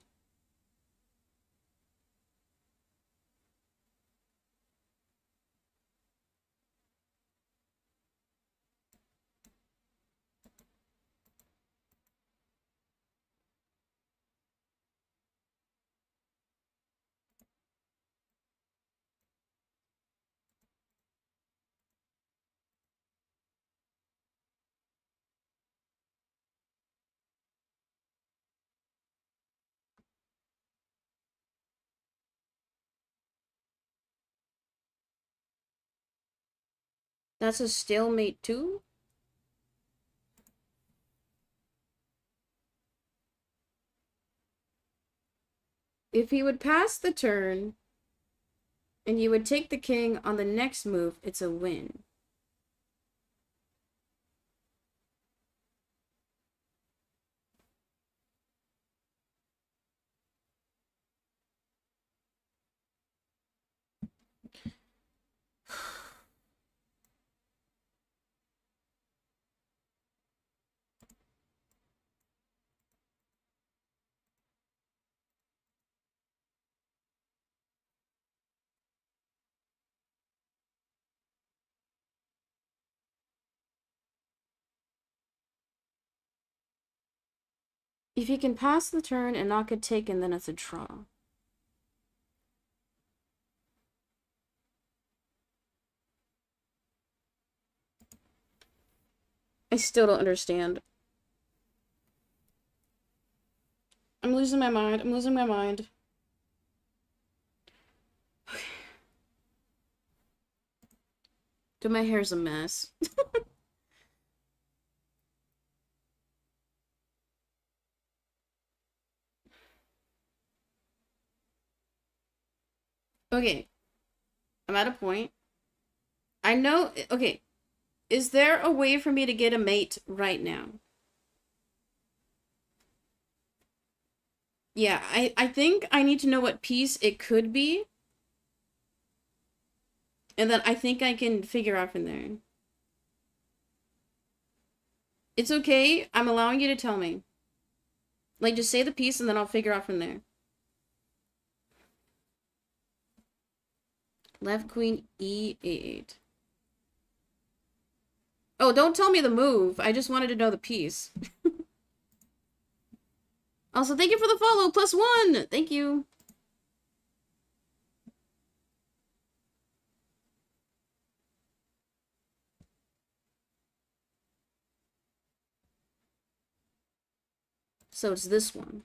That's a stalemate too? If he would pass the turn and you would take the king on the next move, it's a win. If he can pass the turn and not get taken, then it's a draw. I still don't understand. I'm losing my mind. I'm losing my mind. Okay. Dude, my hair's a mess. Okay, I'm at a point. I know, okay, is there a way for me to get a mate right now? Yeah, I think I need to know what piece it could be. And then I think I can figure out from there. It's okay, I'm allowing you to tell me. Like, just say the piece and then I'll figure out from there. Left queen e8. Oh, don't tell me the move. I just wanted to know the piece. Also, thank you for the follow. +1. Thank you. So it's this one.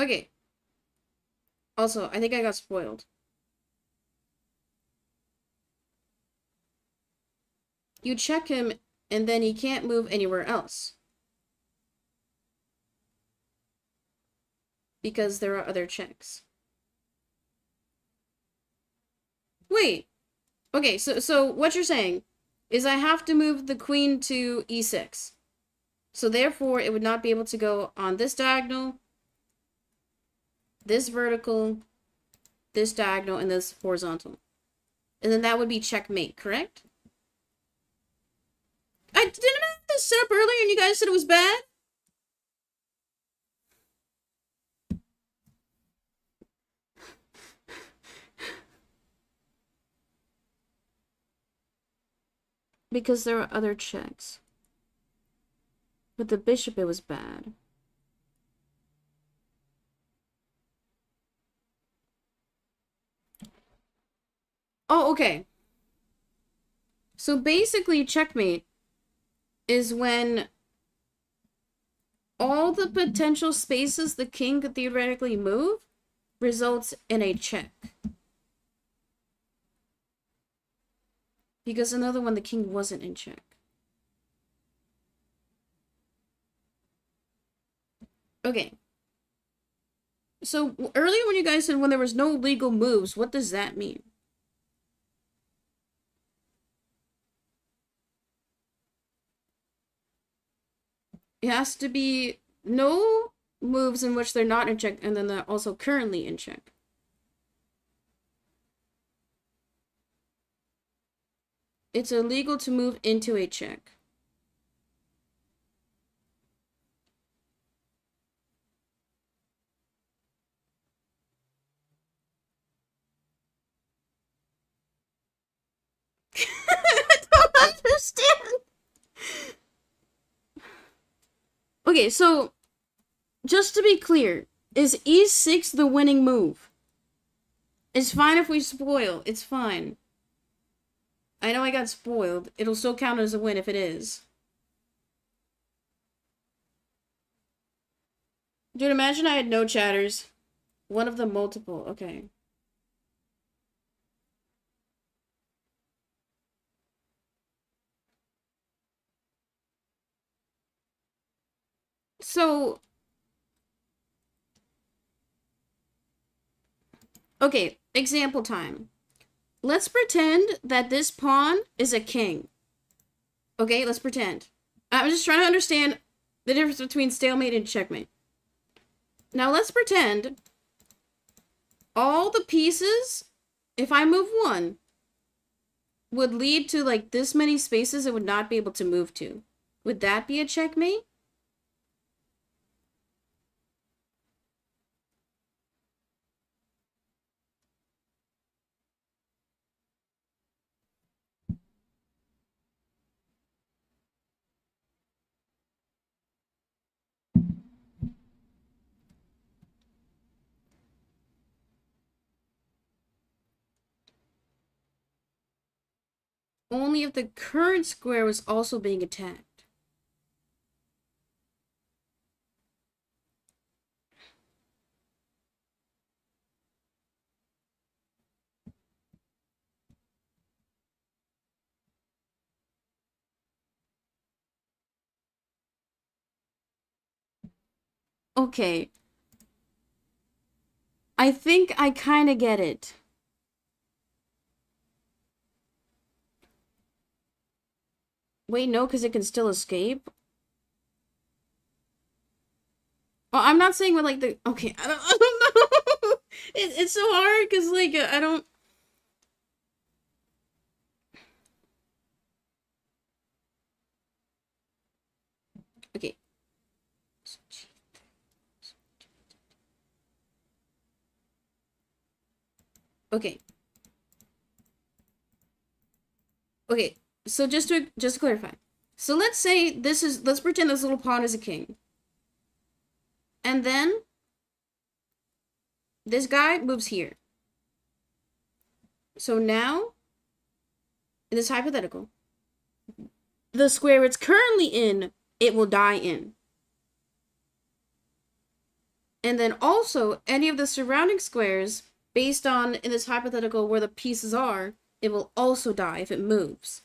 Okay. Also, I think I got spoiled. You check him, and then he can't move anywhere else. Because there are other checks. Wait. Okay, so what you're saying is I have to move the queen to e6. So therefore, it would not be able to go on this diagonal, this vertical, this diagonal, and this horizontal. And then that would be checkmate, correct? I didn't have this set up earlier and you guys said it was bad? Because there were other checks. With the bishop, it was bad. Oh, okay. So basically, checkmate is when all the potential spaces the king could theoretically move results in a check. Because another one, the king wasn't in check. Okay. So earlier when you guys said when there was no legal moves, what does that mean? It has to be no moves in which they're not in check, and then they're also currently in check. It's illegal to move into a check. I don't understand. Okay, so just to be clear, is e6 the winning move? It's fine if we spoil. It's fine. I know I got spoiled. It'll still count as a win if it is. Dude, imagine I had no chatters. One of them multiple. Okay. So, okay, example time. Let's pretend that this pawn is a king. Okay, let's pretend. I'm just trying to understand the difference between stalemate and checkmate. Now let's pretend all the pieces, if I move one, would lead to like this many spaces it would not be able to move to. Would that be a checkmate? Only if the current square was also being attacked. Okay. I think I kind of get it. Wait, no, because it can still escape? Well, I'm not saying with, like, the... Okay, I don't know. It's so hard, because, like, I don't... Okay. Okay. Okay. So just to clarify, so let's say this is, let's pretend this little pawn is a king. And then this guy moves here. So now, in this hypothetical, the square it's currently in, it will die in. And then also any of the surrounding squares, based on, in this hypothetical, where the pieces are, it will also die if it moves.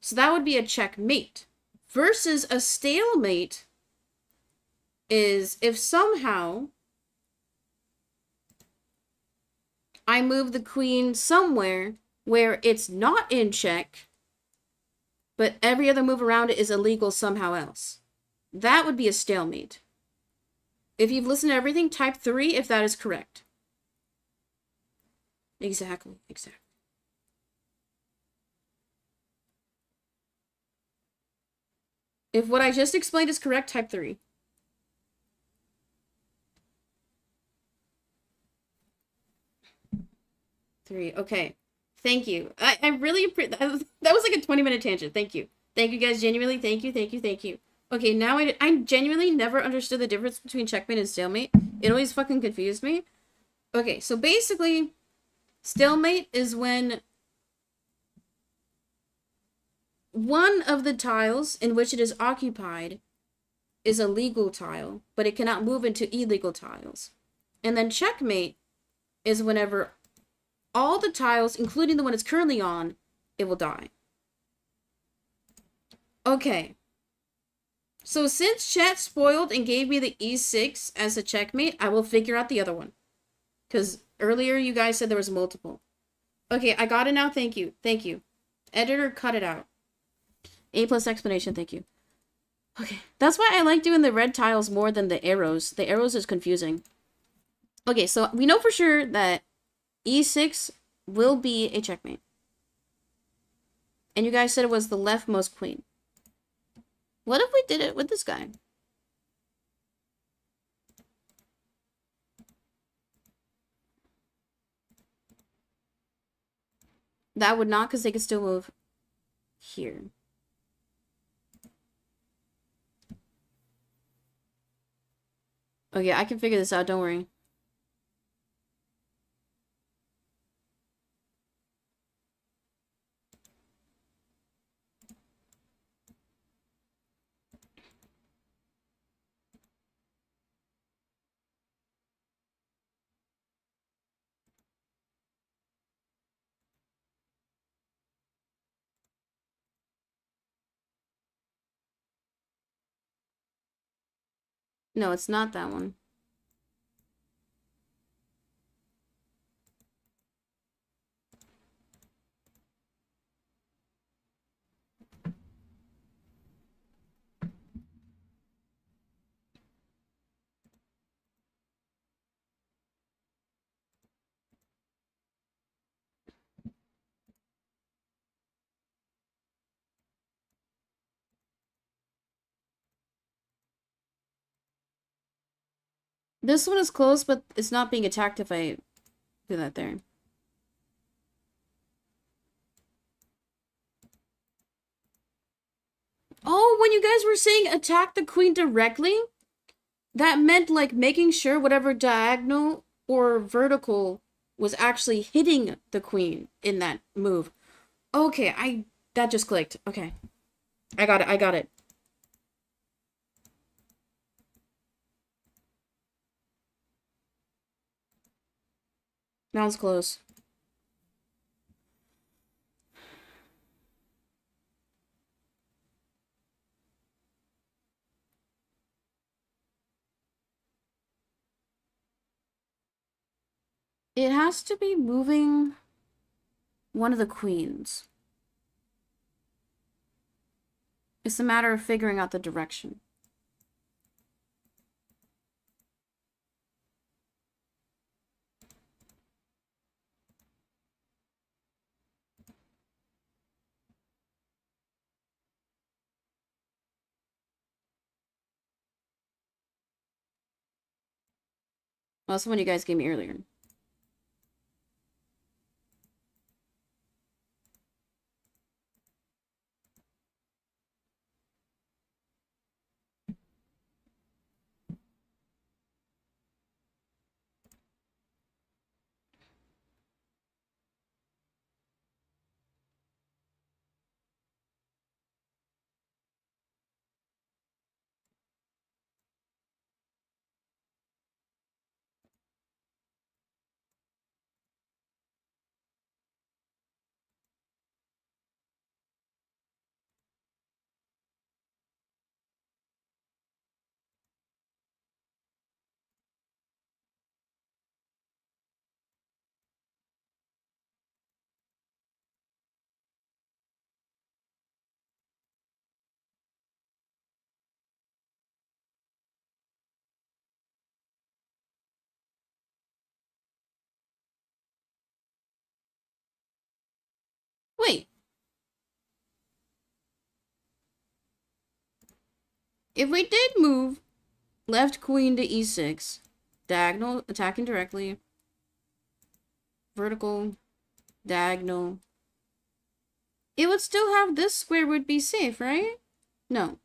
So that would be a checkmate. Versus a stalemate is if somehow I move the queen somewhere where it's not in check, but every other move around it is illegal somehow else. That would be a stalemate. If you've listened to everything, type 3 if that is correct. Exactly. If what I just explained is correct, type 3. Okay. Thank you. I really appreciate that. That was like a 20-minute tangent. Thank you. Thank you guys. Genuinely. Thank you. Thank you. Thank you. Okay, now I genuinely never understood the difference between checkmate and stalemate. It always fucking confused me. Okay, so basically, stalemate is when one of the tiles in which it is occupied is a legal tile, but it cannot move into illegal tiles. And then checkmate is whenever all the tiles, including the one it's currently on, it will die. Okay. So since chat spoiled and gave me the E6 as a checkmate, I will figure out the other one. Because earlier you guys said there was multiple. Okay, I got it now. Thank you. Thank you. Editor, cut it out. A plus explanation. Thank you. Okay. That's why I like doing the red tiles more than the arrows. The arrows is confusing. Okay, so we know for sure that E6 will be a checkmate. And you guys said it was the leftmost queen. What if we did it with this guy? That would not, because they could still move here. Okay, I can figure this out, don't worry. No, it's not that one. This one is close, but it's not being attacked if I do that there. Oh, when you guys were saying attack the queen directly, that meant like making sure whatever diagonal or vertical was actually hitting the queen in that move. Okay, that just clicked. Okay. I got it. I got it. That was close. It has to be moving one of the queens. It's a matter of figuring out the direction. Well, that's the one you guys gave me earlier. If we did move left queen to e6, diagonal, attacking directly, vertical, diagonal, it would still have this square would be safe, right? No.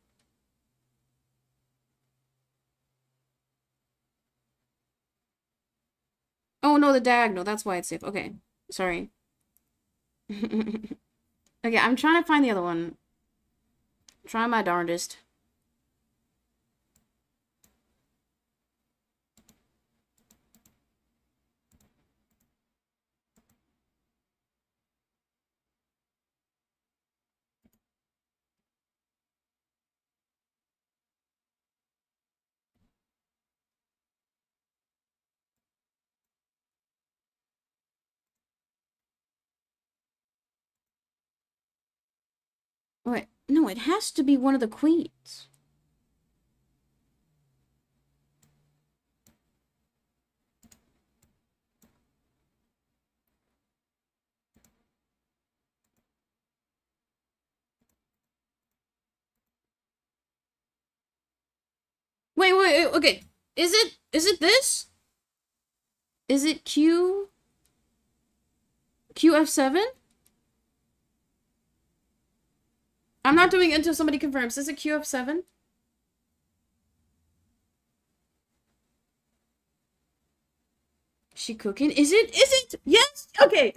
Oh no, the diagonal, that's why it's safe. Okay, sorry. Okay, I'm trying to find the other one. Try my darndest. Wait, no, it has to be one of the queens. Wait, okay. Is it this? Is it QF7? I'm not doing it until somebody confirms. Is it QF7? She cooking? Is it? Yes! Okay.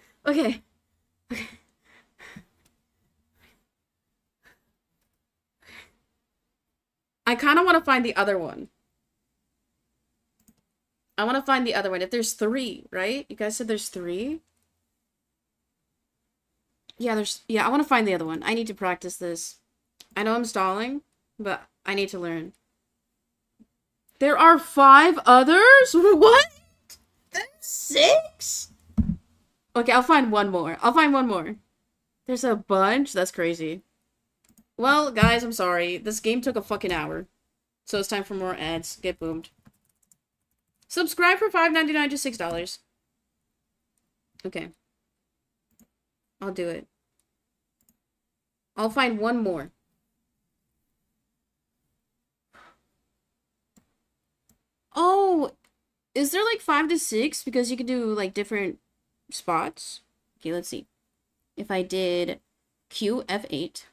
I kind of want to find the other one. I want to find the other one. If there's three, right? You guys said there's three? Yeah, I want to find the other one. I need to practice this. I know I'm stalling, but I need to learn. There are 5 others? What? That's 6? Okay, I'll find one more. There's a bunch? That's crazy. Well, guys, I'm sorry. This game took a fucking hour. So it's time for more ads. Get boomed. Subscribe for $5.99 to $6. Okay. I'll do it. I'll find one more. Oh, is there like 5 to 6? Because you can do like different spots. Okay, let's see. If I did QF8.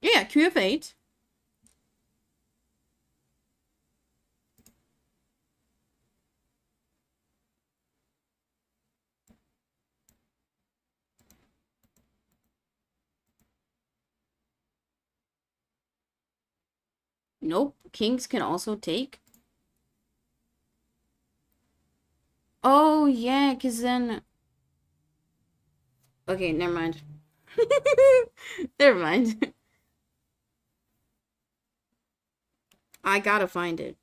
Yeah, QF8. Nope. Kings can also take. Oh, yeah, because then... Okay, never mind. Never mind. I gotta find it.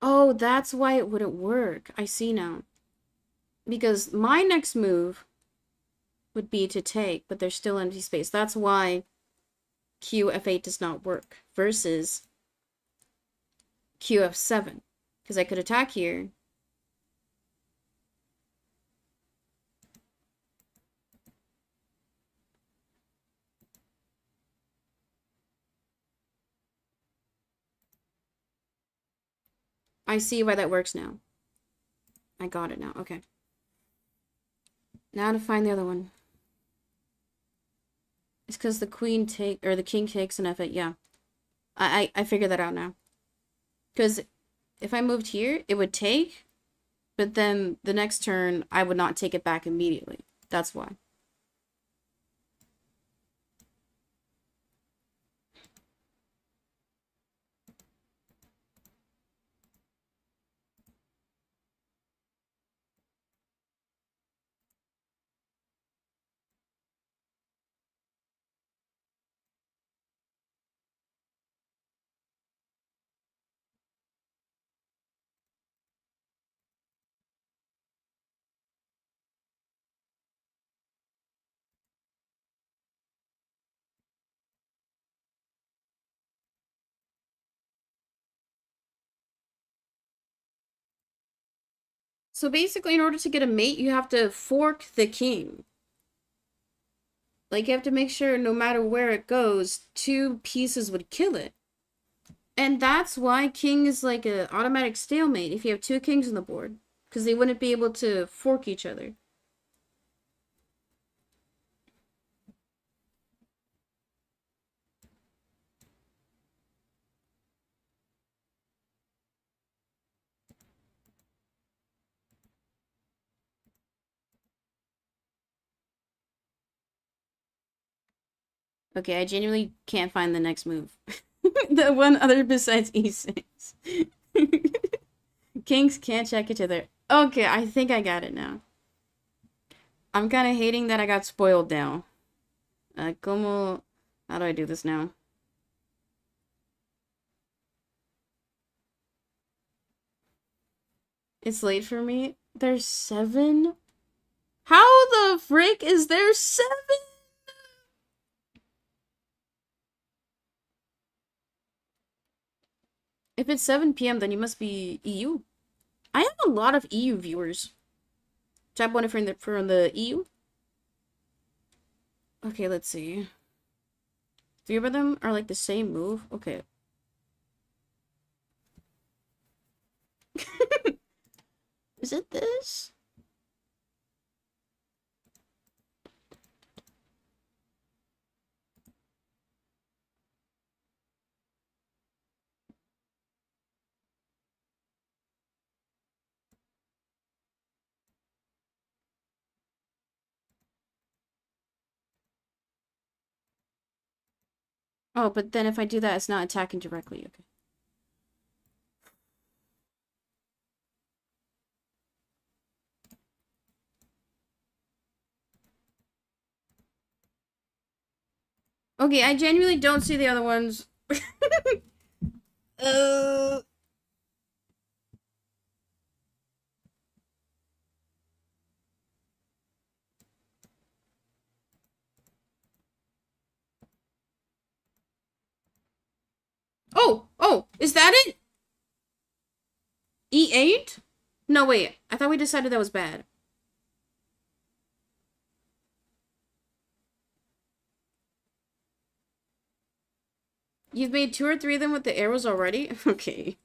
Oh, that's why it wouldn't work. I see now. Because my next move would be to take, but there's still empty space. That's why QF8 does not work versus QF7. Because I could attack here. I see why that works now. I got it now. Okay. Now to find the other one. It's because the queen take or the king takes an f8. Yeah, I figured that out now. Because if I moved here, it would take, but then the next turn I would not take it back immediately. That's why. So basically, in order to get a mate, you have to fork the king. Like, you have to make sure no matter where it goes, two pieces would kill it. And that's why king is like an automatic stalemate if you have two kings on the board. Because they wouldn't be able to fork each other. Okay, I genuinely can't find the next move. The one other besides e6. Kings can't check each other. Okay, I think I got it now. I'm kind of hating that I got spoiled now. How do I do this now? It's late for me. There's seven? How the frick is there seven? If it's 7 p.m., then you must be EU. I have a lot of EU viewers. Type one if you're from the EU. Okay, let's see. Three of them are like the same move. Okay. Is it this? Oh, but then if I do that, it's not attacking directly. Okay. Okay, I genuinely don't see the other ones. Oh, is that it? E8? No, wait. I thought we decided that was bad. You've made two or three of them with the arrows already? Okay.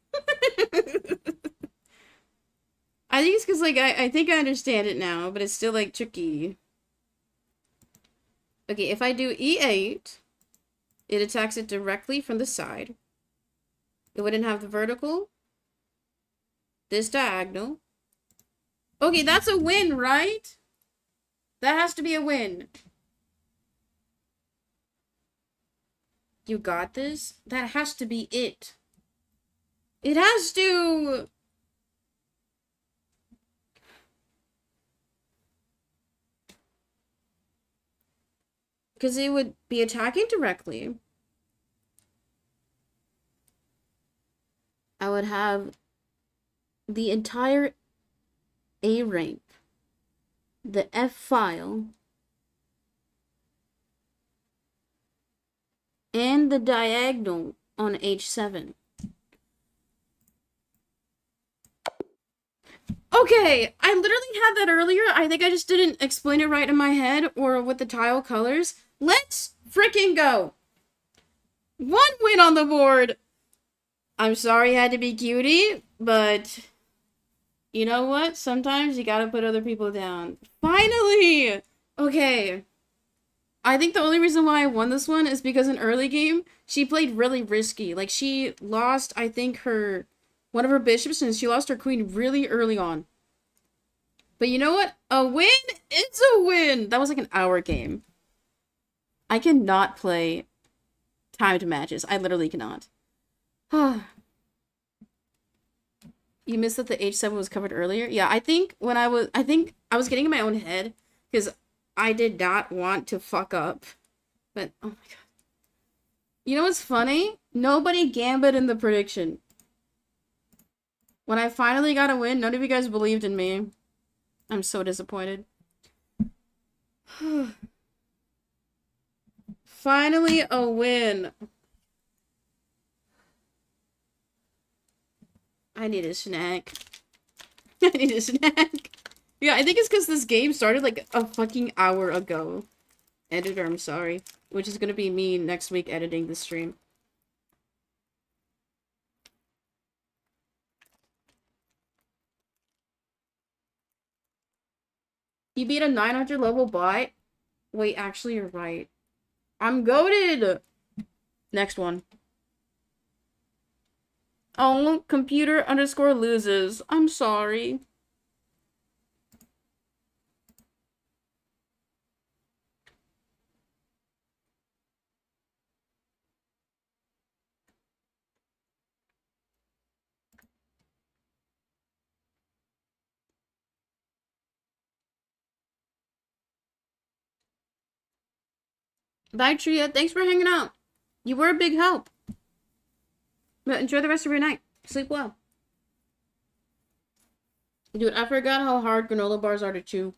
I think it's because, like, I think I understand it now, but it's still, like, tricky. Okay, if I do E8, it attacks it directly from the side. It wouldn't have the vertical. This diagonal. Okay, that's a win, right? That has to be a win. You got this? That has to be it. It has to! Because it would be attacking directly. I would have the entire A rank, the F file, and the diagonal on H7. Okay, I literally had that earlier. I think I just didn't explain it right in my head or with the tile colors. Let's freaking go. One win on the board. I'm sorry I had to be Cutie, but you know what? Sometimes you gotta put other people down. Finally! Okay. I think the only reason why I won this one is because in early game, she played really risky. Like, she lost, I think, one of her bishops, and she lost her queen really early on. But you know what? A win is a win! That was like an hour game. I cannot play timed matches. I literally cannot. You missed that the H7 was covered earlier? Yeah, I think I was getting in my own head because I did not want to fuck up. But oh my god. You know what's funny? Nobody gambled in the prediction. When I finally got a win, none of you guys believed in me. I'm so disappointed. Finally a win. I need a snack. I need a snack. Yeah, I think it's because this game started like a fucking hour ago. Editor, I'm sorry. Which is gonna be me next week editing the stream. You beat a 900 level bot? Wait, actually, you're right. I'm goated! Next one. Oh, computer underscore loses. I'm sorry. Bye, Tria. Thanks for hanging out. You were a big help. But enjoy the rest of your night. Sleep well. Dude, I forgot how hard granola bars are to chew.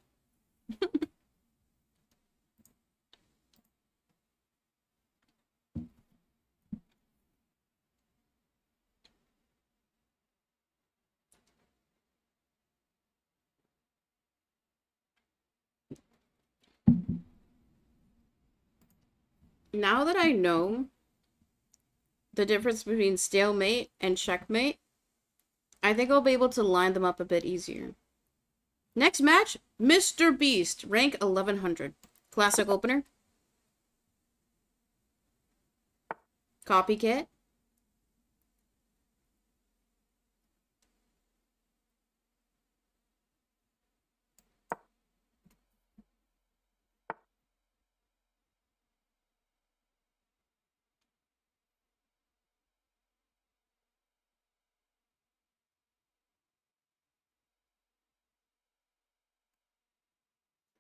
Now that I know the difference between stalemate and checkmate, I think I'll be able to line them up a bit easier. Next match, MrBeast, rank 1100. Classic opener. Copycat.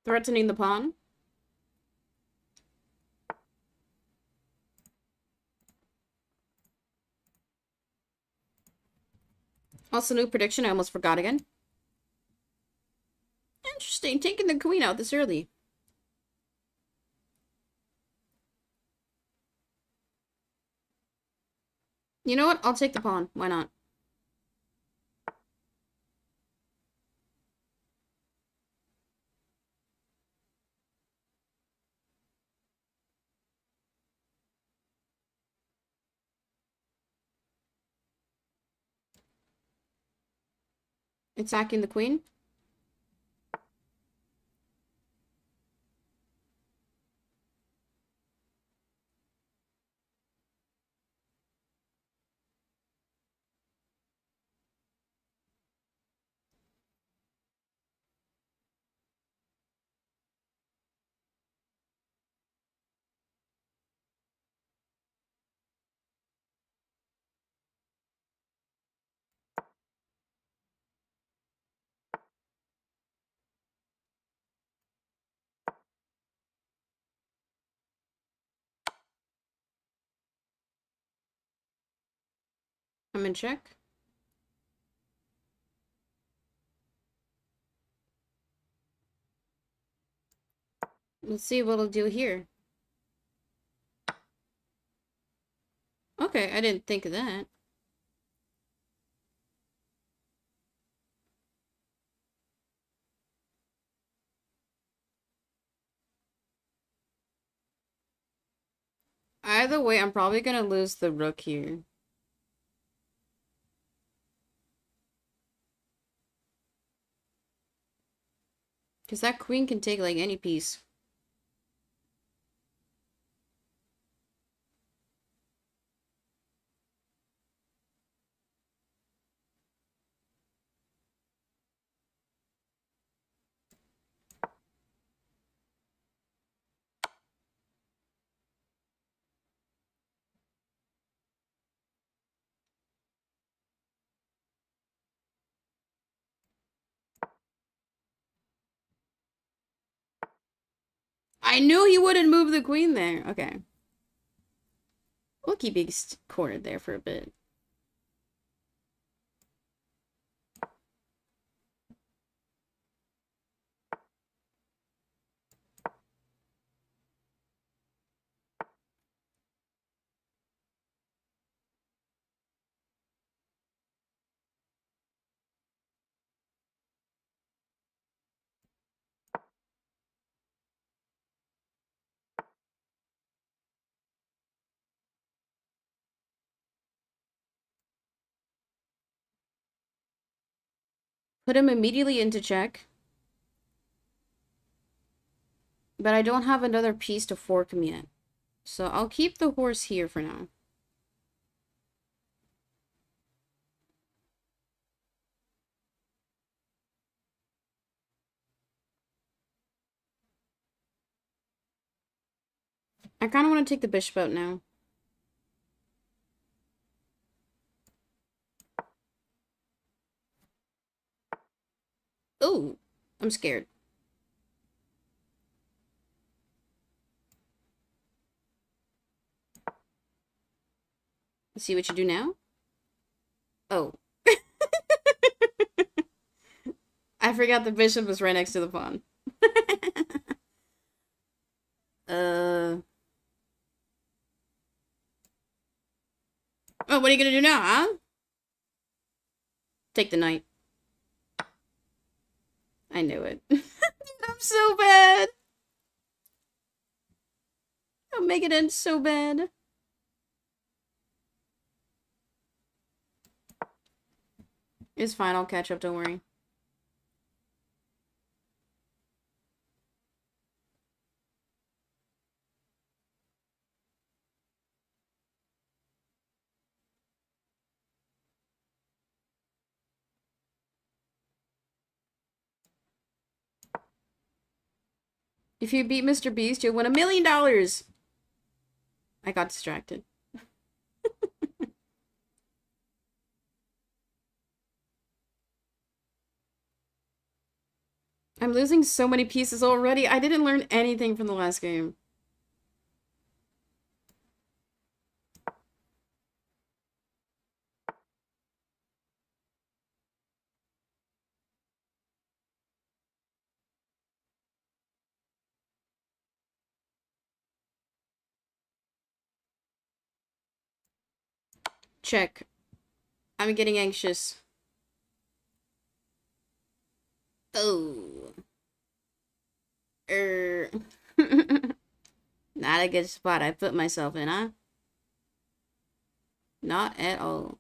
Threatening the pawn. Also, new prediction. I almost forgot again. Interesting. Taking the queen out this early. You know what? I'll take the pawn. Why not? Attacking the queen. I'm in check. Let's see what it'll do here. Okay, I didn't think of that. Either way, I'm probably gonna lose the rook here. Because that queen can take, like, any piece. I knew he wouldn't move the queen there. Okay. We'll keep it cornered there for a bit. Put him immediately into check. But I don't have another piece to fork him yet. So I'll keep the horse here for now. I kind of want to take the bishop out now. Oh, I'm scared. Let's see what you do now. Oh. I forgot the bishop was right next to the pawn. Oh, what are you gonna do now, huh? Take the knight. I knew it. I'm so bad. I'll make it end so bad. It's fine, I'll catch up, don't worry. If you beat MrBeast, you'll win $1 million! I got distracted. I'm losing so many pieces already. I didn't learn anything from the last game. Check. I'm getting anxious. Oh. Not a good spot I put myself in, huh? Not at all.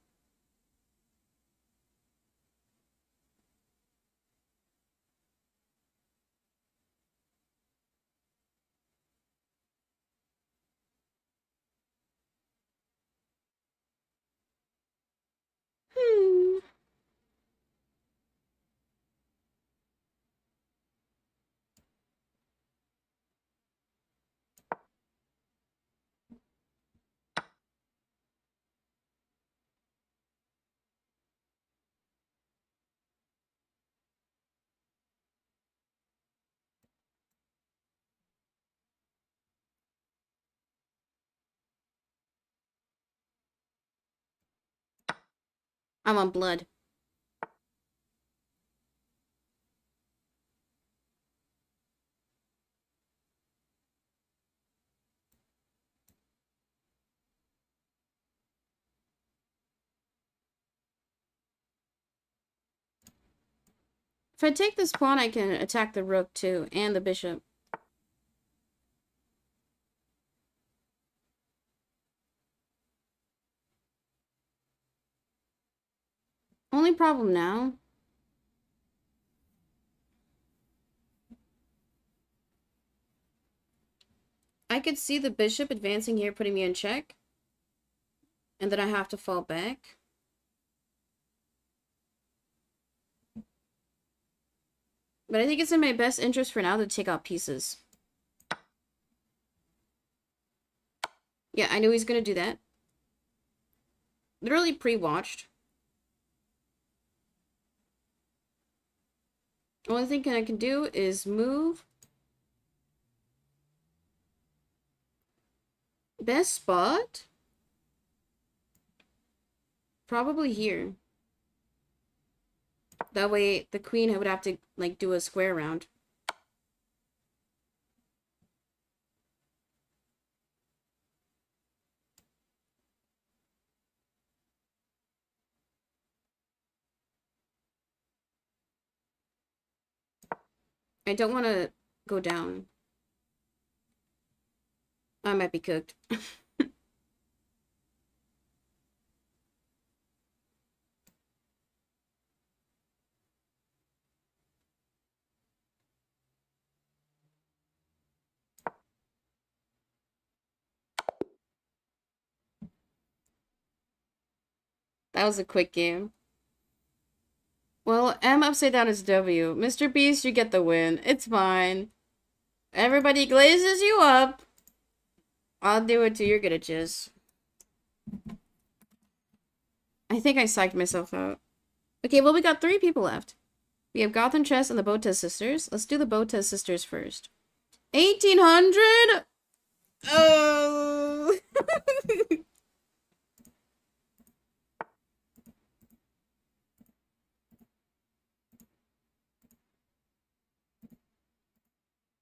I'm on blood. If I take this pawn, I can attack the rook too, and the bishop. Only problem now. I could see the bishop advancing here, putting me in check. And then I have to fall back. But I think it's in my best interest for now to take out pieces. Yeah, I knew he's gonna do that. Literally pre-watched. Only thing I can do is move. Best spot? Probably here. That way the queen would have to like do a square round. I don't want to go down. I might be cooked. That was a quick game. Well, M upside down is W. Mr. Beast, you get the win. It's fine. Everybody glazes you up. I'll do it too. You're good at jizz. I think I psyched myself out. Okay, well, we got 3 people left. We have Gotham Chess and the Botez Sisters. Let's do the Botez Sisters first. 1800? Oh.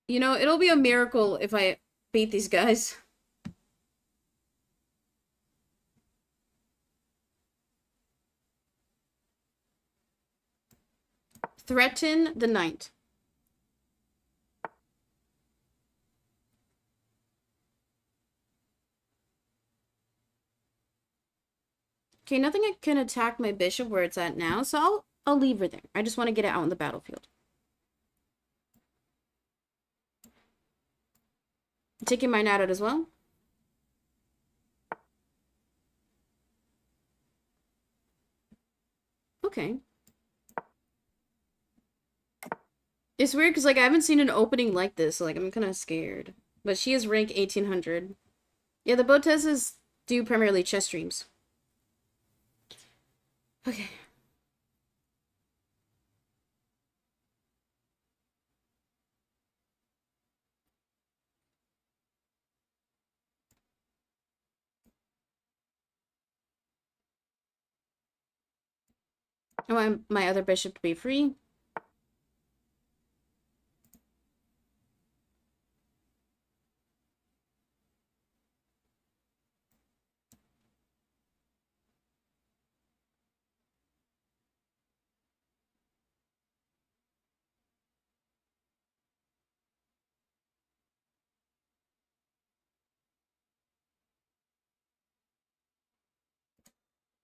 You know, it'll be a miracle if I beat these guys. Threaten the knight. Okay, nothing can attack my bishop where it's at now, so I'll leave her there. I just want to get it out on the battlefield. I'm taking my knight out as well. Okay. It's weird because, like, I haven't seen an opening like this, so, like, I'm kind of scared. But she is rank 1800. Yeah, the Botezes do primarily chess streams. Okay. I want my other bishop to be free.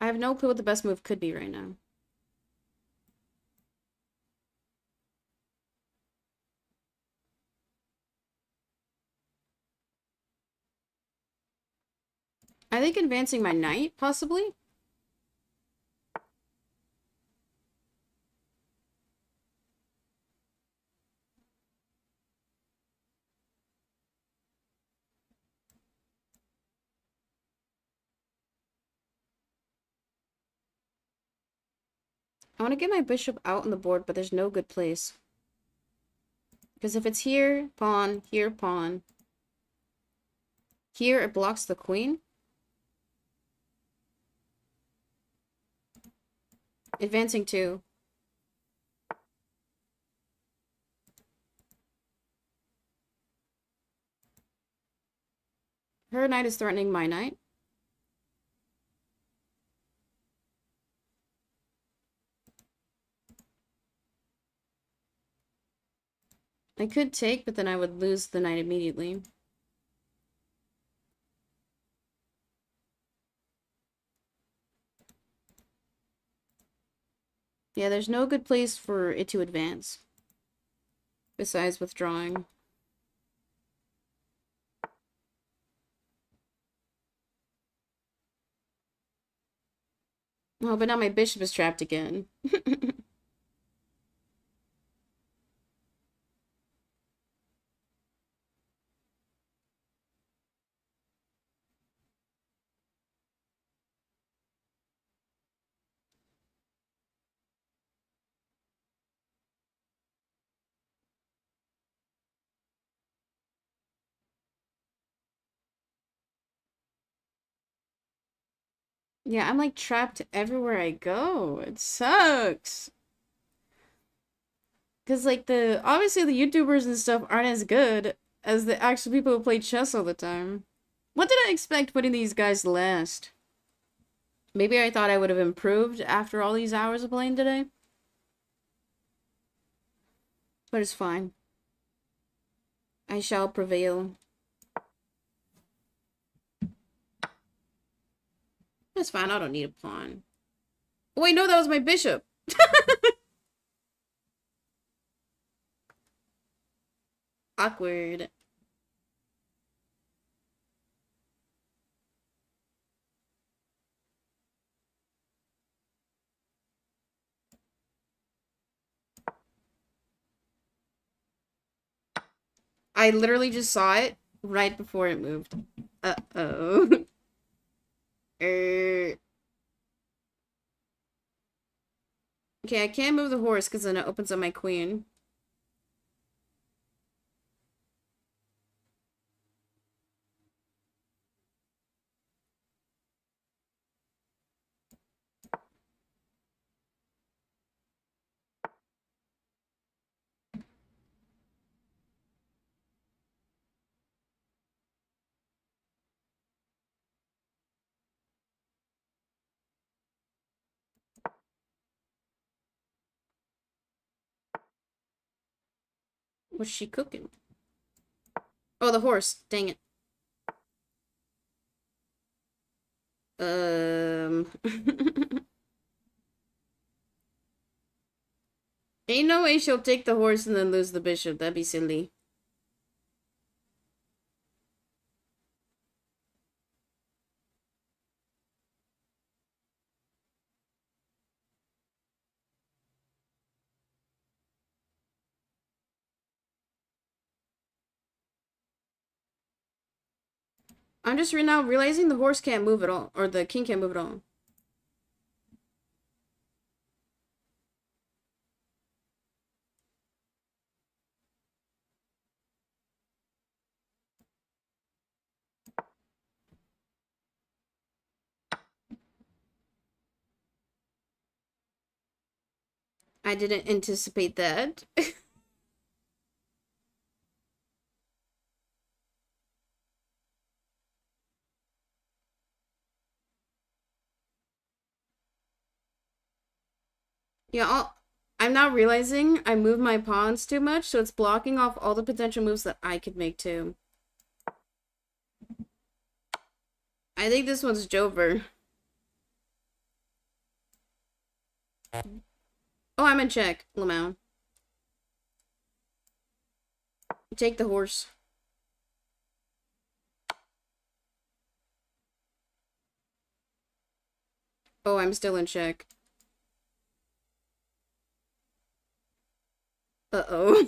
I have no clue what the best move could be right now. I think advancing my knight, possibly? I want to get my bishop out on the board, but there's no good place. Because if it's here, pawn... Here, it blocks the queen. Advancing 2. Her knight is threatening my knight. I could take, but then I would lose the knight immediately. Yeah, there's no good place for it to advance. Besides withdrawing. Oh, but now my bishop is trapped again. Yeah, I'm like trapped everywhere I go. It sucks. Because like obviously the YouTubers and stuff aren't as good as the actual people who play chess all the time. What did I expect putting these guys last? Maybe I thought I would have improved after all these hours of playing today. But it's fine. I shall prevail. That's fine, I don't need a pawn. Oh, wait, no, that was my bishop. Awkward. I literally just saw it right before it moved. Uh-oh. Okay, I can't move the horse because then it opens up my queen. What's she cooking? Oh, the horse. Dang it. Ain't no way she'll take the horse and then lose the bishop. That'd be silly. I'm just right now realizing the horse can't move at all, or the king can't move at all. I didn't anticipate that. Yeah, I'm now realizing I moved my pawns too much, so it's blocking off all the potential moves that I could make too. I think this one's Jover. Oh, I'm in check, Lamau. Take the horse. Oh, I'm still in check. Uh-oh.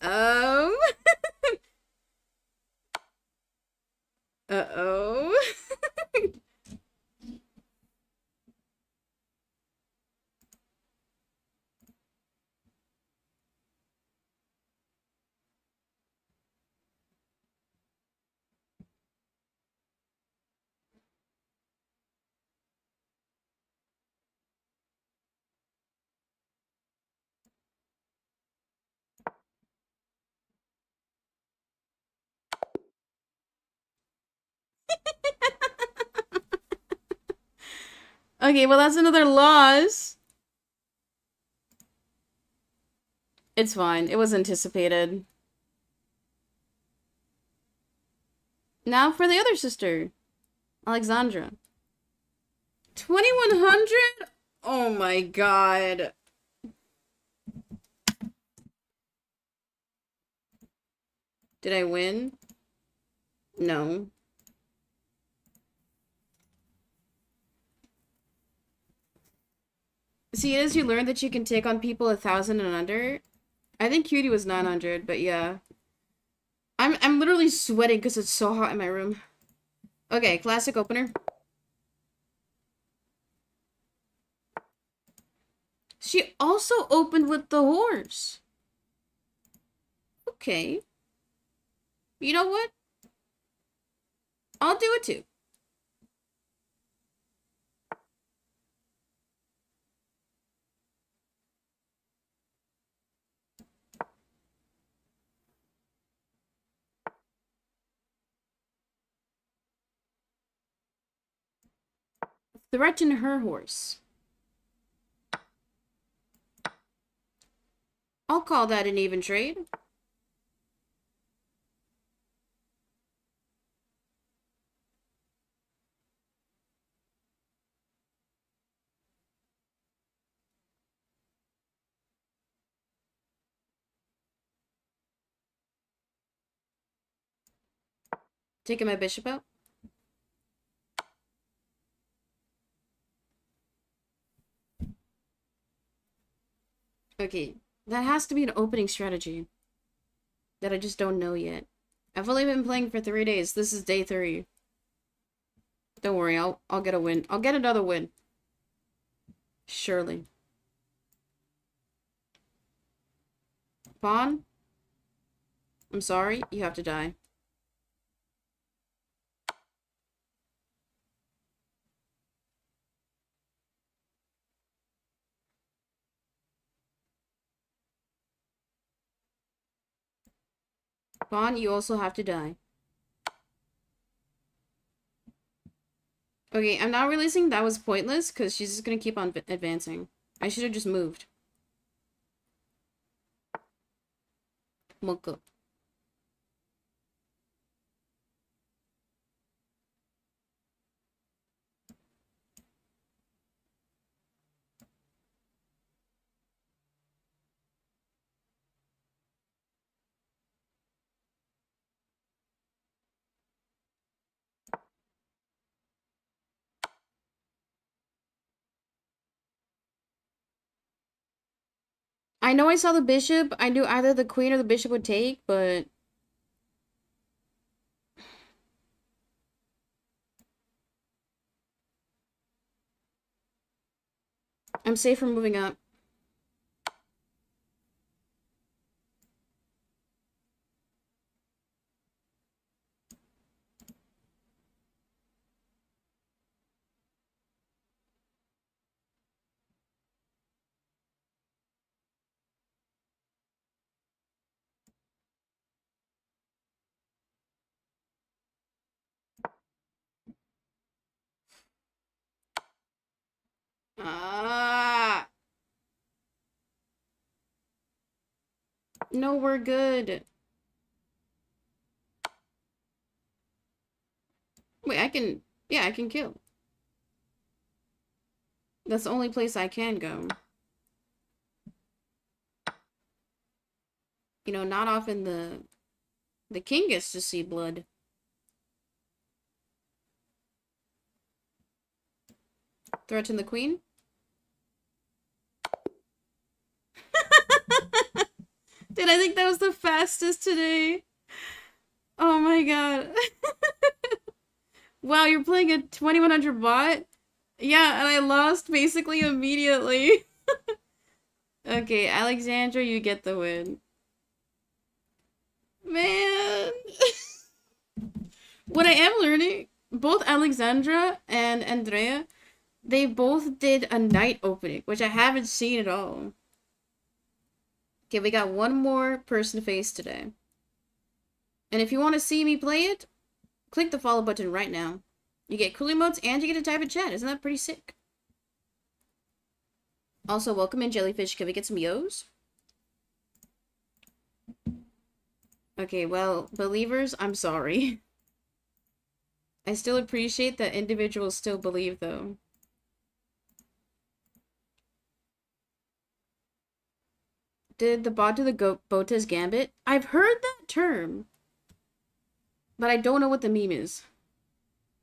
Uh-oh. Okay, well, that's another loss. It's fine. It was anticipated. Now for the other sister, Alexandra. 2100? Oh my god. Did I win? No. See, as you learn that you can take on people 1,000 and under. I think Cutie was 900, but yeah. I'm literally sweating because it's so hot in my room. Okay, classic opener. She also opened with the horse. Okay. You know what? I'll do it too. Threaten her horse. I'll call that an even trade. Taking my bishop out. Okay, that has to be an opening strategy. that I just don't know yet. I've only been playing for 3 days. This is day 3. Don't worry, I'll get a win. I'll get another win. Surely. Pawn? I'm sorry, you have to die. Pawn, you also have to die. Okay, I'm not realizing that was pointless because she's just gonna keep on advancing. I should have just moved. Moko. I know I saw the bishop. I knew either the queen or the bishop would take, but... I'm safe from moving up. No, we're good. Wait, I can... Yeah, I can kill. That's the only place I can go. You know, not often the king gets to see blood. Threaten the queen? Dude, I think that was the fastest today. Oh my god. Wow, you're playing a 2100 bot? Yeah, and I lost basically immediately. Okay, Alexandra, you get the win. Man. What I am learning, both Alexandra and Andrea, they both did a night opening, which I haven't seen at all. Okay, we got one more person to face today. And if you want to see me play it, click the follow button right now. You get cool emotes and you get to type in chat. Isn't that pretty sick? Also, welcome in, Jellyfish. Can we get some yo's? Okay, well, believers, I'm sorry. I still appreciate that individuals still believe, though. Did the bot do the Botez gambit? I've heard that term, but I don't know what the meme is.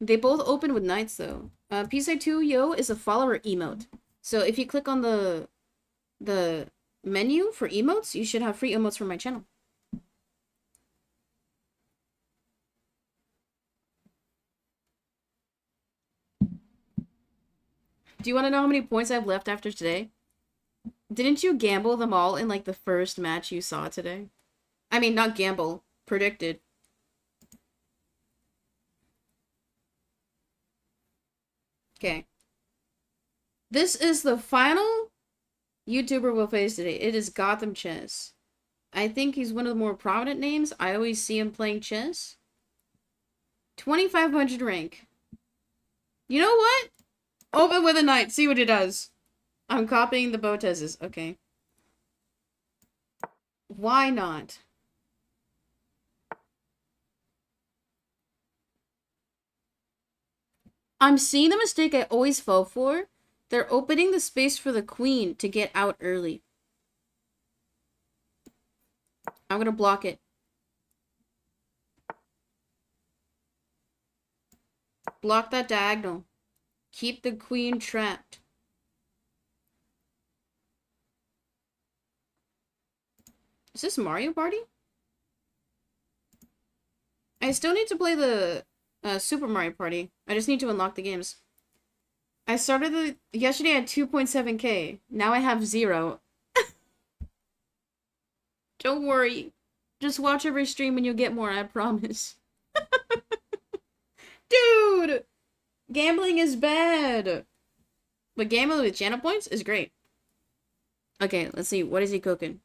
They both open with knights, though. Peacein17 yo is a follower emote. So if you click on the menu for emotes, you should have free emotes from my channel. Do you want to know how many points I've left after today? Didn't you gamble them all in, like, the first match you saw today? I mean, not gamble. Predicted. Okay. This is the final YouTuber we'll face today. It is Gotham Chess. I think he's one of the more prominent names. I always see him playing chess. 2500 rank. You know what? Open with a knight. See what he does. I'm copying the Botezes. Okay. Why not? I'm seeing the mistake I always fall for. They're opening the space for the queen to get out early. I'm gonna block it. Block that diagonal. Keep the queen trapped. Is this Mario Party? I still need to play the Super Mario Party. I just need to unlock the games. I started yesterday at 2.7k. Now I have 0. Don't worry. Just watch every stream and you'll get more, I promise. Dude! Gambling is bad! But gambling with channel points is great. Okay, let's see. What is he cooking?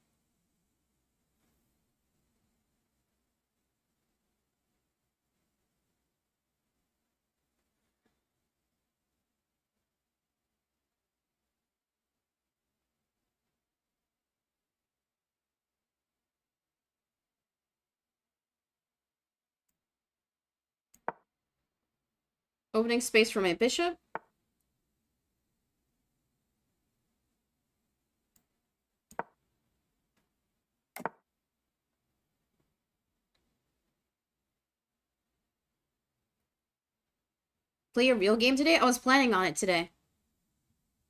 Opening space for my bishop. Play a real game today? I was planning on it today.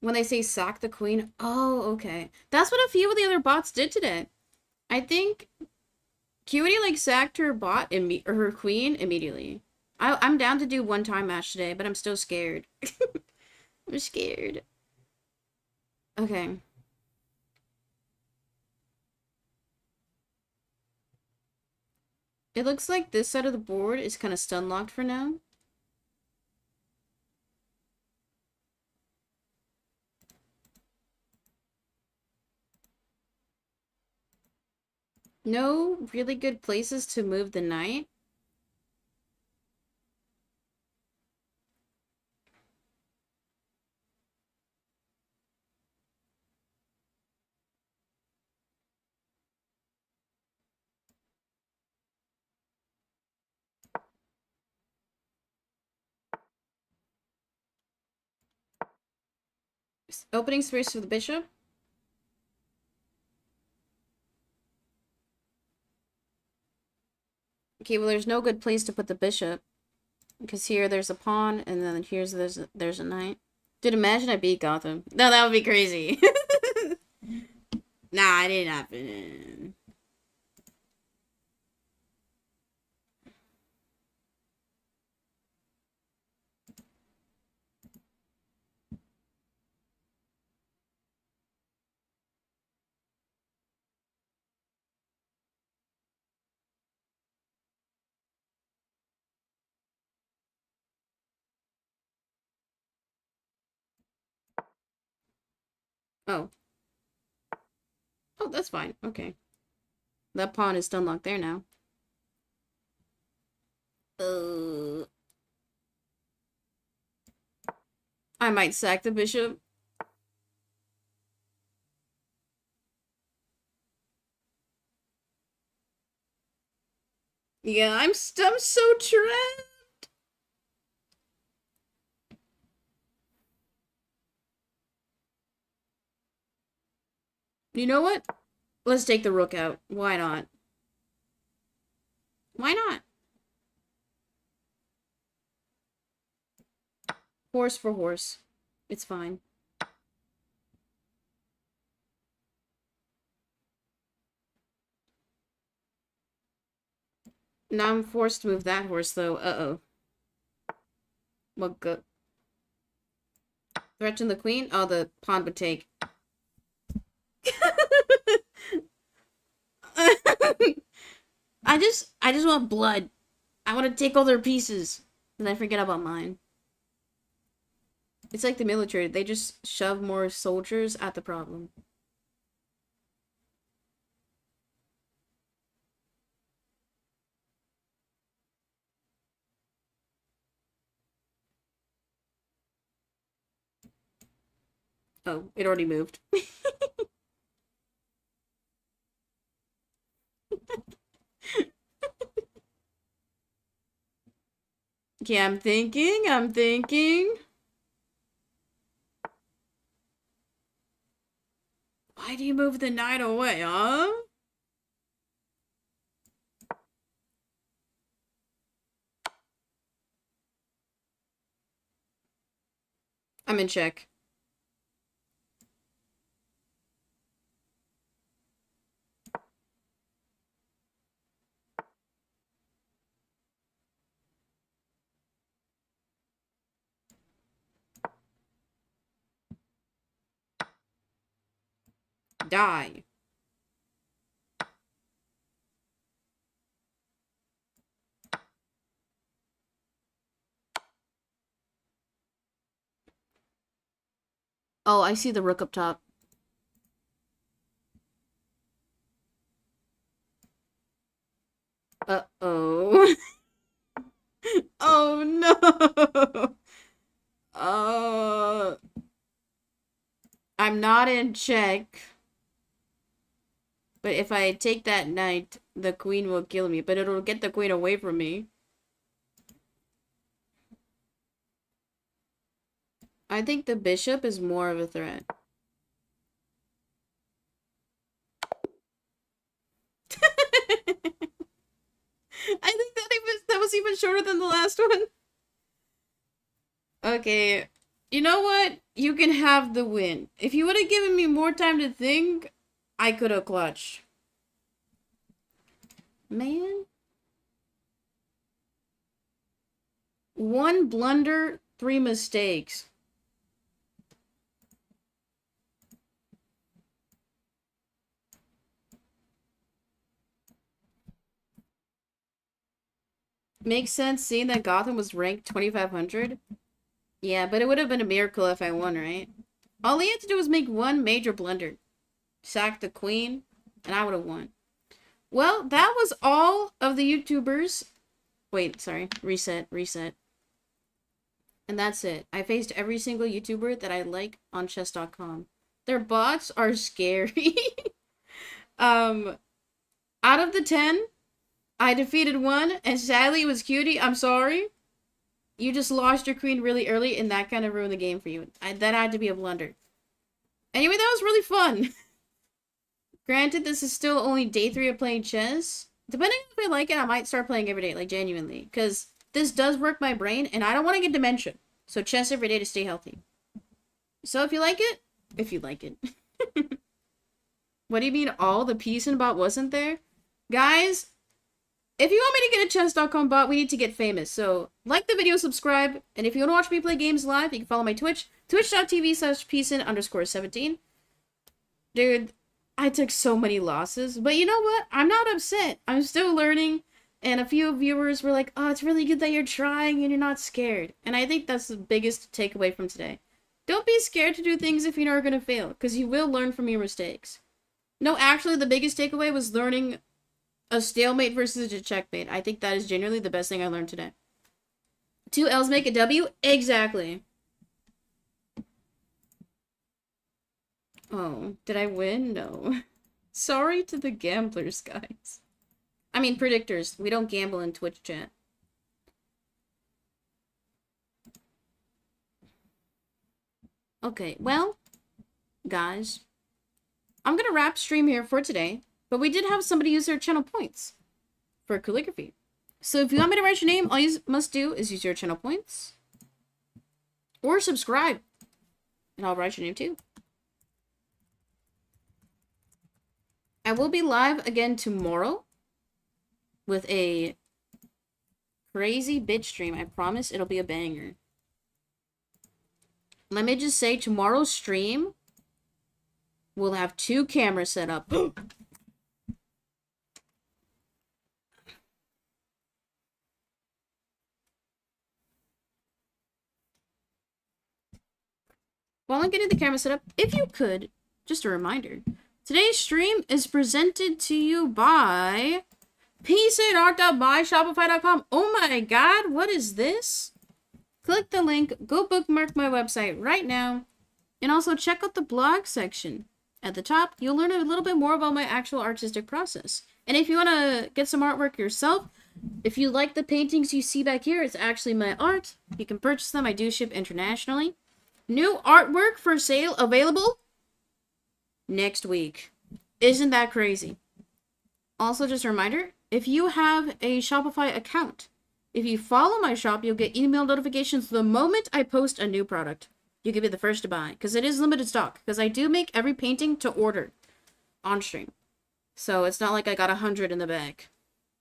When they say sack the queen. Oh, okay. That's what a few of the other bots did today. I think Cutie like sacked her bot or her queen immediately. I'm down to do one-time match today, but I'm still scared. I'm scared. Okay. It looks like this side of the board is kind of stun-locked for now. No really good places to move the knight. Opening space for the bishop. Okay, well there's no good place to put the bishop. Because here there's a pawn, and then here's there's a knight. Dude, imagine I beat Gotham. No, that would be crazy. Nah, it didn't happen. Oh. Oh, that's fine. Okay. That pawn is still locked there now. I might sack the bishop. Yeah, I'm so trapped. You know what? Let's take the rook out. Why not? Why not? Horse for horse. It's fine. Now I'm forced to move that horse, though. Uh-oh. What good? Threaten the queen? Oh, the pawn would take. I just want blood. I want to take all their pieces. And I forget about mine. It's like the military. They just shove more soldiers at the problem. Oh, it already moved. Okay, I'm thinking. Why do you move the knight away, huh? I'm in check. not die. Oh, I see the rook up top. Uh-oh. Oh, no. I'm not in check. But if I take that knight, the queen will kill me. But it'll get the queen away from me. I think the bishop is more of a threat. I think that was even shorter than the last one. Okay. You know what? You can have the win. If you would have given me more time to think, I could have clutched. Man. One blunder, three mistakes. Makes sense seeing that Gotham was ranked 2500. Yeah, but it would have been a miracle if I won, right? All he had to do was make one major blunder. Sack the queen, and I would have won. Well, that was all of the YouTubers. Wait, sorry. Reset. And that's it. I faced every single YouTuber that I like on chess.com. Their bots are scary. Out of the 10... I defeated one, and sadly it was Cutie. I'm sorry. You just lost your queen really early, and that kind of ruined the game for you. That had to be a blunder. Anyway, that was really fun. Granted, this is still only day 3 of playing chess. Depending on if I like it, I might start playing every day, like genuinely. Because this does work my brain, and I don't want to get dementia. So chess every day to stay healthy. So if you like it. What do you mean all the Peacein bot wasn't there? Guys... if you want me to get a chess.com bot, we need to get famous. So, like the video, subscribe, and if you want to watch me play games live, you can follow my Twitch, twitch.tv/Peacein_17. Dude, I took so many losses, but you know what? I'm not upset. I'm still learning, and a few viewers were like, oh, it's really good that you're trying and you're not scared. And I think that's the biggest takeaway from today. Don't be scared to do things if you know you're going to fail, because you will learn from your mistakes. No, actually, the biggest takeaway was learning... a stalemate versus a checkmate. I think that is generally the best thing I learned today. 2 L's make a W? Exactly. Oh, did I win? No. Sorry to the gamblers, guys. I mean, predictors. We don't gamble in Twitch chat. Okay, well, guys, I'm gonna wrap stream here for today. But we did have somebody use their channel points for calligraphy. So if you want me to write your name, all you must do is use your channel points. Or subscribe. And I'll write your name too. I will be live again tomorrow with a crazy bitch stream. I promise it'll be a banger. Let me just say tomorrow's stream will have 2 cameras set up. While I'm getting the camera set up, if you could, just a reminder, today's stream is presented to you by Peacein17.com. Oh my god, what is this? Click the link, go bookmark my website right now, and also check out the blog section. At the top, you'll learn a little bit more about my actual artistic process. And if you want to get some artwork yourself, if you like the paintings you see back here, it's actually my art. You can purchase them. I do ship internationally. New artwork for sale available next week. Isn't that crazy? Also, just a reminder, if you have a Shopify account, if you follow my shop, you'll get email notifications the moment I post a new product. You can be the first to buy, because it is limited stock, because I do make every painting to order on stream. So it's not like I got 100 in the bag.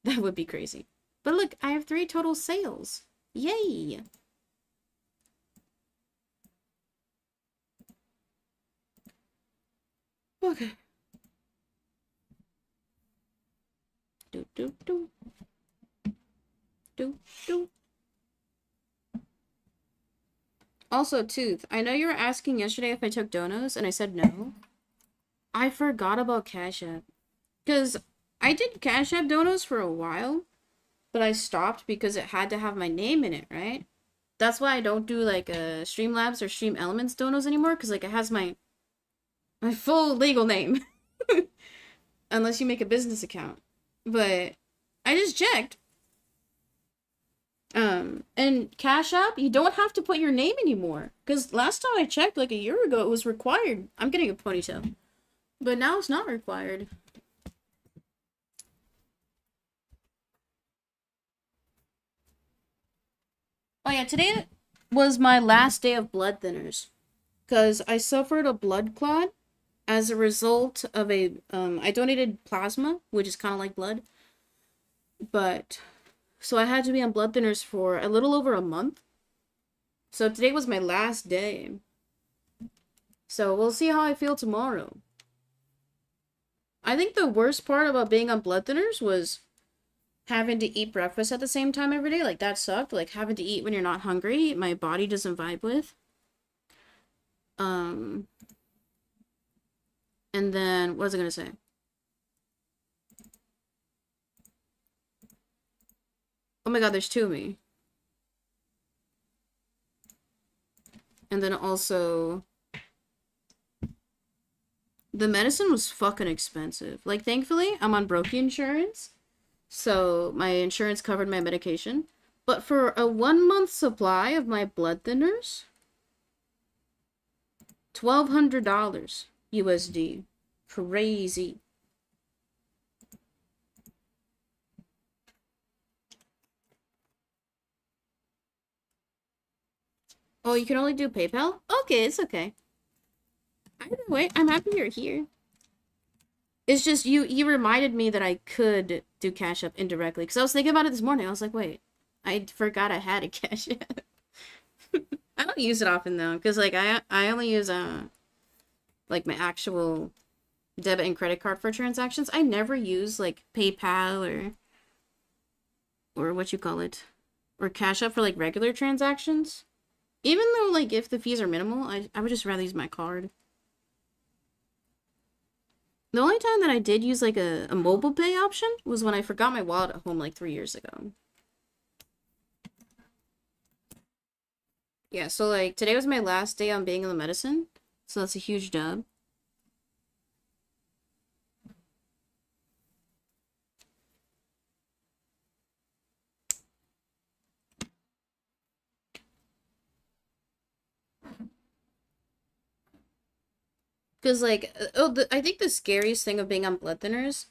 That would be crazy. But look, I have 3 total sales. Yay! Okay. Also, Tooth, I know you were asking yesterday if I took donos, and I said no. I forgot about Cash App. Because I did Cash App donos for a while, but I stopped because it had to have my name in it, right? That's why I don't do, like, Streamlabs or Stream Elements donos anymore, because, like, it has my full legal name. Unless you make a business account. But I just checked. And Cash App, you don't have to put your name anymore. Because last time I checked, like a year ago, it was required. I'm getting a ponytail. But now it's not required. Oh yeah, today was my last day of blood thinners. Because I suffered a blood clot as a result of a... I donated plasma, which is kind of like blood. But... so I had to be on blood thinners for a little over a month. So today was my last day. So we'll see how I feel tomorrow. I think the worst part about being on blood thinners was having to eat breakfast at the same time every day. Like, that sucked. Like, having to eat when you're not hungry, my body doesn't vibe with. And then, what was I going to say? Oh my god, there's two of me. And then also... the medicine was fucking expensive. Like, thankfully, I'm on Brokey insurance. So, my insurance covered my medication. But for a 1 month supply of my blood thinners... $1,200 USD. Crazy. Oh, you can only do PayPal? Okay, it's okay. Either way, I'm happy you're here. It's just you reminded me that I could do Cash App indirectly. Because I was thinking about it this morning. I was like, wait, I forgot I had a Cash App. I don't use it often, though. Because, like, I only use, like, my actual debit and credit card for transactions. I never use, like, PayPal or what you call it. Or Cash App for, like, regular transactions. Even though, like, if the fees are minimal, I would just rather use my card. The only time that I did use, like, a mobile pay option was when I forgot my wallet at home, like, 3 years ago. Yeah, so, like, today was my last day on being in the medicine, so that's a huge dub. Because, like, I think the scariest thing of being on blood thinners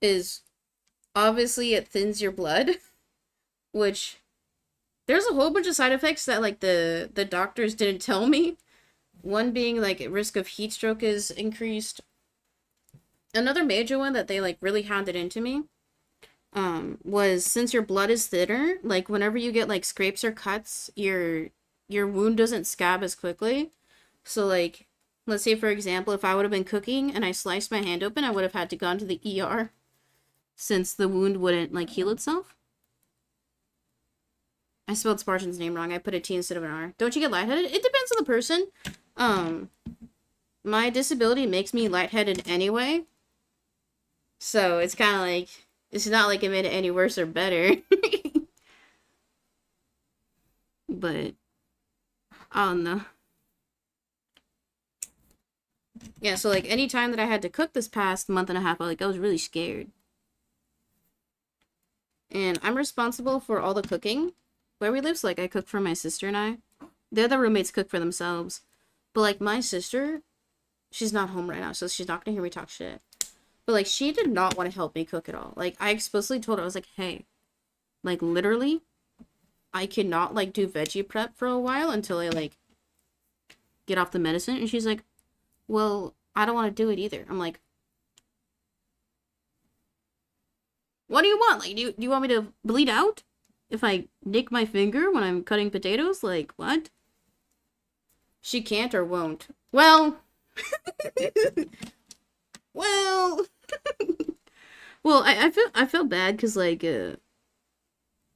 is, obviously, it thins your blood, which, there's a whole bunch of side effects that, like, the doctors didn't tell me. One being, like, risk of heat stroke is increased. Another major one that they, like, really hounded into me was, since your blood is thinner, like, whenever you get, like, scrapes or cuts, your wound doesn't scab as quickly. So, like... let's say, for example, if I would have been cooking and I sliced my hand open, I would have had to gone to the ER since the wound wouldn't, like, heal itself. I spelled Spartan's name wrong. I put a T instead of an R. Don't you get lightheaded? It depends on the person. My disability makes me lightheaded anyway. So it's kind of like, it's not like it made it any worse or better. But, I don't know. Yeah, so, like, any time that I had to cook this past month and a half, I was really scared. And I'm responsible for all the cooking where we live. So, like, I cook for my sister and I. The other roommates cook for themselves. But, like, my sister, she's not home right now, so she's not gonna hear me talk shit. But, like, she did not want to help me cook at all. Like, I explicitly told her, I was like, hey, like, literally, I cannot, like, do veggie prep for a while until I, like, get off the medicine. And she's like, well, I don't want to do it either. I'm like, what do you want? Like, do you want me to bleed out if I nick my finger when I'm cutting potatoes? Like, what? She can't or won't. Well. Well, I feel bad because, like,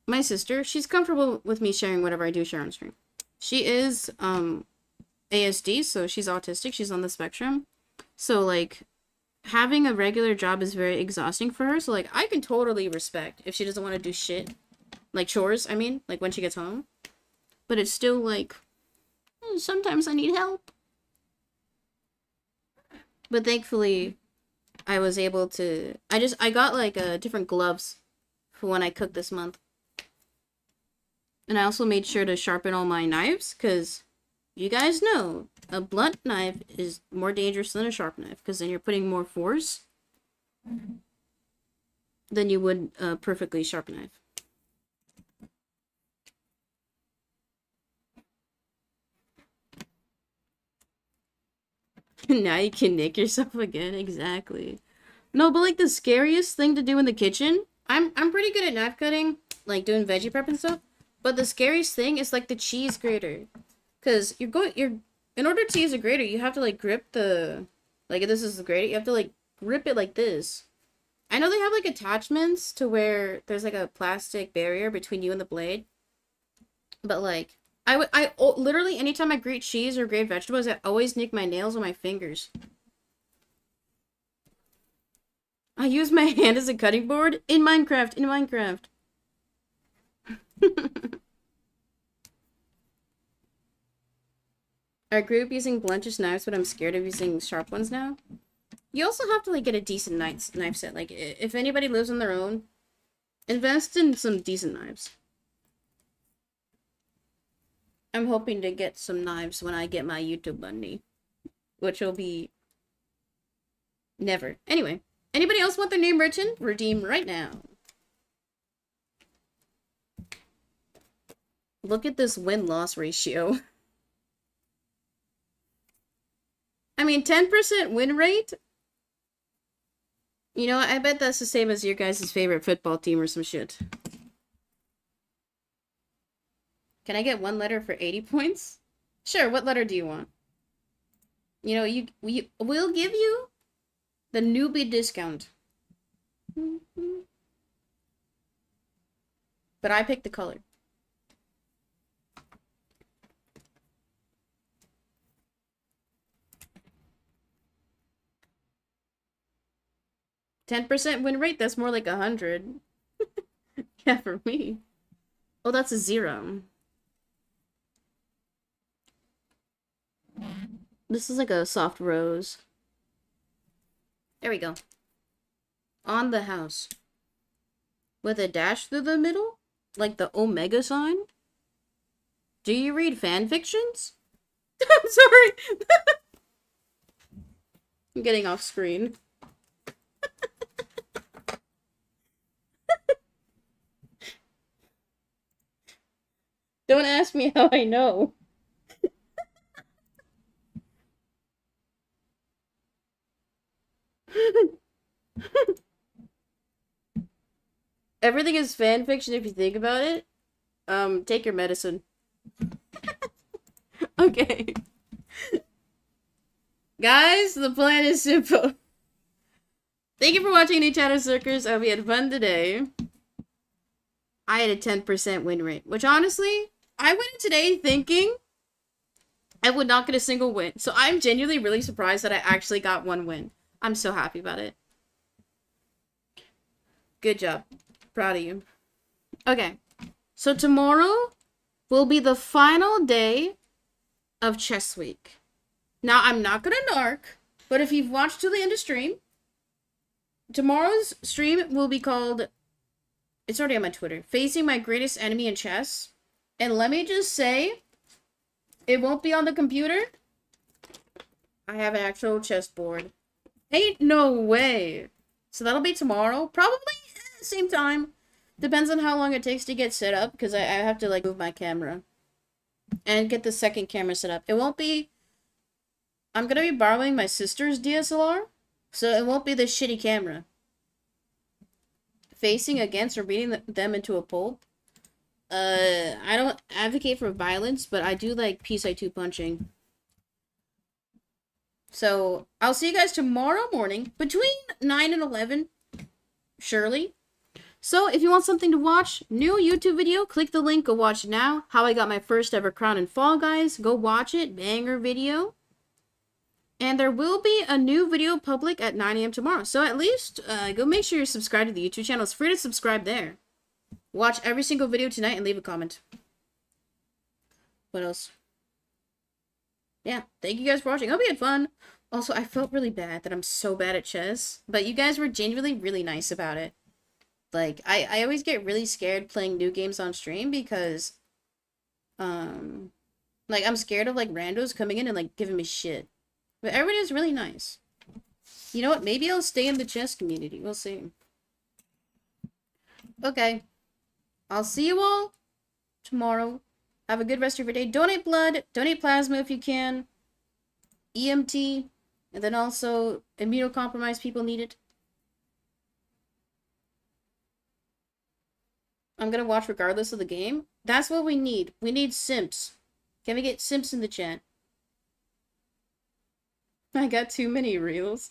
my sister, she's comfortable with me sharing whatever I do share on stream. She is ASD, so she's autistic. She's on the spectrum. So, like, having a regular job is very exhausting for her. So, like, I can totally respect if she doesn't want to do shit. Like, chores, I mean. Like, when she gets home. But it's still, like, sometimes I need help. But thankfully, I was able to... I got, like, different gloves for when I cook this month. And I also made sure to sharpen all my knives, because you guys know a blunt knife is more dangerous than a sharp knife, because then you're putting more force than you would a perfectly sharp knife. Now you can nick yourself again, exactly. No, but like the scariest thing to do in the kitchen, I'm pretty good at knife cutting, like doing veggie prep and stuff. But the scariest thing is like the cheese grater, because in order to use a grater, you have to like grip the, like if this is the grater, you have to like grip it like this. I know they have like attachments to where there's like a plastic barrier between you and the blade, but like I literally anytime I grate cheese or grate vegetables, I always nick my nails or my fingers. I use my hand as a cutting board in Minecraft. I grew up using blunt knives, but I'm scared of using sharp ones now. You also have to like get a decent knife set. Like if anybody lives on their own, invest in some decent knives. I'm hoping to get some knives when I get my YouTube money, which will be never. Anyway, anybody else want their name written? Redeem right now. Look at this win-loss ratio. I mean, 10% win rate? You know, I bet that's the same as your guys' favorite football team or some shit. Can I get one letter for 80 points? Sure, what letter do you want? You know, we'll give you the newbie discount. But I picked the color. Ten 10% win rate, that's more like 100. Yeah, for me. Oh, that's a 0. This is like a soft rose. There we go. On the house. With a dash through the middle? Like the omega sign? Do you read fan fictions? I'm sorry. I'm getting off screen. Don't ask me how I know. Everything is fan fiction if you think about it. Take your medicine. Okay. Guys, the plan is simple. Thank you for watching New Chatter Circus. I hope you had fun today. I had a 10% win rate, which honestly, I went in today thinking I would not get a single win. So I'm genuinely really surprised that I actually got one win. I'm so happy about it. Good job. Proud of you. Okay. So tomorrow will be the final day of Chess Week. Now, I'm not going to narc, but if you've watched till the end of stream, tomorrow's stream will be called, it's already on my Twitter, Facing My Greatest Enemy in Chess. And let me just say, it won't be on the computer. I have an actual chess board. Ain't no way. So that'll be tomorrow. Probably at the same time. Depends on how long it takes to get set up. Because I have to like move my camera. And get the second camera set up. It won't be... I'm going to be borrowing my sister's DSLR. So it won't be this shitty camera. Facing against or beating them into a pulp. I don't advocate for violence. But I do like Peacein17 punching. So, I'll see you guys tomorrow morning between 9 and 11. surely. So if you want something to watch, new YouTube video, click the link, go watch it now. How I got my first ever crown in Fall Guys, go watch it, banger video. And there will be a new video public at 9 a.m. tomorrow. So at least go make sure you're subscribed to the YouTube channel. It's free to subscribe there. Watch every single video tonight and leave a comment. What else? Yeah, thank you guys for watching. I hope you had fun. Also, I felt really bad that I'm so bad at chess, but you guys were genuinely really nice about it. Like, I always get really scared playing new games on stream because, like, I'm scared of, like, randos coming in and, like, giving me shit. But everyone is really nice. You know what? Maybe I'll stay in the chess community. We'll see. Okay. I'll see you all tomorrow. Have a good rest of your day. Donate blood. Donate plasma if you can. EMT. And then also immunocompromised people need it. I'm going to watch regardless of the game. That's what we need. We need simps. Can we get simps in the chat? I got too many reels.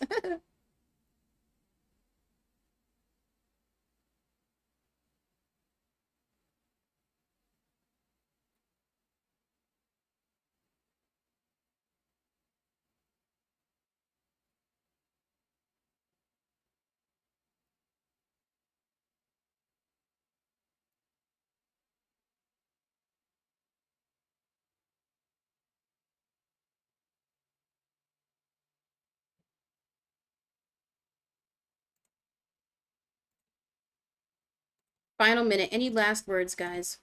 Final minute. Any last words, guys?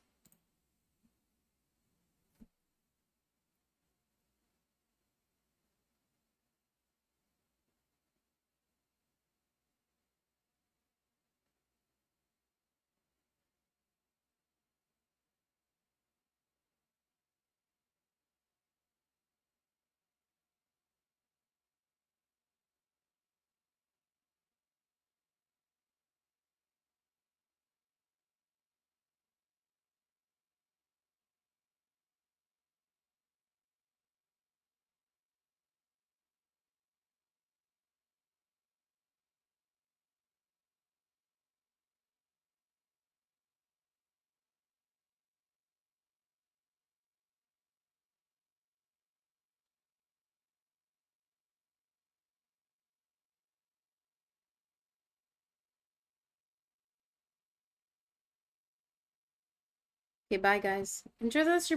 Okay, bye guys. Enjoy the rest of your